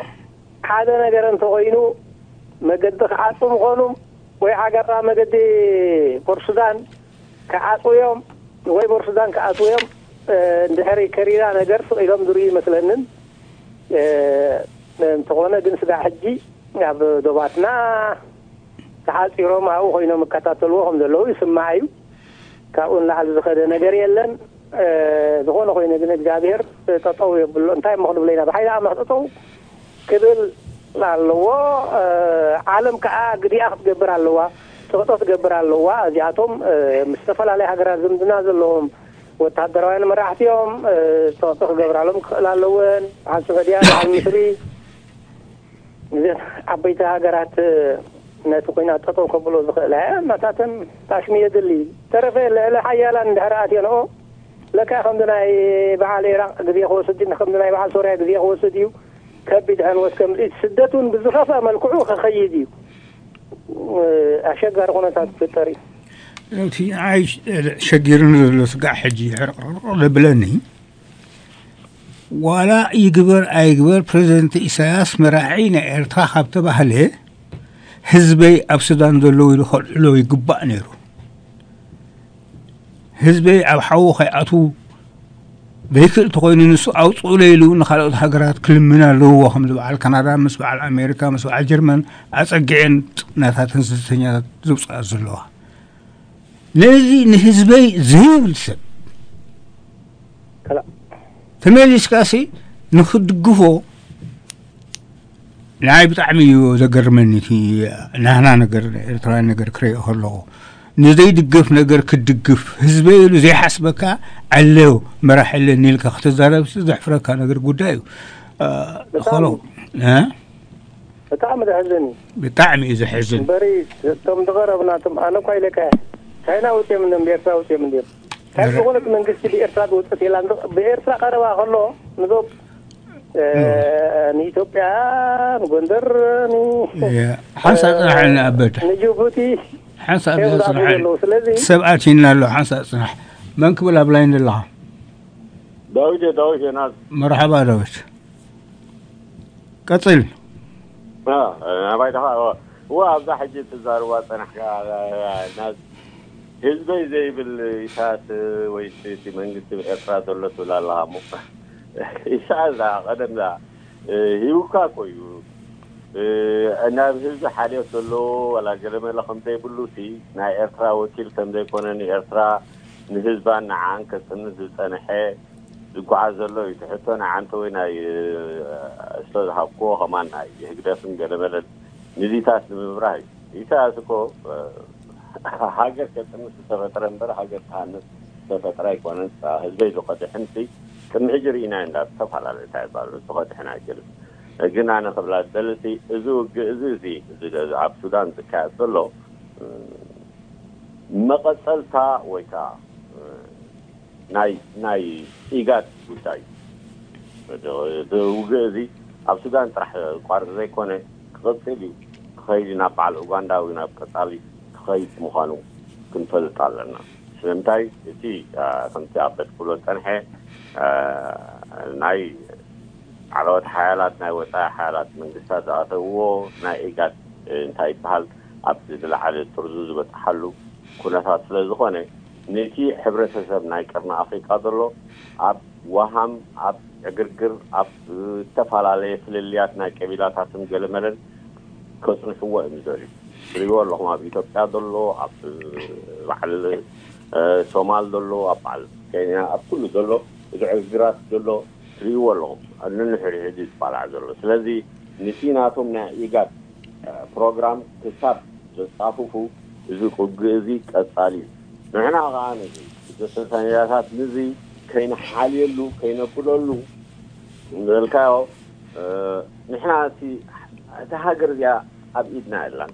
حدا نجر انت قينو مجد خاصم قونو وي حاجه مجد بالسودان كعطو يوم وي بالسودان كعطو يوم دهري كريرا نجر فيلم دري مثلا تقولنا جنس دا حجي عب دواتنا تحاتي روما او خوينا مكاتاتلوهم دلو يسمعيو كاون لعل زخده نجر يلن زخون خوينا بن اجابير تطوي بالانتاي مخلوب لينا بحيلا عم نحططو كبل لالوا عالم كأ قدي أخذ جبر اللوا سقطت جبر اللوا جاتهم مستفل عليها جرازم تنازل لهم وتحضروا إلى مراحتهم سقطت جبر لهم لالوين عن سعودية عن مصري زين عبيتها جرات نتوقينا تطو قبلوا ذخلها متاتن تشمية دلي تعرف الحيالان دهرات ينو لك خمدنا يبعال إيراق قدي خوصدين خمدنا يبعال سوريا قدي خوصديو كبد عن وسكم السدتون بزخفة ملكوخة خيدي أشجر هنا في الطريق. لو تي عايش شجرن لسقع حجي لبلاني ولا يقبل أيقبل بريزنت إساس مراعينا ارتاحب تبع له حزبي أبسدان دلوي لو يقبأ نيرو حزبي أبحوه خيأتو بيكل تقولين نسوا أو تقوليلون خلاص حجرات كل منا له وهم سبع على كندا مسبع على أمريكا مسبع على الجرمن أترجعين ناتهن سنتين زوج أزلوها لذي نهزبي زين سب كلا تميلش كاسي نخد جوه لعيب تعميو الجرمن في نحنا نجر إيران نجر كري هلا نزيد الجف نجر كدجف حزبي له زي حسبك علو مراحل النيلك اختزارة بس زحفرة كان نجر قدايو خلاص ها بتعمل حزني بتعمل إذا حزن بريد تم تغرب ناتم أنا قايل لك هنا وتي من بيرسا وتي من دير هل تقولك من قصة بيرسا وتي لانه بيرسا قربا خلوا نذوب نيتوبيا نقدر ني حسنا على أبد نجوبتي حسب صراحة سبعتين لا حسب صراحة من قبل أبلين الله داوجة ناس مرحبا داوجة قتل أنا بايت هو وأبدا حجة الزاروات أنا على ناس هزبي زي بالإساس ويشتي من قلت بإفراد ولا تلا الله مفه إساس ذا قدم ذا هيوكا كويو أنا بحجة حالي أقول ولا جرم الله خمتي بلوتي نا إرثا وكيل كمدي كونني إرثا نهزبان نعان كسنة زنحة الجعاز الله يتحتون نعان توينا أشلون حبكو خمان يهجر فين جرم الله نزيد تاس نمبراي إذا أسكو حاجة كسنة سبعة نمبر حاجة ثانية سبعة راي كونن هزبي لقطة حنسي كم هجرينا عند صفحة على تعبال لقطة حنا جلس أجينا أنا قبل الدلتي زوجي عبد السودان كأسلوا ما قتلتها ويكا ناي إيجاد بتاعي زوجي عبد السودان راح قارزة كونه قتلي خير نابعل أوغندا وناب قتالي خير مخانو كنفلت علىنا سمعتي تي سمعت عبد كلوتان هي ناي على حالات ناوتا حالات من قصاد عطوه نايقات انتهي بحال عبد الحال الترزوز بتحلو كل ساعة لزخونة نيتي حبر سبب نايقرنا أفريقيا دلو عب وهم عب عقرقر عب تفعل عليه فلليات نايقبيلات عسم جل ملل كسر سوء مزوري بريو اللهم عب إتوبيا دلو عب محل سومال دلو عب على كينيا عب كله دلو إذا عقرقرات دلو بريو اللهم أننا نحري حديث بالعزل سلذي نسيناتهم نا إيجاد برنامج كسب جسافوفو زوجو جزيك أصالي نحن عانى جسسانيات نزي كين حالي لو كين كلو نلقاه نحن عسي تهاجر يا أبيدنا إيرلندا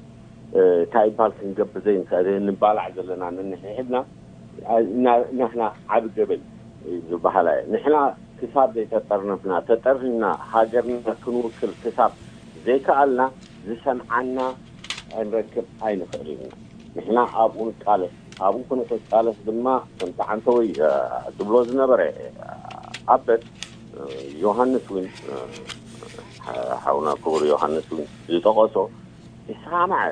تايبال كنجب زين كأننا بالع زلنا نحنا نحنا عبد جبل بحاله نحنا كساب زي تطرنا تطرنا هاجرنا كنور كل كساب زي كألنا زي سمعنا نركب عين خرينا نحنا أبونا كالس أبونا كنا كالس دماء كنت عن توي دبلوز نبرة عبد يوهانس وين حاولنا كبر يوحنس يتقصو يسامع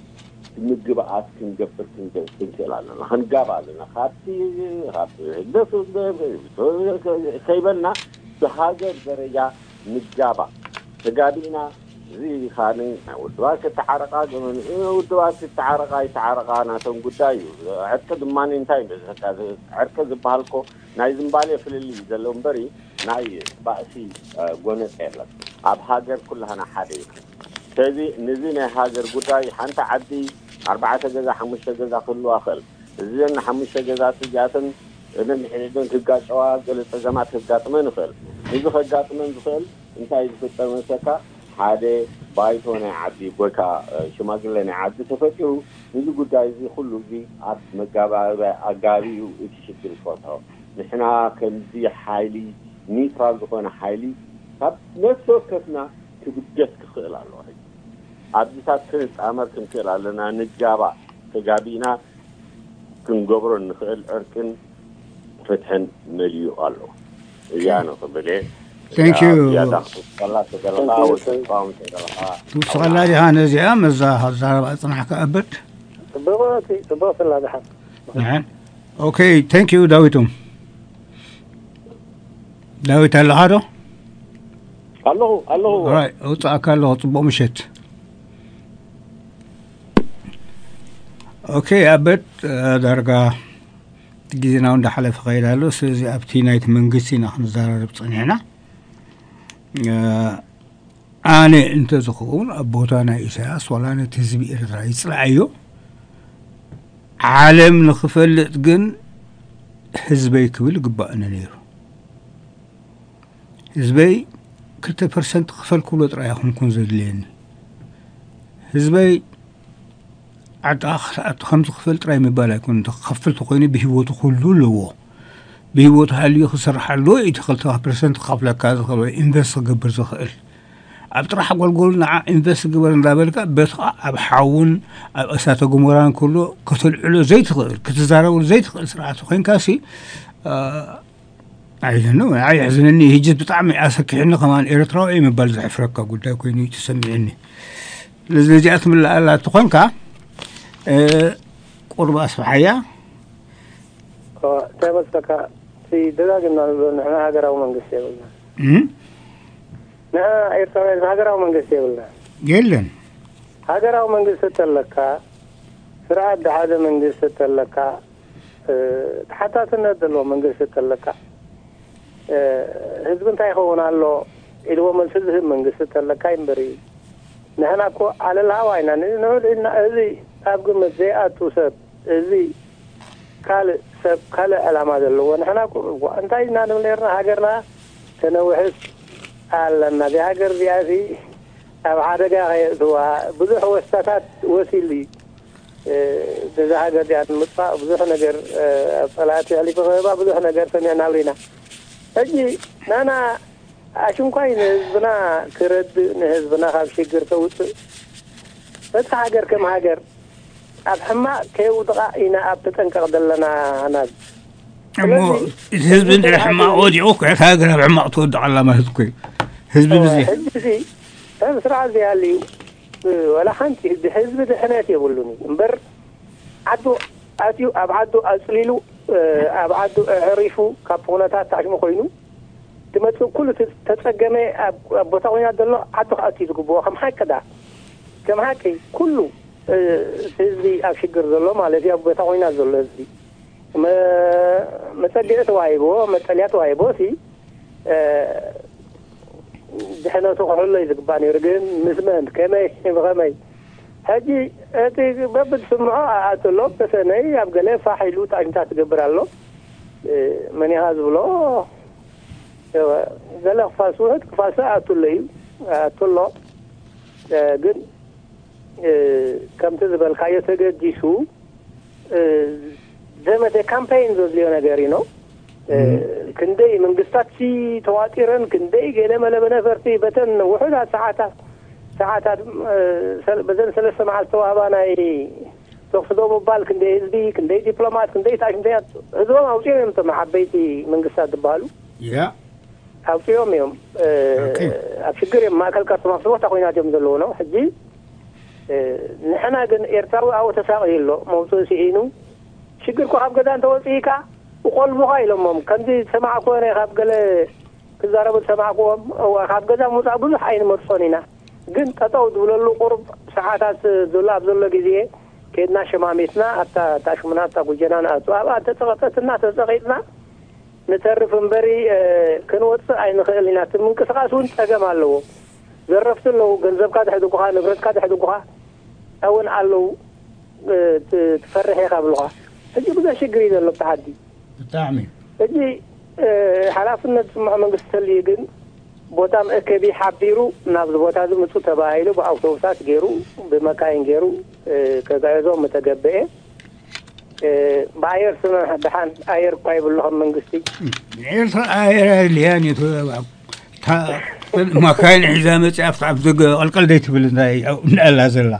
مجبعات كنجبر كنتلالنا هنجابالنا خاتي خاتي دفوس خيبنا بحجر درجة مجابة تجابينا زي خاني ودواك التعارقات ودواك التعارقات تعارقانا تنقدايو عركة دماني انتاي بس عركة زبالكو ناي زنبالي في اللي زلهم بري ناي بأسي قونت ايرلك اب هاجر كلها انا حديث سيدي نزينا هاجر قداي حانتا عدي 4 جزا 5 جزا كله اخل زين 5 جزا سجاتن لن حيدون تبقاش واقل التزامات تبقات منفل نزو خجات منفل انتاي زفتر منسكا هذا بايتون عادي بوكا شماغلن عادي تفكروا نزي قداي زي كله زي عاد مقابل اقاريو اتشكل فوتها نحنا كمزي حالي نيترال زخون حالي طب نفسو كتنا تبجس كخيل على الواحد عادي ساتر عمر كنخيل علينا نجابا تجابينا كنقبرو نخيل اركن فتحن مليو قالو يانو قبليه Thank you. وصلالي هانا زيام الزهر أطنحك أبد. تبغى هذا حق. نعم. أوكي. Thank you داويتم. داويت هل هذا؟ الله الله. Right. أطلعك الله طبعا مشيت. أوكي أبد درجة جينا عند حلف غير له سوزي أبتينا يتمنجسي نحن زهر بطنينا. أنا أنت زخون أبوتانا إيساس ولا أنا تزبير رئيس رعيو عالم نخفل تجن حزبي كبير قبائنا نيرو حزبي كرتا برسنت خفل كله رأيهم كون زدليني حزبي عد آخر عد 5 خفل رأي مبالا يكون تخفل تقيني بهوتو كله لوو بيوت هاليو خسر حلو يدخل 3% قبل كذا خلو إنفست قبل زخيل. أبترح أقول قولنا إنفست قبل ذلك بتقع أبحاول أساتذة جمهوران كله كتل علو زيت غير كتزارو زيت غير سرعة خين كاسي. عايزنو عايزنني هيجت بطعمي أسك عنا كمان إيرتراوي من بلد أفريقيا قلت لك ويني تسمعني. لذا جاءت من التقن كا قرب أصبحية. تعبت لك في دراجنا نحنا هاجر أو من قصي ولا؟ نعم إيرتراوي هاجر أو من قصي ولا؟ جيلن هاجر أو من قصي تلقى سرعة هذا من قصي تلقى حتى تندلو من قصي تلقى هذبن تايخون على إلو من سدهم من قصي تلقى يمبري نحنا كو على الهواء نقول إن هذي أبغى مزيئة توصل هذي قال سب قال علامة اللو نحنا أنت إحنا نمليرنا هاجرنا تنوحس على النبي هاجر بيعزي أو حاجة غيره بذوح وستات وسيلي إذا هاجر يعني مطفأ بذوح نجر طلعت عليه بغيبا بذوح نجر سمعنا لنا أجي أنا أشوم كاين هزبنا كرد نهزبنا خاب شجر توت بس هاجر كم هاجر أفهمها كيود غائنا أبتن كردلنا أنا. مو حزب الرحمة أوديوك هاجر الرحمة تود على ما هتكوي. حزب بزي. حزب بزي. أنا بسرعة زي اللي ولا حنتي بحزب الحناتي يقولوني مبر عدو أتيو أبعدو أسليلو أبعدو عرفو كابوناتات تعجمو خينو. تمتلو كله تتسجمي أبوتاوين عدلو عدو أتيو كبوه كم هكذا كم هكذا كله. سيزي أشجر ذلهم على في أبو تاوينا ذل سيزي ما تليت وايبو ما تليت وايبو سي دحنا تقول الله يذكباني رجل مسمن كماي بغماي هذي هذي باب سمعة أتلوب بس أنا أبغى له فاحلو تأنتات جبرالله مني هذا ولا ذل فاسوه فاساء أتلوب ግን ከምት ዝበልካዮ ተገዲሱ ዘመደ ካምፔይን ዘልዮ ነገሪ ነው كندي من قصتي تواتيرا كندي قلما لبنا فرتي بتن وحدها ساعات بزن سلسة مع التوابانا تقصدوا ببال كندي هزبي كندي دبلومات كندي تاكم ديات هزوهم هاوشيهم انت محبيتي من قصة دبالو يا هاوشيهم يوم أفكرهم ما أكل كرس مصروح تقوينات يوم ذلونه حجي نحن ارتروا أو تساقه اللو موضوع سيئينو شكركو حب قدان توسيكا وقال مغايل أمهم كنت سمعكوا أنا خاب قال كذاربوا سمعكوا وخاب قذا مصابوا حين مرصونينا قنت أتود ولو قرب ساعات ذلاب ذل جزية كنا شمامتنا حتى تشمنا تقول جنان أتوا أتتغطت الناس تغيتنا نتعرف مبري كنوت عين خلينا من كسراسون تجمعلو زرفت له جنزب كاد حدوقها نبرد كاد حدوقها أول علو تفرح قبلها هذي بقى شيء جديد اللي بتحدي تعمل. أجي حلافنا تسمع من قصة اللي جن بوتام كبي حبيرو نابل بوتام مسوت تبايلو بأوتوبات جيرو بمكان جيرو كذا يزوم متجبئة بعير سنة دحان عير قايب لهم من قصتي. عير عير اللي يعني تا مكان حزامة أفتح بدق القلديت بالناي أو نقلها زلا.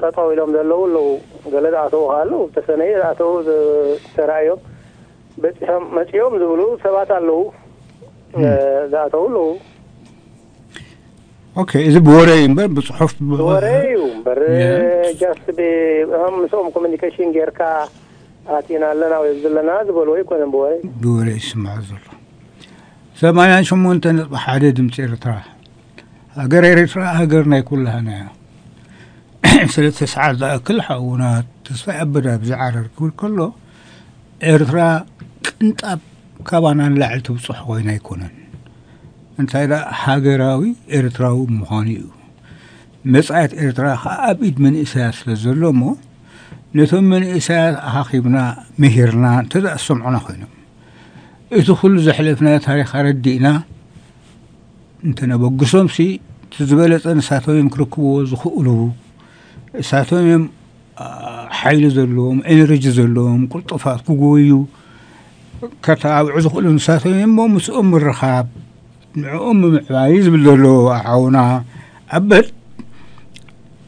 تطاو لهم دلول لو قال دعتو قالو تسني دعتو سرايو بتهم ماشيوم زولو سبات قالو دعتو لو اوكي اذا بوري مبر بصحف بوري مبر جاست بهم سوم كوميونيكيشن غيركا عطينا لنا ويزلنا زبول ويكون بوري بوري اسمع زلو سمعنا شمو انت نصبح عدد مصير ترى اقر يرفع اقرنا كلها هنا سلسة سعادة كل حقونات تسفى أبدا بزعار الكل كله إرترا كنت أب كابانا لعلت بصح وين يكونن أنت إذا حاجراوي إرتراو مخانيو مسعة إرترا خابيد من إساس للظلمو نتم من إساس حاخبنا مهرنا تدأ السمعنا خينم إدخل زحلفنا تاريخ ردينا أنت نبقسهم سي تزبلت أن ساتو يمكركو زخقلو ساتهم حيل زلهم إنرج زلهم كل طفات كوجويو كتاب عزقلهم ساتهم مو مسؤم الرخاب أم عايز بالذلوا عونا أبد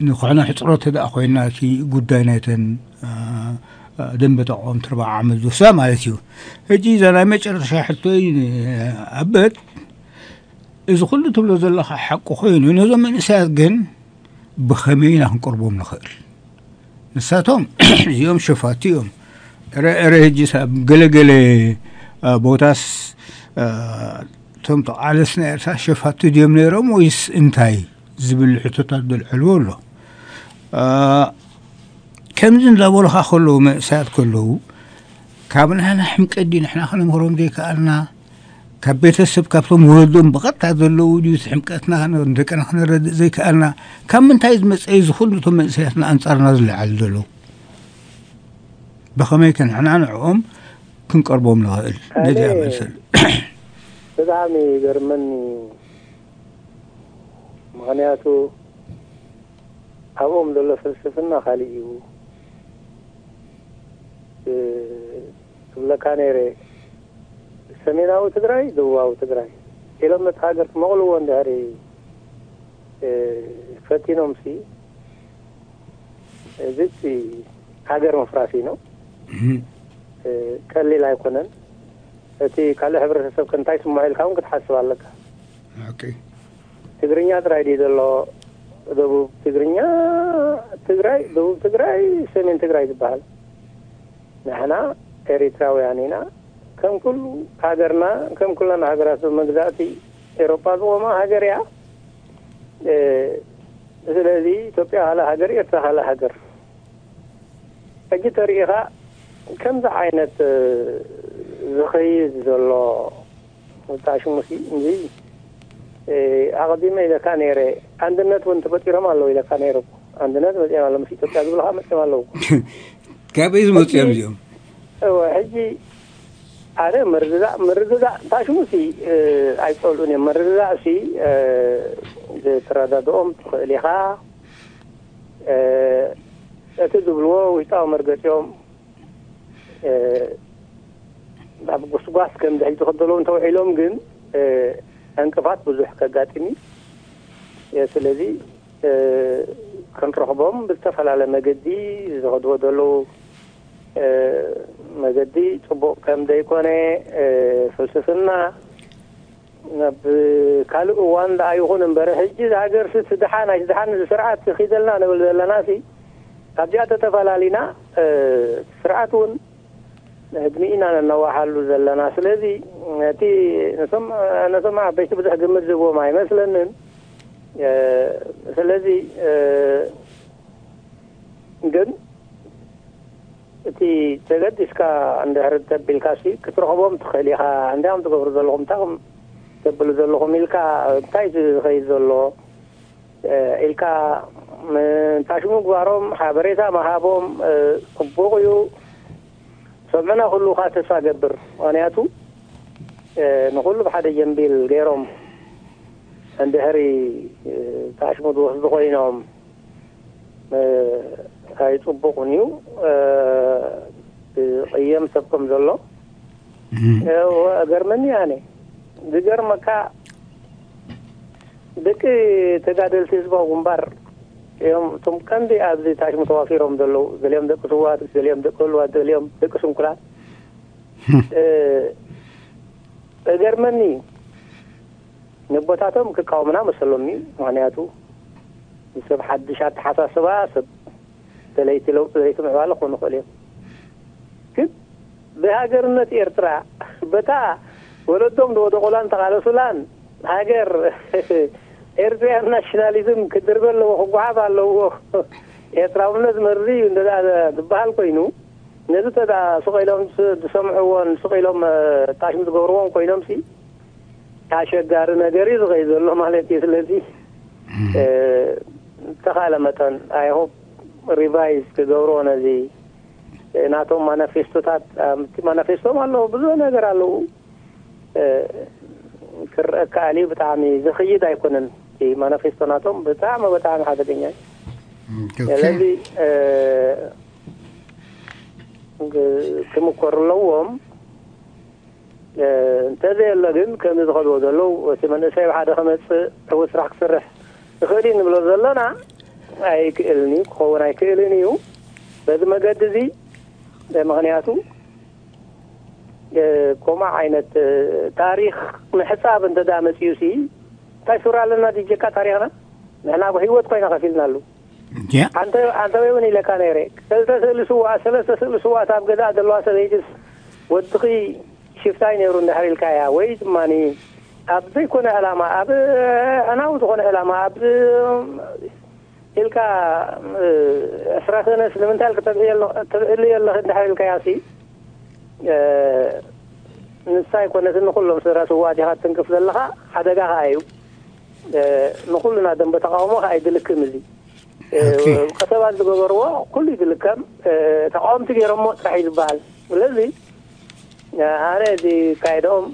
نخونا حصرات هذا أخوينا كي قدانة دم بتاعهم تربع عمل دوسام على تيو هجي زلامة رشاحتين أبد إذا كل تبلو ذل حق خوين نظام الإنسان جن بخمينا هنقربوا من خير نساتهم يوم شفاتيهم رهجي ساب قلقلي بوتاس تمطع على سنة إرسا شفاتي ديوم نيرم ويس انتاي زبل حتوتات دول حلو له كم زين لابولها خلو مأسات كله كابنا هنا حمك الدين احنا خلو مهرم دي كألنا كبيت السب كابتم وردون بغطى ذلو ديوث حمكتنا ندك نحن نرد زي كأنا كم من تايز مسعيز خلطهم من سيحنا أنصار نازل على ذلو بخميك نحن نعوم كنك أربهم لغائل نجي عمل سل بدعمي جرمني مغنياتو أبوهم دولة فلسفنا خاليجيو تبلا كانيري سمينا وتدري دوا وتدري كلمة حاجة مغلو ونداري فاتينهم سي زيتي حاجة مفراسينو كاللي لا يكونن تي كاللي حبر حسب كنتاي سمايل كاون كتحسب على لك اوكي تجرينيا تراي دي دلو دو تجرينيا تجراي دو تجراي سمين تجراي دبال نحنا اريتراويانينا كم كل هاجرنا كم كلنا هاجرات مجزاتي اوروبا وما هاجر يا ስለዚህ ኢትዮጵያ ሐላ ሀገር ኤርትራ ሐላ ሀገር እግተሪኻ ከምዛ አይነት ዝኸይዝ ዘሎ ወጣሽሙሲ እንጂ አቀዲመ ኢለካ ነይረ አንድነት ወንት በጥራም አለው ኢለካ ነይረ አንድነት በጥራም አለው ኢትዮጵያ ዝብልሃ መጥራም አለው ከበይዝ መጥያም ጂም ወህጂ አረ መርዝዳ ታሽሙሲ አይጾሉን መርዝዳ ሲ ترددهم لها تدبلوا ويطاو مرقتهم بقصقاس كم دحي تخدلون توحيلهم كن انقفات بزح كقاتني يا سلازي كنت رحبهم بالتفعل على مجدي زغدو دلو مجدي طبق كم دايكوني فلسفنا كالو وان دا يغون برهجي هاجر ستدحان اجدحان سرعه تخيدلنا لنا سي ابجات تفالالينا سرعتون ادمينا نواحلو زلنا سلازي تي نسمع بيت بده جمزو ما يمثلن سلازي جن تي تجدسكا عند هرت بالكاسي كترهبهم تخليها عندهم تقبر زلهم تاعهم تبلو زلوا ملكا تايز غير زلوا إلكا تاشمو قوارهم حابريتا محابهم قبوغيو سمعنا قلو خاتسا قبر وانياتو نقلو بحد جنبيل غيرهم اندهري تاشمو دو صدقينهم هاي تبوغنيو ايام سبكم زلوا وقرمني يعني دجر مكا دك تجادل تسبا غمبار يوم تمكن دي عبد تاج متوافرهم دلو اليوم دك سوات اليوم دك كل واد اليوم دك سمكرا الجرمني نبوتاتهم كقومنا مسلمي معناتو بسبب حدشات حساسبا سب تليت لو تليت معالق ونقول كيف بهاجرنا إرترا بتا ولدهم دو دقولان تقالوا سلان هاجر إرتريا ناشناليزم كدربل وحقوقها بالله إتراونز مرضي وندها بحالكينو نزت هذا سقيلهم سمعون سقيلهم تاشم تقبرون كينهم سي عشان دارنا جريز غيظ الله مالتي الذي تخيل مثلا I hope revise تقبرون هذه ناتو مانفستات مانفستو مالو بدون نجرالو كالي بتعمي زخي دا يكونن في منافستوناتهم بتعمي حاجة دنيا الذي كمكور لوهم انتذي اللقن كم يدخلوا دلو وسيمان الشيب حدا خمس هو سرح كسرح خيرين بلو ظلنا ايك إلني خونا ايك إلنيو بذ ما قد زي مغنياتو كما عينت تاريخ من حساب انت دامس يوسي تشرع لنا دي جكا تاريخنا نحن بحيوت كوينا غفلنا له انت ويوني لك انا يريك ثلاثة سلسوا تاب قداد الله سليجس والتقي شفتاين يرون نحر الكايا ويت ماني ابدي كون علامة اب انا وتكون علامة اب الكا اسراتنا سلمنتال اللي يلا نحر الكاياسي نساي كنا نقولهم سرعة واجهات تنقف لها هذا جاهايو نقولنا دم بتقاومه هاي دلك مزي وكتبات الجبروة كل دلك تقاوم تجيرهم متحيز بال ولذي أنا دي كايدهم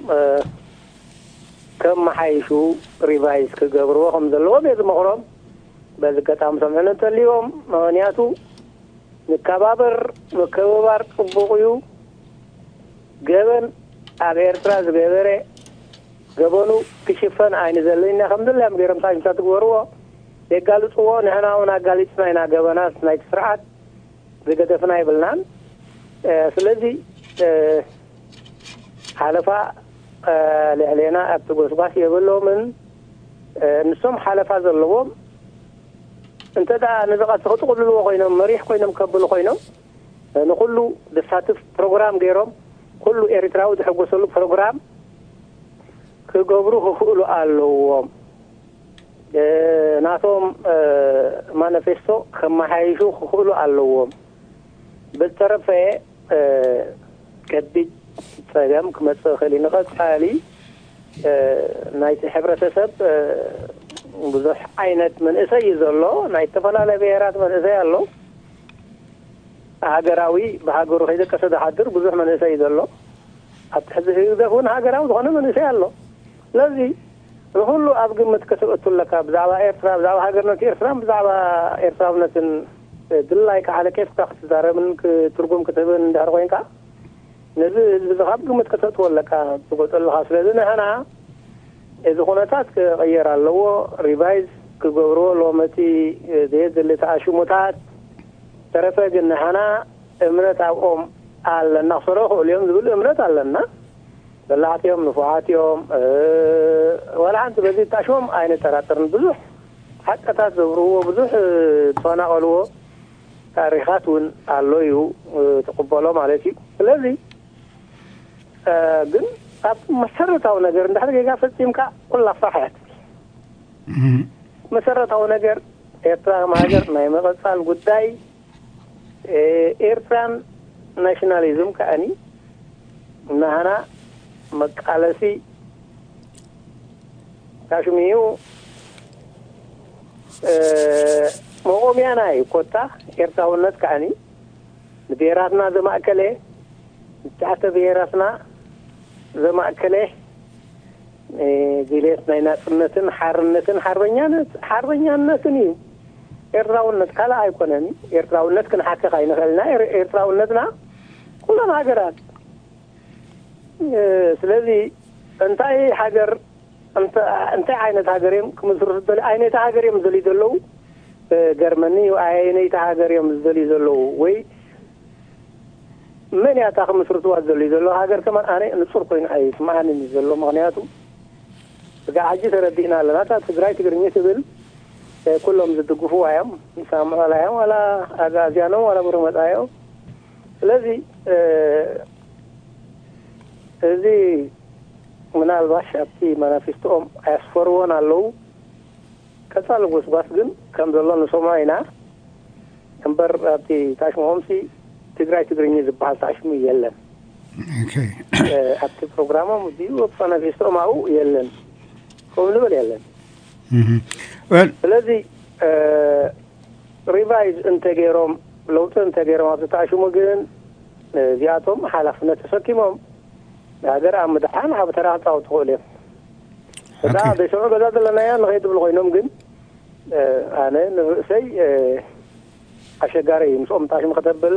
كم حيشوا ريفايز كجبروة هم ذلوا بيزمهم بس كتام سمعنا تليهم مانياتو نكبابر بقيو جبل أبيرتراز بيبره جبانو كشفان عين زلين الحمد لله مديرم سايم ساتقوروا دقالو صوا نحنا ونقاليت سمعنا جبانا سنايت سرعت بقدفنا يبلنا سلذي حلفاء لعلينا أبتقول صباحي يقول لهم إن نسوم حلفاء ذلهم أنت دا نزقت خط قل له قينهم مريح قينهم كبل قينهم نقول له دساتف برنامج غيرهم كله إريتراو تحقق سلوك برنامج كجبروه خلو علىهم ناتهم مانفيستو خم حيشو خلو علىهم بالطرف كدي فهم كما خلينا قد حالي نايت حبرة تسب بزح عينة من إسيز الله نايت فلا لبيرات من إسيز الله هاجراوي بهاجر هيدا كسد حدر بزح من إسيز الله أتحدث هيدا هون هاجراوي هون من إسيز الله لذي نقول له أبغى متكسر لك بزعوا إيرفرام بزعوا هاجرنا كإيرفرام بزعوا إيرفرامنا تن دلائك على كيف تخص دار منك ترجم كتبن دار وينك نزل ذهب قمة كتبت ولا كا تقول الحاصل لنا هنا إذا خناتك غير اللو ريفايز كجورو لومتي ذي اللي تعيش متعد ترفع إن هنا إمرت أم على النصره اليوم ذول إمرت على لنا بلعت يوم نفعات يوم ولا عند بدي تعشوم عين تراتر نبزح حتى تزوروا بزح تفنى قالوا تاريخاتون اللو تقبلهم عليك الذي ግን ኣብ መሰረታዊ ነገር እንዳደረገ ፈጽምካ ኩላ ፈሓት መሰረታዊ ነገር ኤርትራ ማገር ናይ መቐጻል ጉዳይ ኤርትራን ናሽናሊዝም ካኒ ናና መቃለሲ ካሽሚው ሞኦሚያናይ ኮታ ኤርትራውነት ካኒ ንዴራትና ዘማከለ ታተ በየራስና زماكله جليس ناينات سنتن حرنتن حرنيانات حرنياناتني إرتاونت كلا أيقونني إرتاونت كن حكى خاين خلنا إرتاونتنا كلنا هجرات سلذي أنت أي هجر أنت عينت هجريم كمزور دل عينت هجريم زلي دلو جرماني وعينت هجريم زلي دلو وي من يأتاخ مصر توازل لذلو هاجر كمان أنا نصر قين أي سمعني نزلو مغنياتو قاعدي تردينا لنا تجري تجري تبل كلهم زد قفوا عيام يسامع عليهم ولا أجازيانهم ولا برمت عيام الذي الذي من الباش أبتي منافستهم أسفرون اللو كتالقوس باسقن كم ذلو نسمعنا أمبر أبتي تاشمهم سي تقرأي تقرأيني زباحة عشمي يلن اوكي حتى بروغراما مديو فانا في سرو معو يلن قوم لبل يلن الذي ريفايز انتقيرهم لو تنتقيرهم عبتتعشو مقرن زياتهم حالفنا تسكيمهم هادر عم مدحان حابتراها تاو تقولي فدا بشعور قداد لنايا نغيد بالغينوم قن انا نرسي عشقاري مسؤوم تعشم خطبل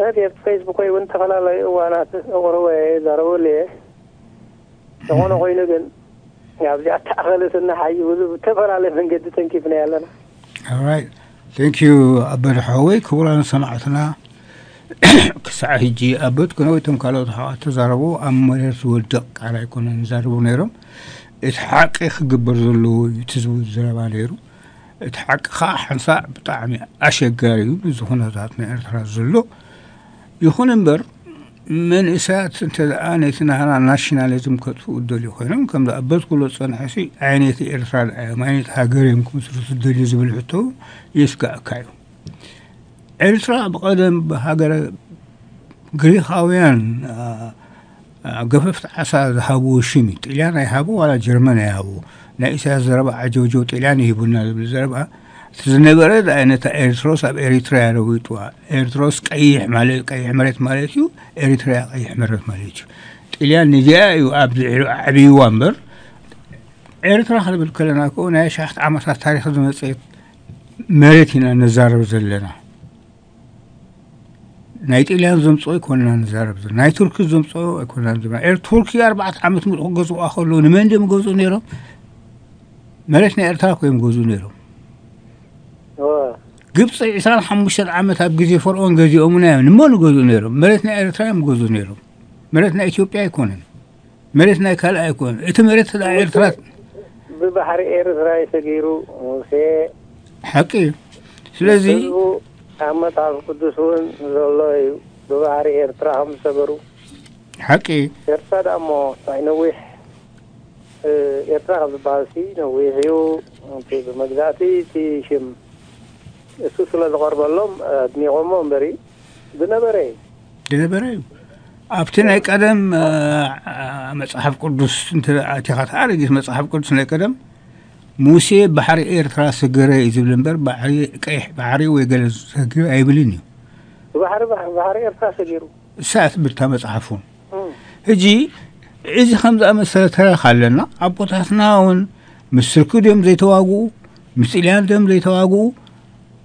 هذه فيسبوك وانت خلال وانا اغروي ضروري هون وين يعني اتخلص ان حي وتفرع من جدتن كيفنا يلا alright thank you ابو حوي كبرنا صنعتنا كساعه يجي ابد كنا ويتم قالوا تزربوا امرس ودق على يكون نزربوا نيرم اتحق يخبر زلو يتزو زربا نيرو اتحق حنصا بطعم اشغاري بزونه ذاتنا ارترا زلو يكون امبر من اسات انت انيتنا هنا ناشناليزم كتو دول يكونم كم ابد كله صنحسي عينيتي ارسال عينيت هاجريم كمسرس الدول زبل حتو يسكا كايو ارسال بقدم بهاجر غريخاويان قففت عسى ذهبوا شميت إلان يهابوا ولا جرمان يهابوا نايس هزربا عجوجوت إلان يهبونا بالزربا تزنبرد أنا إريتروس أب إريتريا رويتوا إريتروس كأي حملت مالتيو إريتريا كأي حملت مالتيو إلان نجاء وأبي وامبر إريتريا خلب الكلنا كونا شحت عمرت تاريخ دمسيت مرتنا نزارب زلنا نايت إليان زمصو يكوننا نزارب زلنا نايت تركي زمصو يكوننا نزارب زلنا تركي 4 عامات ملقوزو أخلون من دي مقوزو نيرو مرتنا إرتاكو يمقوزو نيرو قبص 25 عامات بجزي فرعون جزي أمنا نمو نقوزو نيرو مرتنا إرتاكو مقوزو نيرو مرتنا إثيوبيا يكونن مرتنا كالا يكون إتمرت إرتاكو ببحر إرتاكو يسجيرو موسي حقي سلازي أحمد عبد القدوس والله ببحر إرتراهم صبروا حقي إرتاد أمو تاينويح إرتراهم بالسي نويحيو في مجداتي في شم السوسلة الغرب اللهم أدني غمون بري دنبري أبتنا كدم مصحف قدوس أنت أتخذ عارجس مصحف قدوس نكدم موسى بحر إيرترا سجرة إزبلنبر بحر كيح بحري ويقال سجرة أيبلينيو بحر إيرترا سجرة ساعة بالتامس عفون هجي إذا 5 أمثلة ترى خلنا أبو تحسناون مسركو دم زي تواجو مسيلان دم زي تواجو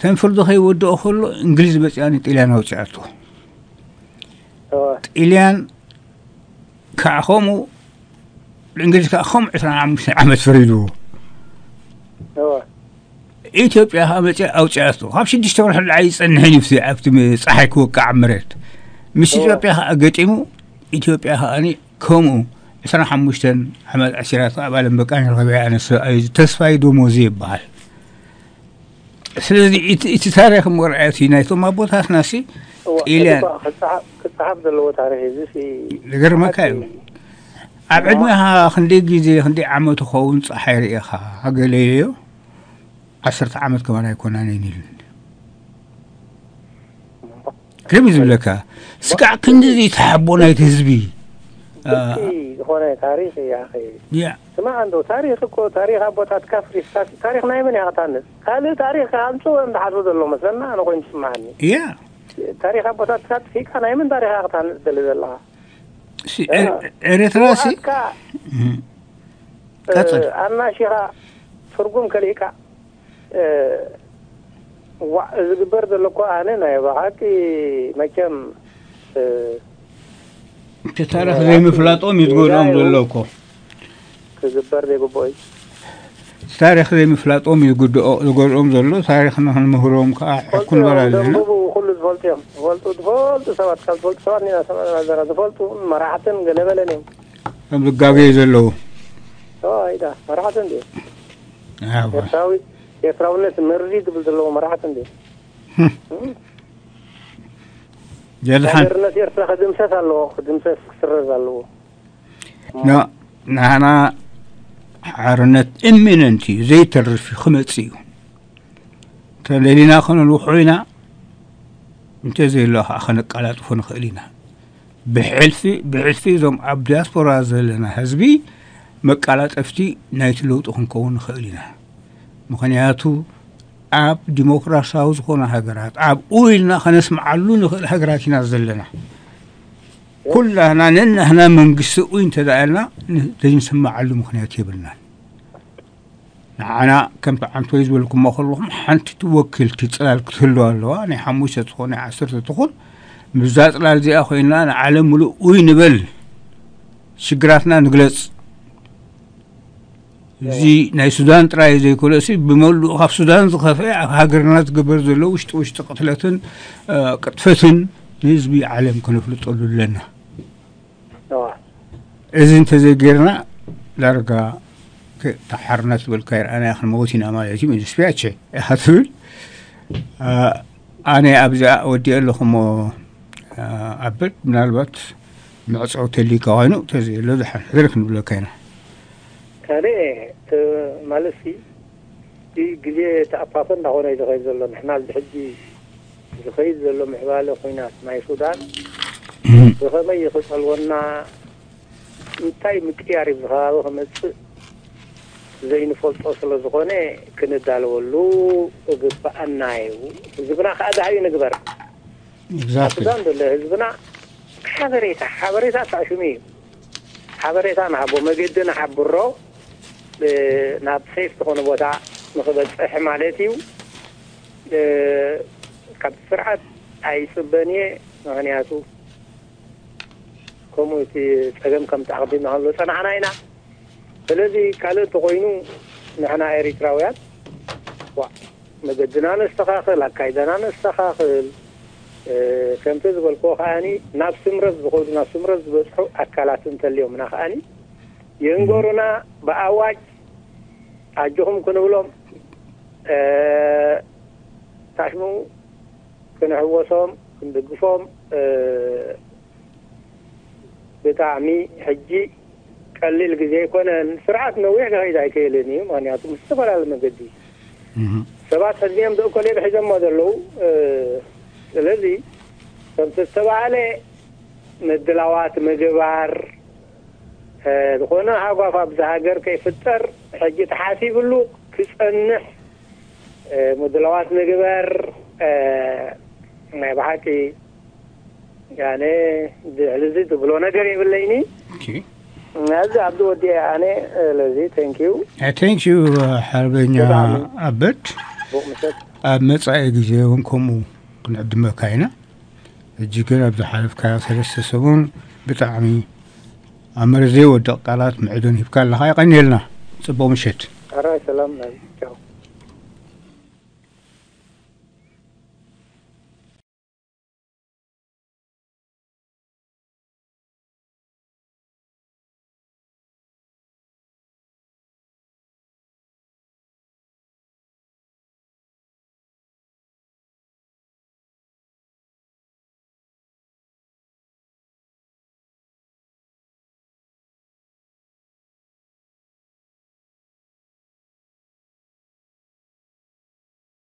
تنفردو خي ودو أخلو إنجليز بس يعني إليان وسعته إليان كأخومو الإنجليز كأخوم 20 عام تفردوه. إثيوبيا هامتي أو تعاثو. هابشي تشتغل العيس أن هني في عبتمي صحيك وكعمرت. مش إثيوبيا هاقتيمو إثيوبيا هاني كومو 25 عمل عشرات أبالم بكان الربيع أنا تسفاي دومو زيب بحال. سلازي إتتاريخ مرعاتي نايتو ما بوتهاس ناسي. إليان. كنت حافظ اللي هو تعرفي زي لقر ما كايو. أبعد منها خنديجي زي خندي عمود خون صحيري إخا هقليليو 10 عامات كمان هيكون أنا نيل كم يزبلك سكع كندي تحبون أي تزبي هنا تاريخ يا أخي يا ما عنده تاريخ كو تاريخ أبو تكفري تاريخ نايمني عطانس هذا تاريخ عنده عند حدود الله مثلا ما أنا قوي سمعني يا تاريخ أبو تكفري كان نايمن تاريخ عطانس دليل الله إريتراسي أنا شيخا فرقوم كليكا وزبرد لكو أنا بحاكي مكان تتعرف زي مفلاطوم يتقول أمضل لكو كزبرد بوي تاريخ زي مفلاطوم يقول أمضل لكو تاريخ نحن مهروم كل برا لنا فولتيم فولت سبات كال فولت سبات نينا سبات زرا فولت مراحتن غلبلني هم دغاغي زلو ايدا مراحتن دي يساوي يسراونس مريد بالزلو مراحتن دي يلحن الناس يستخدم سالو خدم سرزالو لا نحنا حرنت اميننتي زيت الرفي خمسيو تلينا خن الوحينا انت زي الله أخنا قالات فنخلينا بحلفي زم عبداس فرازلنا حزبي مقالات افتي نايتلو تخنكون خلينا مخنياتو عب ديمقراطياوز كون هاجرات عب قولنا خنسمعلو نخل هاجراتنا زلنا كلنا هنا منقسو انت دعلنا تجي نسمعلو مخنياتي بالنا أنا كم عم تويز ولكم ما خلوهم حنت توكل تتسأل كتلو الله أنا حموش تخون 10 تخون مزات لا زي أخوينا أنا علم له وينبل شجراتنا نجلس زي ناي السودان تراي زي كل شيء بمولو خاف السودان زخفاء هاجرنات قبر زلو وش تقتلتن قطفتن نسبي علم كنا في الطول لنا إذن تذكرنا لرجع تحرنا بالكير أنا أخن موتنا ما يجي من سبيعتي هذول أنا أبدأ ودي لهم أبد من البت نعصو تلي كانوا تزيل له دحين ركن بالكير كاره مالسي دي قلية تعبان نحن إذا خيز الله نحن الحجي إذا خيز الله محباله خينات ما يسودان وخا ما يخش الونا እንታይ ምክያር ይባሃው ከመጽ ዘይንፈልጦ ስለ ዝኾነ ክንዳልወሉ እግባአና እዩ ዝብና ካዳ ሃይ ንግበር ኤግዛክትሊ እንደለ ዝብና ሓበሬታ ታሽሚ ሓበሬታ ናቦ መገደና ሓብሮ ናብ ሴፍ ዝኾነ ቦታ ንኽበጽሕ ማለት እዩ ካብ ፍርዓት ኣይጽበኔ ምክንያቱ كم تقدم كم تعقدين هذا لسان أنا هنا فلذي قالوا تقولون نحن إريتراويات ومجدنا نستخاخل كيدنا نستخاخل كم تزبل كوخاني نفس مرز بقول نفس مرز بسحو أكلات أنت اليوم نخاني ينقرنا بأواج أجهم كنا لهم تعشمو كنا حواسهم كنا دقفهم بتعمي حجي قليل جزء كنا سرعة نوعية هاي كيلني ما نياتو مستقبل المجدي سبعة حجيم ده كليل حجم ما درلو الذي تمتسبع عليه ندلوات مجبار دخونا عقاب بزهاجر كيف تر حجي تحاسي بلو كسنح مدلوات مجبار ما بحكي يعني لذيذ بلونا جري بالليني. أوكي. نازل عبد ودي يعني لذيذ thank you. thank you حربين يا عبد. أمس عيد جيهم كم ونقدم مكاينا. الجيكين عبد الحلف كاس لسه سوون بتعمي. أمر زي ودق قالات معدن يبكى لها يقني لنا. سبوا مشيت. أرى سلام عليكم.